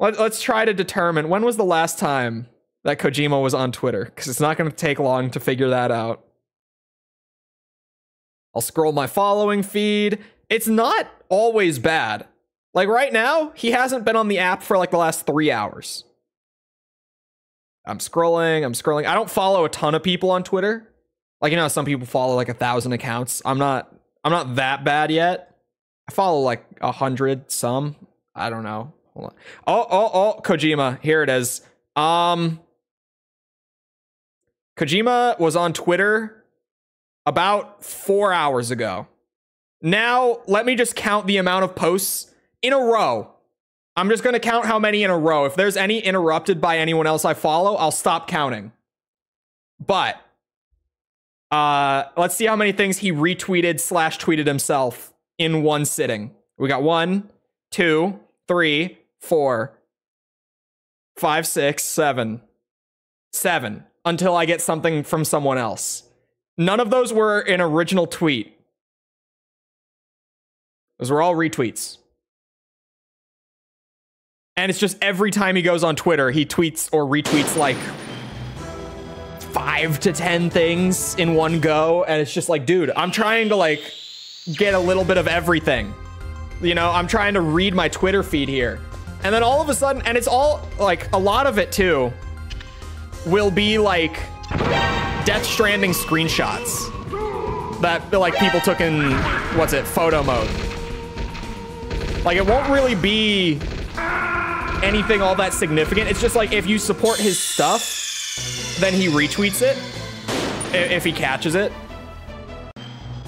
Let, let's try to determine when was the last time that Kojima was on Twitter, because it's not going to take long to figure that out. I'll scroll my following feed. It's not always bad. Like right now, he hasn't been on the app for like the last three hours. I'm scrolling, I'm scrolling. I don't follow a ton of people on Twitter. Like, you know, some people follow like a thousand accounts. I'm not, I'm not that bad yet. I follow like a hundred some. I don't know. Hold on. Oh, oh, oh, Kojima. Here it is. Um, Kojima was on Twitter about four hours ago. Now, let me just count the amount of posts in a row. I'm just going to count how many in a row. If there's any interrupted by anyone else I follow, I'll stop counting. But uh, let's see how many things he retweeted slash tweeted himself in one sitting. We got one, two, three, four, five, six, seven, seven until I get something from someone else. None of those were an original tweet. Those were all retweets. And it's just every time he goes on Twitter, he tweets or retweets like five to ten things in one go. And it's just like, dude, I'm trying to like get a little bit of everything. You know, I'm trying to read my Twitter feed here. And then all of a sudden, and it's all like a lot of it too, will be like Death Stranding screenshots that like people took in, what's it, photo mode. Like it won't really be anything all that significant. It's just like if you support his stuff, then he retweets it if he catches it.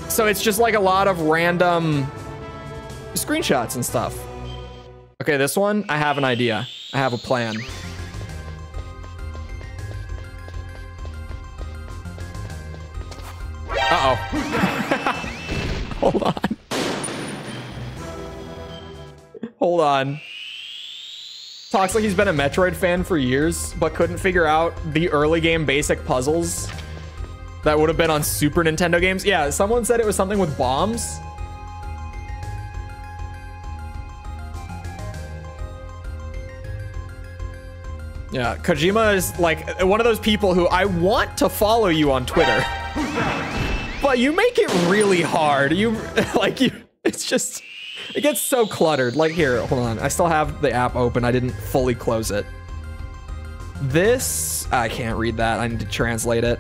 So it's just like a lot of random screenshots and stuff. Okay, this one, I have an idea. I have a plan. Uh-oh. Hold on. Hold on. Talks like he's been a Metroid fan for years, but couldn't figure out the early game basic puzzles that would have been on Super Nintendo games. Yeah, someone said it was something with bombs. Yeah, Kojima is like one of those people who I want to follow you on Twitter, but you make it really hard. You like you, it's just... It gets so cluttered. Like here, hold on. I still have the app open. I didn't fully close it. This, I can't read that. I need to translate it.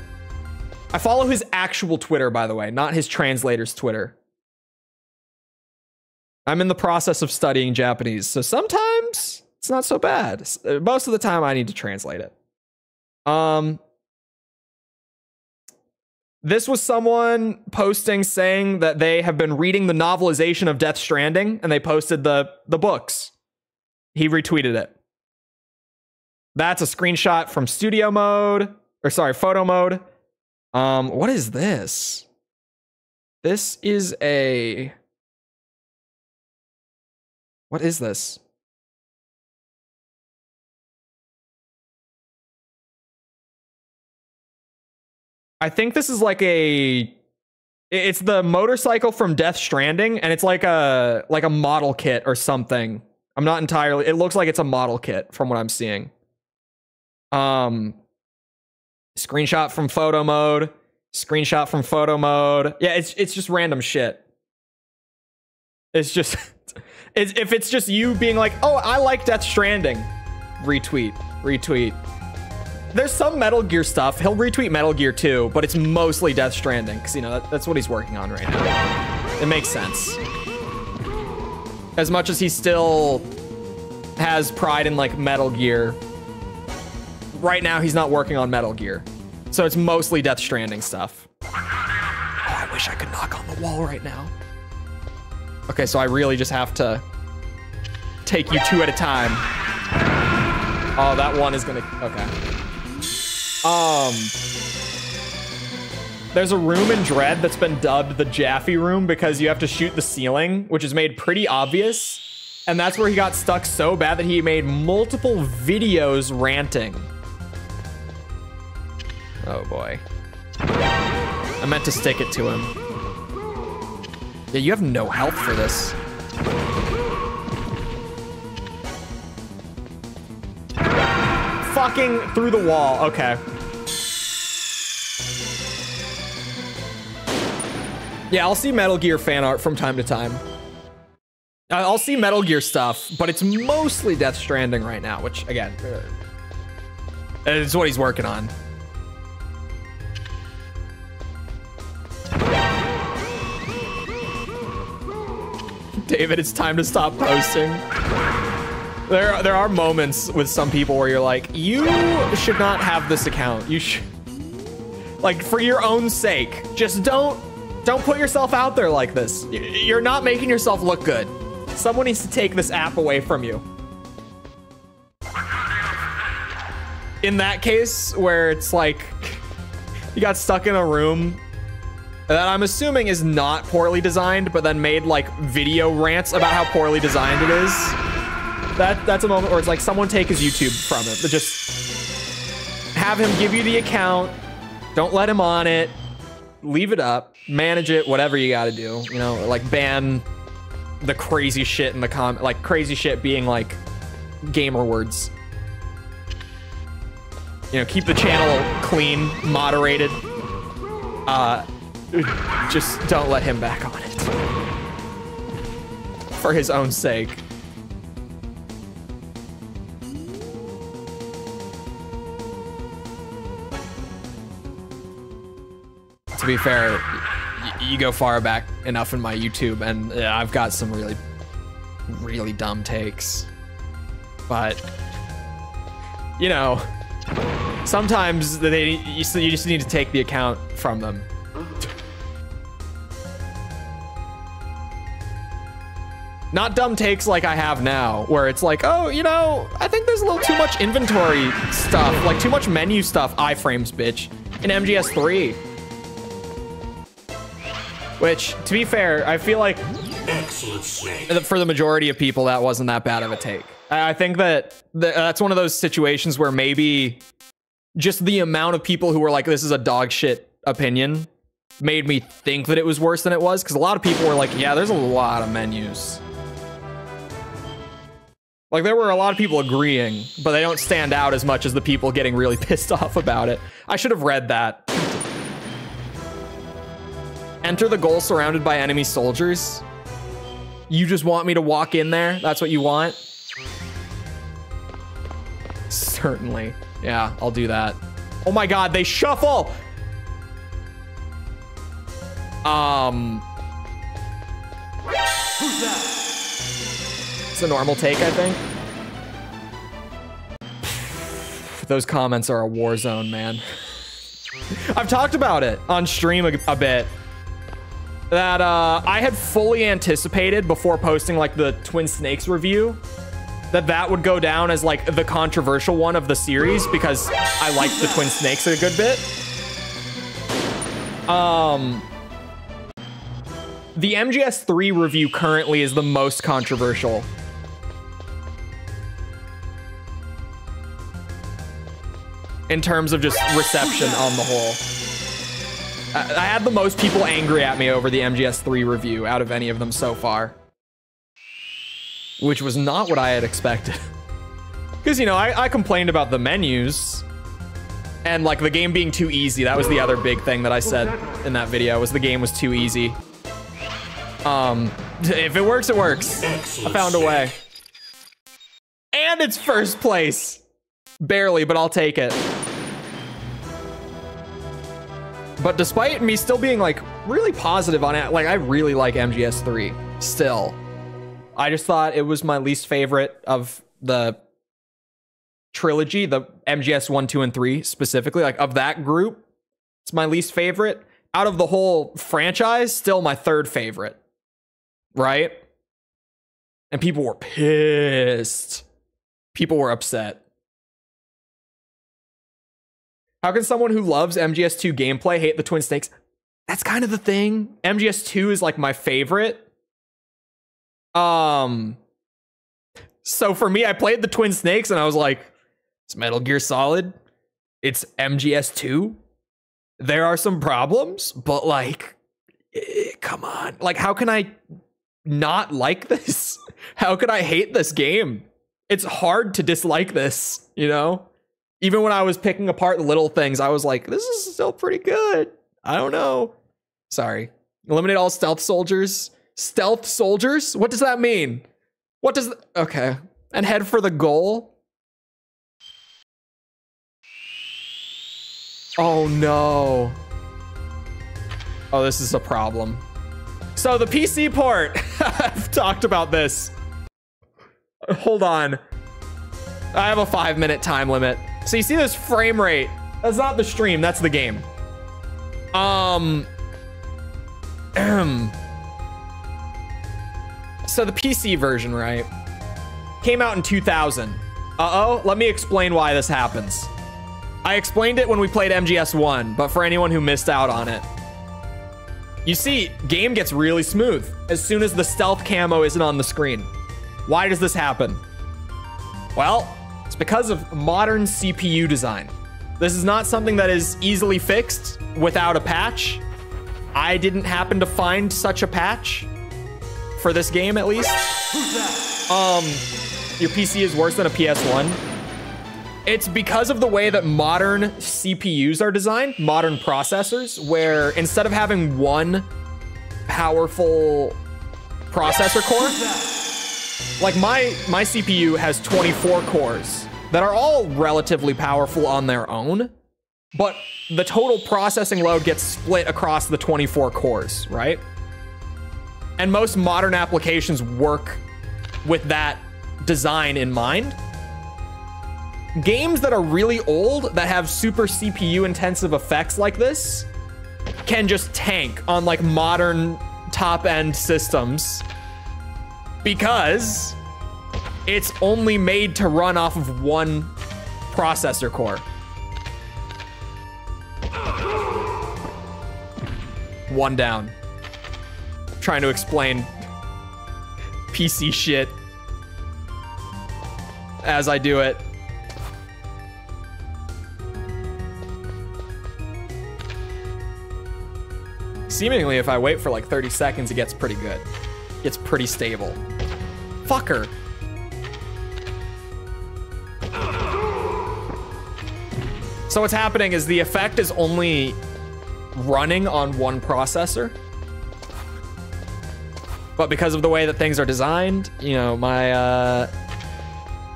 I follow his actual Twitter, by the way, not his translator's Twitter. I'm in the process of studying Japanese, so sometimes it's not so bad. Most of the time I need to translate it. Um, This was someone posting saying that they have been reading the novelization of Death Stranding, and they posted the, the books. He retweeted it. That's a screenshot from studio mode, or sorry, photo mode. Um, what is this? This is a... What is this? I think this is like a... It's the motorcycle from Death Stranding, and it's like a like a model kit or something. I'm not entirely... It looks like it's a model kit from what I'm seeing. Um, Screenshot from photo mode. Screenshot from photo mode. Yeah, it's it's just random shit. It's just... it's, if it's just you being like, oh, I like Death Stranding. Retweet. Retweet. There's some Metal Gear stuff. He'll retweet Metal Gear two, but it's mostly Death Stranding, because, you know, that, that's what he's working on right now. It makes sense. As much as he still has pride in, like, Metal Gear, right now he's not working on Metal Gear. So it's mostly Death Stranding stuff. Oh, I wish I could knock on the wall right now. Okay, so I really just have to take you two at a time. Oh, that one is gonna... Okay. Um, there's a room in Dread that's been dubbed the Jaffe room because you have to shoot the ceiling, which is made pretty obvious. And that's where he got stuck so bad that he made multiple videos ranting. Oh boy. I meant to stick it to him. Yeah, you have no help for this. Fucking through the wall. Okay. Yeah, I'll see Metal Gear fan art from time to time. I'll see Metal Gear stuff, but it's mostly Death Stranding right now, which, again, it's what he's working on. David, it's time to stop posting. There, there are moments with some people where you're like, you should not have this account. You should, like, for your own sake, just don't, don't put yourself out there like this. You're not making yourself look good. Someone needs to take this app away from you. In that case, where it's like, you got stuck in a room that I'm assuming is not poorly designed, but then made like video rants about how poorly designed it is. That, that's a moment where it's like, someone take his YouTube from it. But just have him give you the account. Don't let him on it. Leave it up. Manage it. Whatever you got to do. You know, like ban the crazy shit in the comment. Like crazy shit being like gamer words. You know, keep the channel clean, moderated. Uh, just don't let him back on it. For his own sake. To be fair, you go far back enough in my YouTube and I've got some really, really dumb takes. But, you know, sometimes they you just need to take the account from them. Not dumb takes like I have now, where it's like, oh, you know, I think there's a little too much inventory stuff, like too much menu stuff, iframes, bitch, in M G S three. Which, to be fair, I feel like excellent, Snake. For the majority of people, that wasn't that bad of a take. I think that th that's one of those situations where maybe just the amount of people who were like, this is a dog shit opinion made me think that it was worse than it was. Because a lot of people were like, yeah, there's a lot of menus. Like, there were a lot of people agreeing, but they don't stand out as much as the people getting really pissed off about it. I should have read that. Enter the goal surrounded by enemy soldiers. You just want me to walk in there? That's what you want? Certainly. Yeah, I'll do that. Oh my God, they shuffle! Um. Who's that? It's a normal take, I think. Those comments are a war zone, man. I've talked about it on stream a, a bit. That uh, I had fully anticipated before posting like the Twin Snakes review that that would go down as like the controversial one of the series because I liked the Twin Snakes a good bit. Um, the M G S three review currently is the most controversial. In terms of just reception on the whole. I had the most people angry at me over the M G S three review out of any of them so far. Which was not what I had expected. Because, you know, I, I complained about the menus. And, like, the game being too easy. That was the other big thing that I said in that video, was the game was too easy. Um, if it works, it works. I found a way. And it's first place. Barely, but I'll take it. But despite me still being like really positive on it, like I really like M G S three still. I just thought it was my least favorite of the trilogy, the M G S one, two, and three specifically, like of that group. It's my least favorite. Out of the whole franchise, still my third favorite. Right? And people were pissed. People were upset. How can someone who loves M G S two gameplay hate the Twin Snakes? That's kind of the thing. M G S two is like my favorite. Um, so for me, I played the Twin Snakes and I was like, it's Metal Gear Solid. It's M G S two. There are some problems, but like, eh, come on. Like, how can I not like this? How could I hate this game? It's hard to dislike this, you know? Even when I was picking apart little things, I was like, this is still pretty good. I don't know. Sorry. Eliminate all stealth soldiers. Stealth soldiers? What does that mean? What does... Th okay. And head for the goal? Oh, no. Oh, this is a problem. So the P C port, I've talked about this. Hold on. I have a five minute time limit. So you see this frame rate. That's not the stream, that's the game. Um, so the P C version, right? Came out in two thousand. Uh-oh, let me explain why this happens. I explained it when we played M G S one, but for anyone who missed out on it. You see, game gets really smooth as soon as the stealth camo isn't on the screen. Why does this happen? Well, it's because of modern C P U design. This is not something that is easily fixed without a patch. I didn't happen to find such a patch for this game, at least. Um, your P C is worse than a P S one. It's because of the way that modern C P Us are designed, modern processors, where instead of having one powerful processor core, like my, my C P U has twenty-four cores that are all relatively powerful on their own, but the total processing load gets split across the twenty-four cores, right? And most modern applications work with that design in mind. Games that are really old that have super C P U intensive effects like this can just tank on like modern top end systems because it's only made to run off of one processor core. One down. Trying to explain P C shit as I do it. Seemingly, if I wait for like thirty seconds, it gets pretty good. It gets pretty stable. Fucker. So what's happening is the effect is only running on one processor. But because of the way that things are designed, you know, my uh,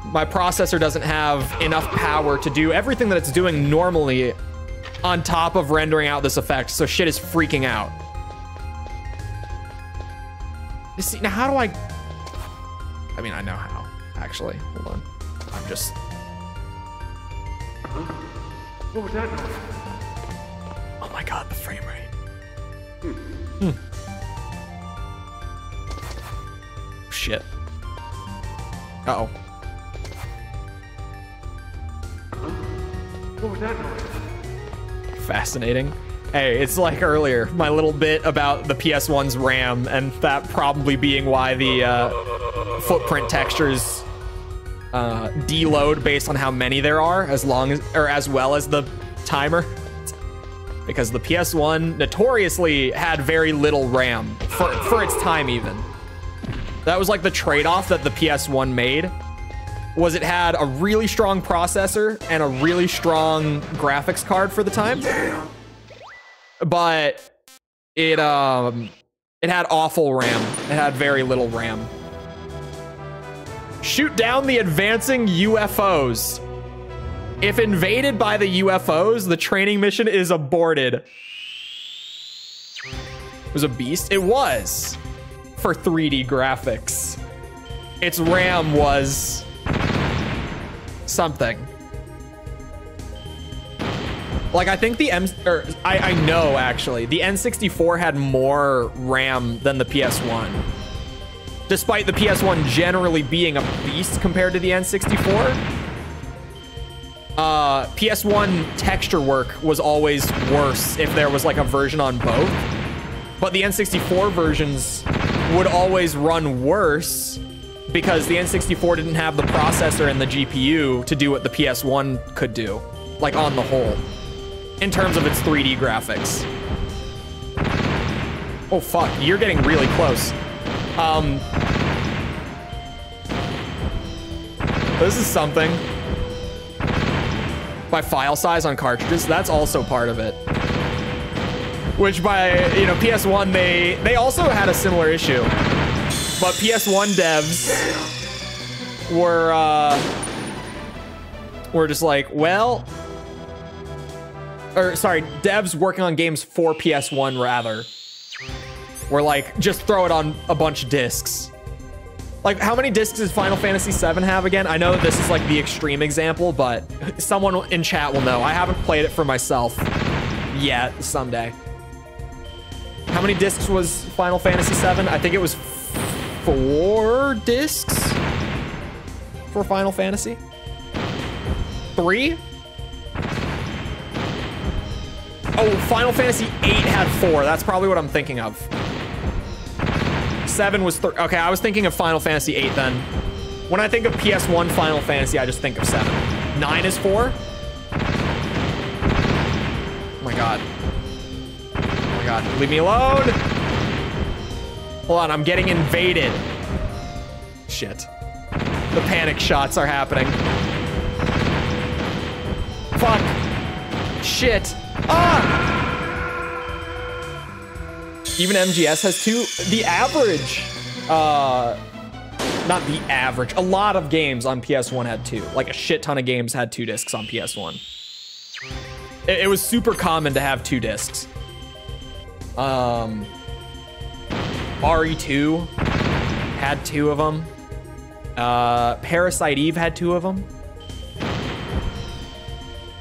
my processor doesn't have enough power to do everything that it's doing normally on top of rendering out this effect, so shit is freaking out. See, now how do I... I mean, I know how, actually. Hold on. I'm just... What was that? Oh my god, the frame rate. Hmm. Hmm. Shit. Uh-oh. What was that noise? Fascinating. Hey, it's like earlier, my little bit about the P S one's RAM and that probably being why the uh, footprint textures uh, deload based on how many there are, as long as, or as well as the timer, because the P S one notoriously had very little RAM for, for its time even. That was like the trade-off that the P S one made. Was it had a really strong processor and a really strong graphics card for the time, but it um it had awful RAM. It had very little RAM. Shoot down the advancing U F Os. If invaded by the U F Os, the training mission is aborted. It was a beast. It was for three D graphics. Its RAM was something. Like I think the M, or I, I know actually, the N sixty-four had more RAM than the P S one. Despite the P S one generally being a beast compared to the N sixty-four, uh, P S one texture work was always worse if there was like a version on both. But the N sixty-four versions would always run worse because the N sixty-four didn't have the processor and the G P U to do what the P S one could do, like on the whole, in terms of its three D graphics. Oh fuck, you're getting really close. Um, this is something. By file size on cartridges, that's also part of it. Which by, you know, P S one, they, they also had a similar issue. But P S one devs were uh, were just like, well, or sorry, devs working on games for P S one rather where like just throw it on a bunch of discs. Like, how many discs does Final Fantasy seven have again? I know this is like the extreme example, but someone in chat will know. I haven't played it for myself yet. Someday. How many discs was Final Fantasy seven? I think it was four discs for Final Fantasy. Three? Oh, Final Fantasy eight had four. That's probably what I'm thinking of. Seven was three. Okay, I was thinking of Final Fantasy eight then. When I think of P S one Final Fantasy, I just think of seven. Nine is four? Oh my god. Oh my god. Leave me alone! Hold on, I'm getting invaded. Shit. The panic shots are happening. Fuck. Shit. Ah! Even M G S has two. The average, uh, not the average. A lot of games on P S one had two. Like a shit ton of games had two discs on P S one. It, it was super common to have two discs. Um, R E two had two of them. Uh, Parasite Eve had two of them.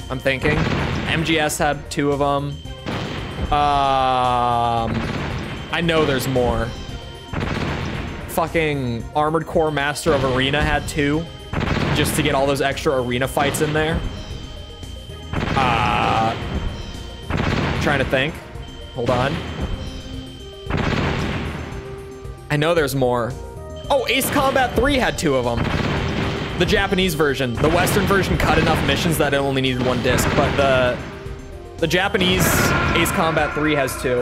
I'm thinking. M G S had two of them. Um, I know there's more. Fucking Armored Core Master of Arena had two, just to get all those extra arena fights in there. Uh, trying to think. Hold on. I know there's more. Oh, Ace Combat three had two of them. The Japanese version. The Western version cut enough missions that it only needed one disc, but the the Japanese Ace Combat three has two.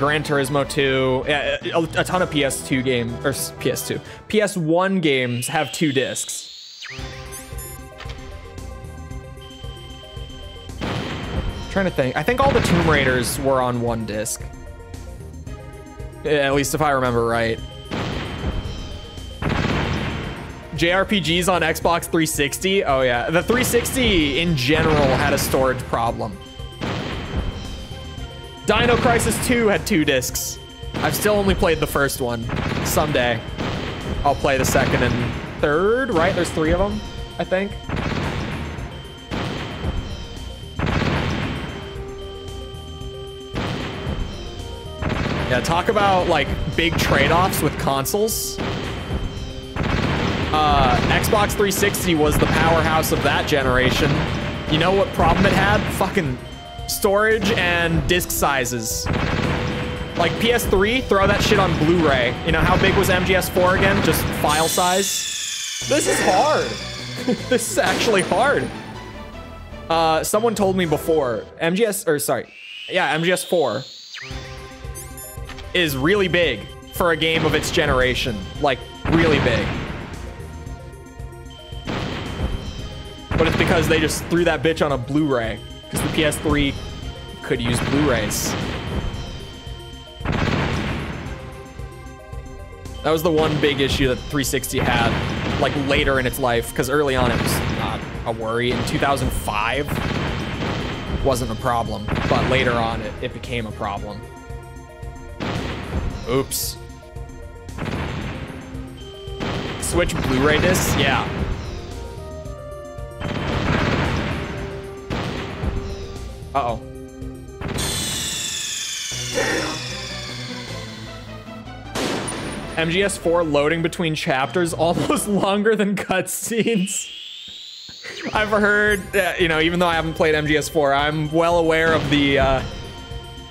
Gran Turismo two. Yeah, a, a ton of P S two games, or P S two. P S one games have two discs. I'm trying to think. I think all the Tomb Raiders were on one disc. At least if I remember right. J R P Gs on Xbox three sixty? Oh yeah, the three sixty in general had a storage problem. Dino Crisis two had two discs. I've still only played the first one. Someday I'll play the second and third, right? There's three of them, I think. Yeah, talk about like big trade-offs with consoles. Uh, Xbox three sixty was the powerhouse of that generation. You know what problem it had? Fucking storage and disc sizes. Like P S three, throw that shit on Blu-ray. You know, how big was M G S four again? Just file size. This is hard. This is actually hard. Uh, someone told me before, M G S, or sorry, yeah, M G S four. Is really big for a game of its generation. Like, really big. But it's because they just threw that bitch on a Blu-ray. Because the P S three could use Blu-rays. That was the one big issue that three sixty had, like, later in its life. Because early on, it was not a worry. In two thousand five, it wasn't a problem. But later on, it, it became a problem. Oops. Switch Blu-ray discs? Yeah. Uh-oh. M G S four loading between chapters almost longer than cutscenes. I've heard, uh, you know, even though I haven't played M G S four, I'm well aware of the, uh,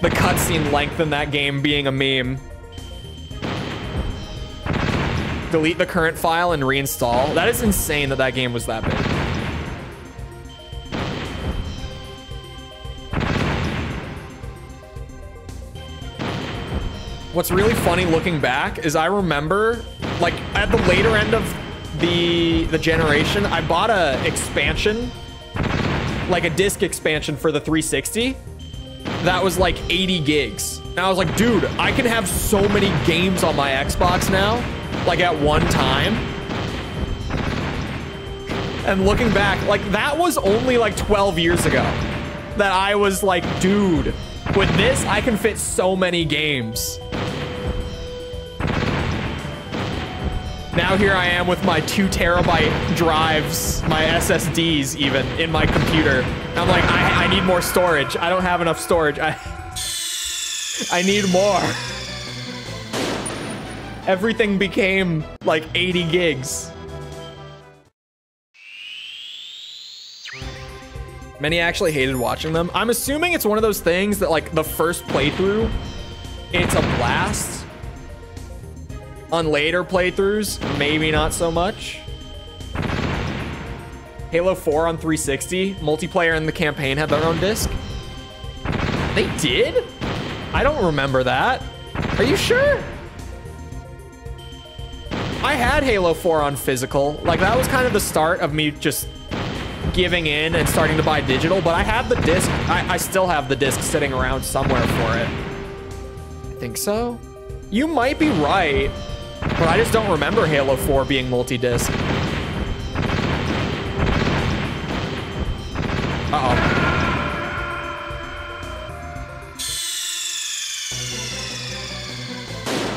the cutscene length in that game being a meme. Delete the current file and reinstall. That is insane that that game was that big. What's really funny looking back is I remember, like, at the later end of the the generation, I bought a expansion, like a disc expansion for the three sixty. That was like eighty gigs. And I was like, dude, I can have so many games on my Xbox now. Like at one time. And looking back, like that was only like twelve years ago. that I was like, dude, with this, I can fit so many games. Now here I am with my two terabyte drives, my S S Ds even, in my computer. I'm like, I, I need more storage. I don't have enough storage. I, I need more. Everything became like eighty gigs. Many actually hated watching them. I'm assuming it's one of those things that like the first playthrough, it's a blast. On later playthroughs, maybe not so much. Halo four on three sixty, multiplayer and the campaign had their own disc. They did? I don't remember that. Are you sure? I had Halo four on physical. Like that was kind of the start of me just giving in and starting to buy digital, but I have the disc. I, I still have the disc sitting around somewhere for it. I think so. You might be right. But I just don't remember Halo four being multi-disc. Uh-oh.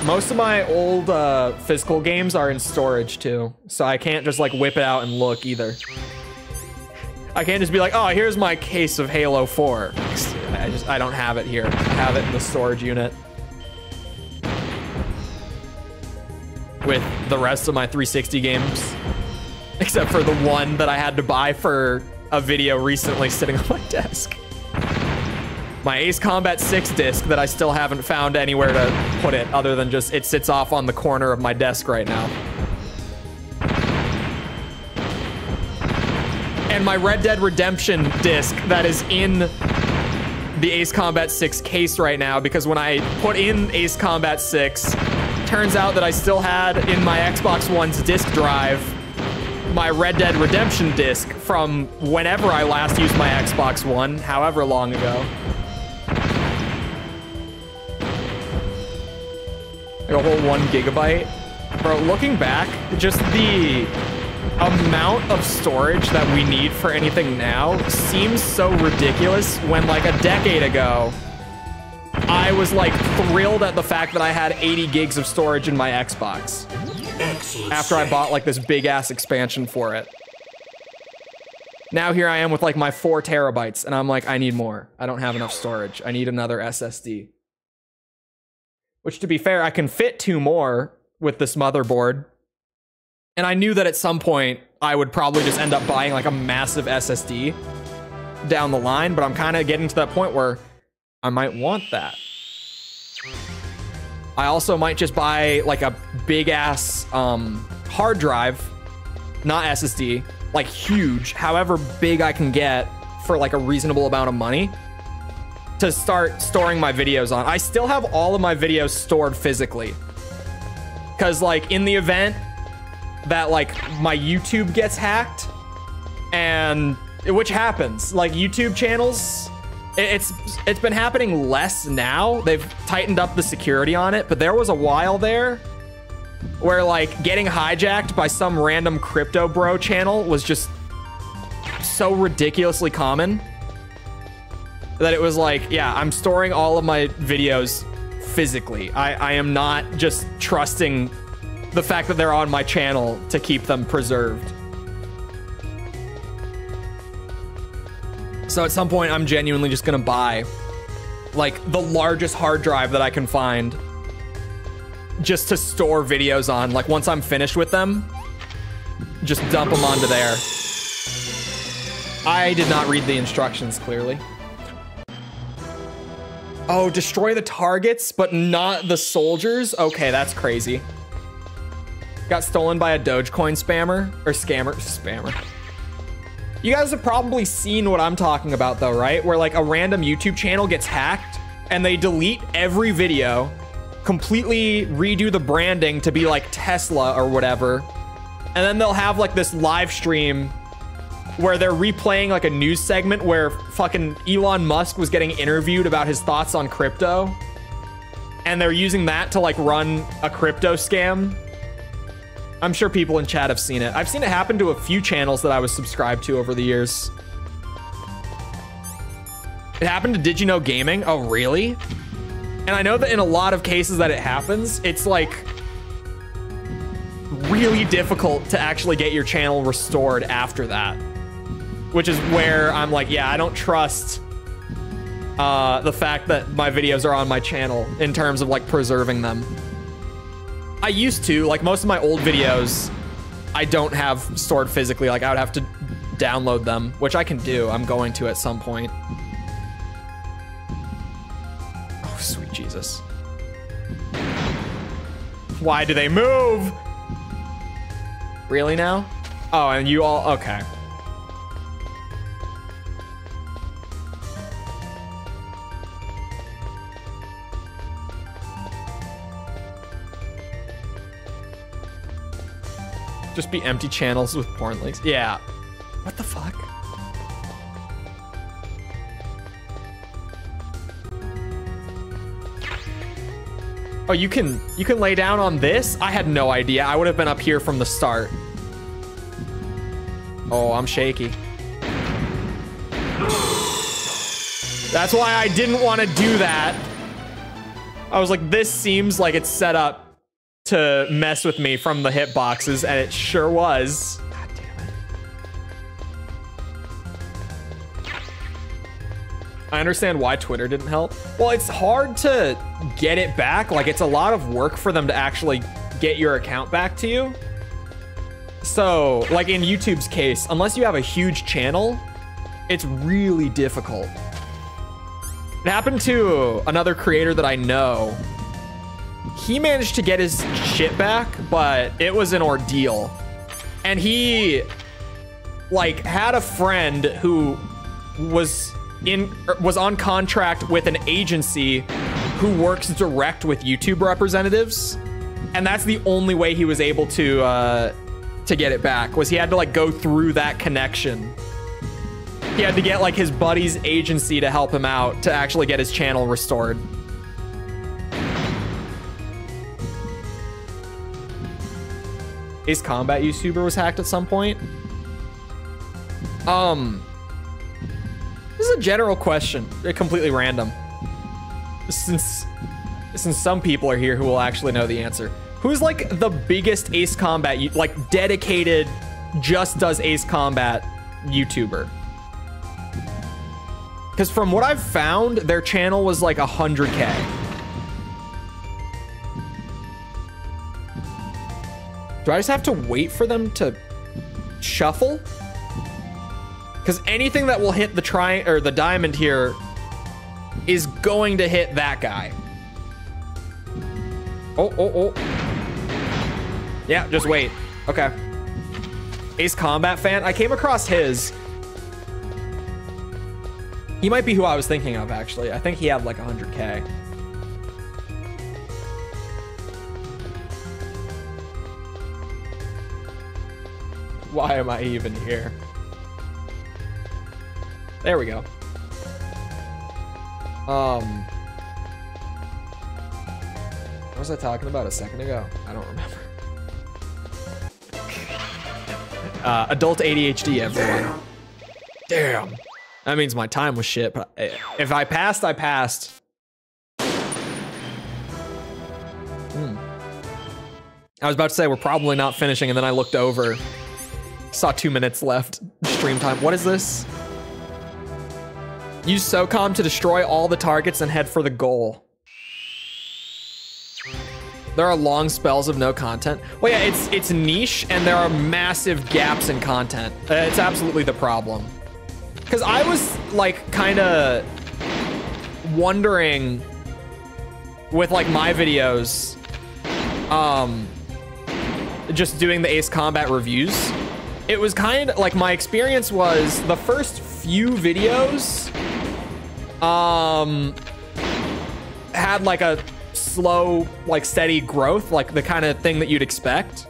Most of my old uh, physical games are in storage too, so I can't just like whip it out and look either. I can't just be like, oh, here's my case of Halo four. I just, I don't have it here. I have it in the storage unit. With the rest of my three sixty games, except for the one that I had to buy for a video recently sitting on my desk. My Ace Combat six disc that I still haven't found anywhere to put it other than just it sits off on the corner of my desk right now. And my Red Dead Redemption disc that is in the Ace Combat six case right now, because when I put in Ace Combat six, turns out that I still had in my Xbox One's disc drive my Red Dead Redemption disc from whenever I last used my Xbox One, however long ago. Like a whole one gigabyte. Bro, looking back, just the amount of storage that we need for anything now seems so ridiculous when like a decade ago, I was like thrilled at the fact that I had eighty gigs of storage in my Xbox. Excellent. After I bought like this big ass expansion for it. Now here I am with like my four terabytes and I'm like, I need more. I don't have enough storage. I need another S S D. Which to be fair, I can fit two more with this motherboard. And I knew that at some point I would probably just end up buying like a massive S S D down the line, but I'm kind of getting to that point where I might want that. I also might just buy like a big ass um, hard drive, not S S D, like huge, however big I can get for like a reasonable amount of money to start storing my videos on. I still have all of my videos stored physically because like in the event that like my YouTube gets hacked, and which happens, like YouTube channels, It's it's been happening less now. They've tightened up the security on it, but there was a while there where like getting hijacked by some random crypto bro channel was just so ridiculously common that it was like, yeah, I'm storing all of my videos physically. I, I am not just trusting the fact that they're on my channel to keep them preserved. So at some point, I'm genuinely just gonna buy like the largest hard drive that I can find just to store videos on. Like once I'm finished with them, just dump them onto there. I did not read the instructions clearly. Oh, destroy the targets, but not the soldiers. Okay, that's crazy. Got stolen by a Dogecoin spammer or scammer, spammer. You guys have probably seen what I'm talking about though, right? Where like a random YouTube channel gets hacked and they delete every video, completely redo the branding to be like Tesla or whatever. And then they'll have like this live stream where they're replaying like a news segment where fucking Elon Musk was getting interviewed about his thoughts on crypto. And they're using that to like run a crypto scam. I'm sure people in chat have seen it. I've seen it happen to a few channels that I was subscribed to over the years. It happened to Did You Know Gaming? Oh, really? And I know that in a lot of cases that it happens, it's like really difficult to actually get your channel restored after that, which is where I'm like, yeah, I don't trust uh, the fact that my videos are on my channel in terms of like preserving them. I used to, like most of my old videos, I don't have stored physically. Like I would have to download them, which I can do. I'm going to at some point. Oh, sweet Jesus. Why do they move? Really now? Oh, and you all, okay. Just be empty channels with porn links. Yeah. What the fuck? Oh, you can you can lay down on this? I had no idea. I would have been up here from the start. Oh, I'm shaky. That's why I didn't want to do that. I was like, this seems like it's set up to mess with me from the hitboxes, and it sure was. God damn it. I understand why Twitter didn't help. Well, it's hard to get it back. Like, it's a lot of work for them to actually get your account back to you. So, like in YouTube's case, unless you have a huge channel, it's really difficult. It happened to another creator that I know. He managed to get his shit back, but it was an ordeal. And he, like, had a friend who was in was on contract with an agency who works direct with YouTube representatives, and that's the only way he was able to uh to get it back, was he had to like go through that connection. He had to get like his buddy's agency to help him out to actually get his channel restored. Ace Combat YouTuber was hacked at some point. Um This is a general question. They're completely random. Since, since some people are here who will actually know the answer. Who's like the biggest Ace Combat, like dedicated, just does Ace Combat YouTuber? Because from what I've found, their channel was like one hundred K. Do I just have to wait for them to shuffle? Because anything that will hit the tri or the diamond here is going to hit that guy. Oh, oh, oh. Yeah, just wait. Okay. Ace Combat fan. I came across his. He might be who I was thinking of, actually. I think he had like one hundred K. Why am I even here? There we go. Um, what was I talking about a second ago? I don't remember. Uh, adult A D H D, everyone. Damn. Damn. That means my time was shit, but if I passed, I passed. Hmm. I was about to say, we're probably not finishing, and then I looked over. Saw two minutes left. Stream time. What is this? Use SOCOM to destroy all the targets and head for the goal. There are long spells of no content. Well, yeah, it's it's niche, and there are massive gaps in content. Uh, it's absolutely the problem. Because I was, like, kind of wondering with, like, my videos, um, just doing the Ace Combat reviews. It was kind of, like, my experience was the first few videos... Um, had like a slow, like steady growth, like the kind of thing that you'd expect.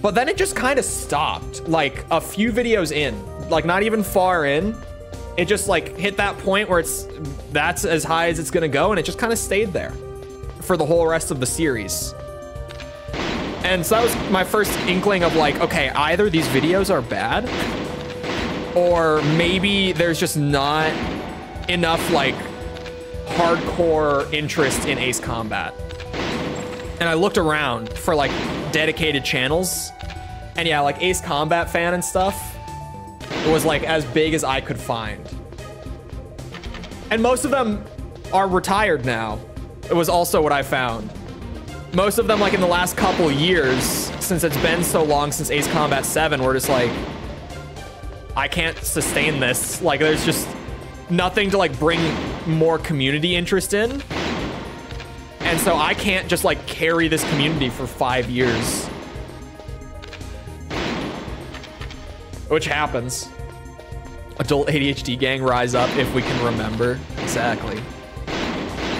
But then it just kind of stopped, like a few videos in, like not even far in. It just like hit that point where it's, that's as high as it's gonna go, and it just kind of stayed there for the whole rest of the series. And so that was my first inkling of like, okay, either these videos are bad Or maybe there's just not enough, like, hardcore interest in Ace Combat. And I looked around for, like, dedicated channels. And yeah, like, Ace Combat fan and stuff, it was, like, as big as I could find. And most of them are retired now. It was also what I found. Most of them, like, in the last couple years, since it's been so long since Ace Combat seven, we're just like, I can't sustain this. Like, there's just nothing to, like, bring more community interest in. And so I can't just, like, carry this community for five years. Which happens. Adult A D H D gang, rise up if we can remember. Exactly.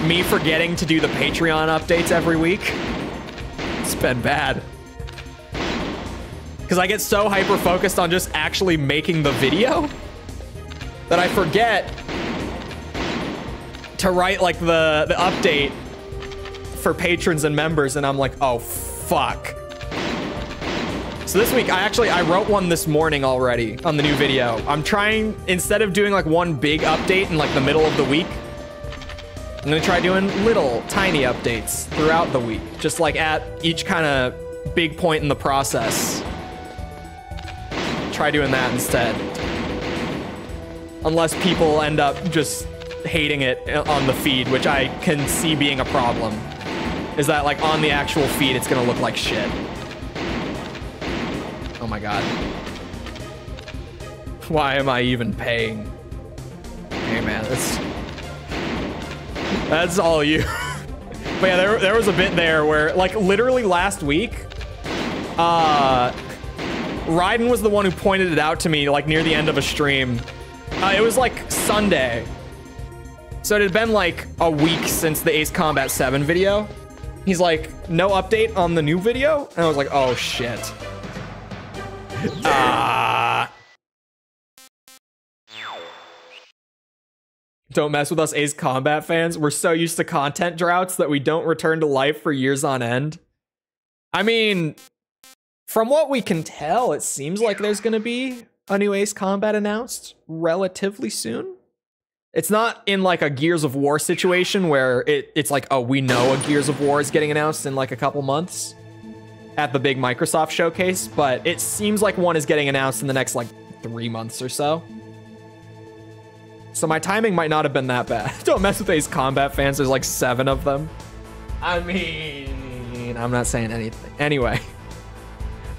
Me forgetting to do the Patreon updates every week. It's been bad. Because I get so hyper-focused on just actually making the video that I forget to write, like, the, the update for patrons and members, and I'm like, oh, fuck. So this week, I actually, I wrote one this morning already on the new video. I'm trying, instead of doing, like, one big update in, like, the middle of the week, I'm gonna try doing little, tiny updates throughout the week, just like at each kind of big point in the process. Try doing that instead. Unless people end up just hating it on the feed, which I can see being a problem. Is that, like, on the actual feed, it's gonna look like shit. Oh my god. Why am I even paying? Hey man, that's... That's all you. But yeah, there, there was a bit there where, like, literally last week, uh, Raiden was the one who pointed it out to me, like, near the end of a stream. Uh, it was, like, Sunday. So it had been, like, a week since the Ace Combat seven video. He's like, no update on the new video? And I was like, oh, shit. Ah. Uh, Don't mess with us, Ace Combat fans. We're so used to content droughts that we don't return to life for years on end. I mean, from what we can tell, it seems like there's going to be a new Ace Combat announced relatively soon. It's not in, like, a Gears of War situation where it, it's like, oh, we know a Gears of War is getting announced in, like, a couple months at the big Microsoft showcase, but it seems like one is getting announced in the next, like, three months or so. So my timing might not have been that bad. Don't mess with Ace Combat fans. There's like seven of them. I mean, I'm not saying anything. Anyway.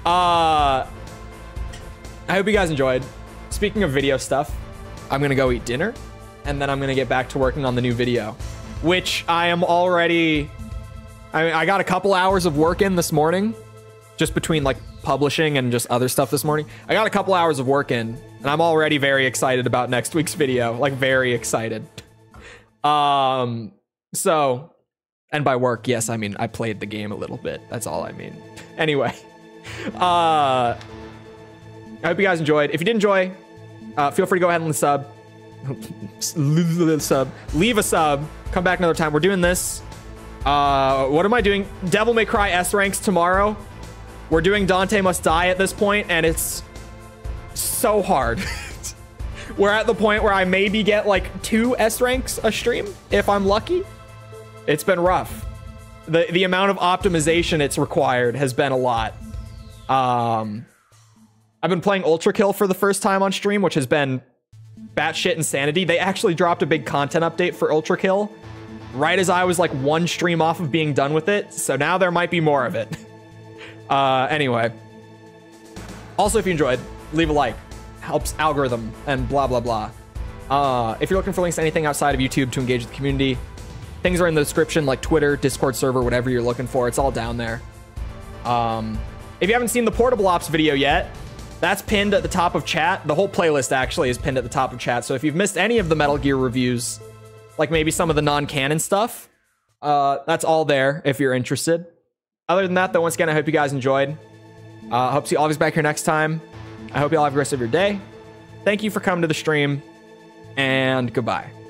Uh, I hope you guys enjoyed. Speaking of video stuff, I'm going to go eat dinner. And then I'm going to get back to working on the new video. Which I am already... I mean, I got a couple hours of work in this morning. Just between, like, publishing and just other stuff this morning. I got a couple hours of work in. And I'm already very excited about next week's video, like, very excited. Um, so, and by work, yes, I mean, I played the game a little bit. That's all I mean. Anyway, uh, I hope you guys enjoyed. If you did enjoy, uh, feel free to go ahead and sub, sub, leave a sub, come back another time. We're doing this. Uh, what am I doing? Devil May Cry S ranks tomorrow. We're doing Dante Must Die at this point, and it's so hard. We're at the point where I maybe get like two S ranks a stream if I'm lucky. It's been rough. The the amount of optimization it's required has been a lot. Um, I've been playing Ultra Kill for the first time on stream, which has been batshit insanity. They actually dropped a big content update for Ultra Kill right as I was like one stream off of being done with it. So now there might be more of it. Uh, anyway. Also, if you enjoyed, leave a like, helps algorithm and blah, blah, blah. Uh, if you're looking for links to anything outside of YouTube to engage with the community, things are in the description, like Twitter, Discord server, whatever you're looking for. It's all down there. Um, if you haven't seen the Portable Ops video yet, that's pinned at the top of chat. The whole playlist actually is pinned at the top of chat. So if you've missed any of the Metal Gear reviews, like maybe some of the non-canon stuff, uh, that's all there if you're interested. Other than that, though, once again, I hope you guys enjoyed. Uh, hope to see all of you back here next time. I hope you all have the rest of your day. Thank you for coming to the stream, and goodbye.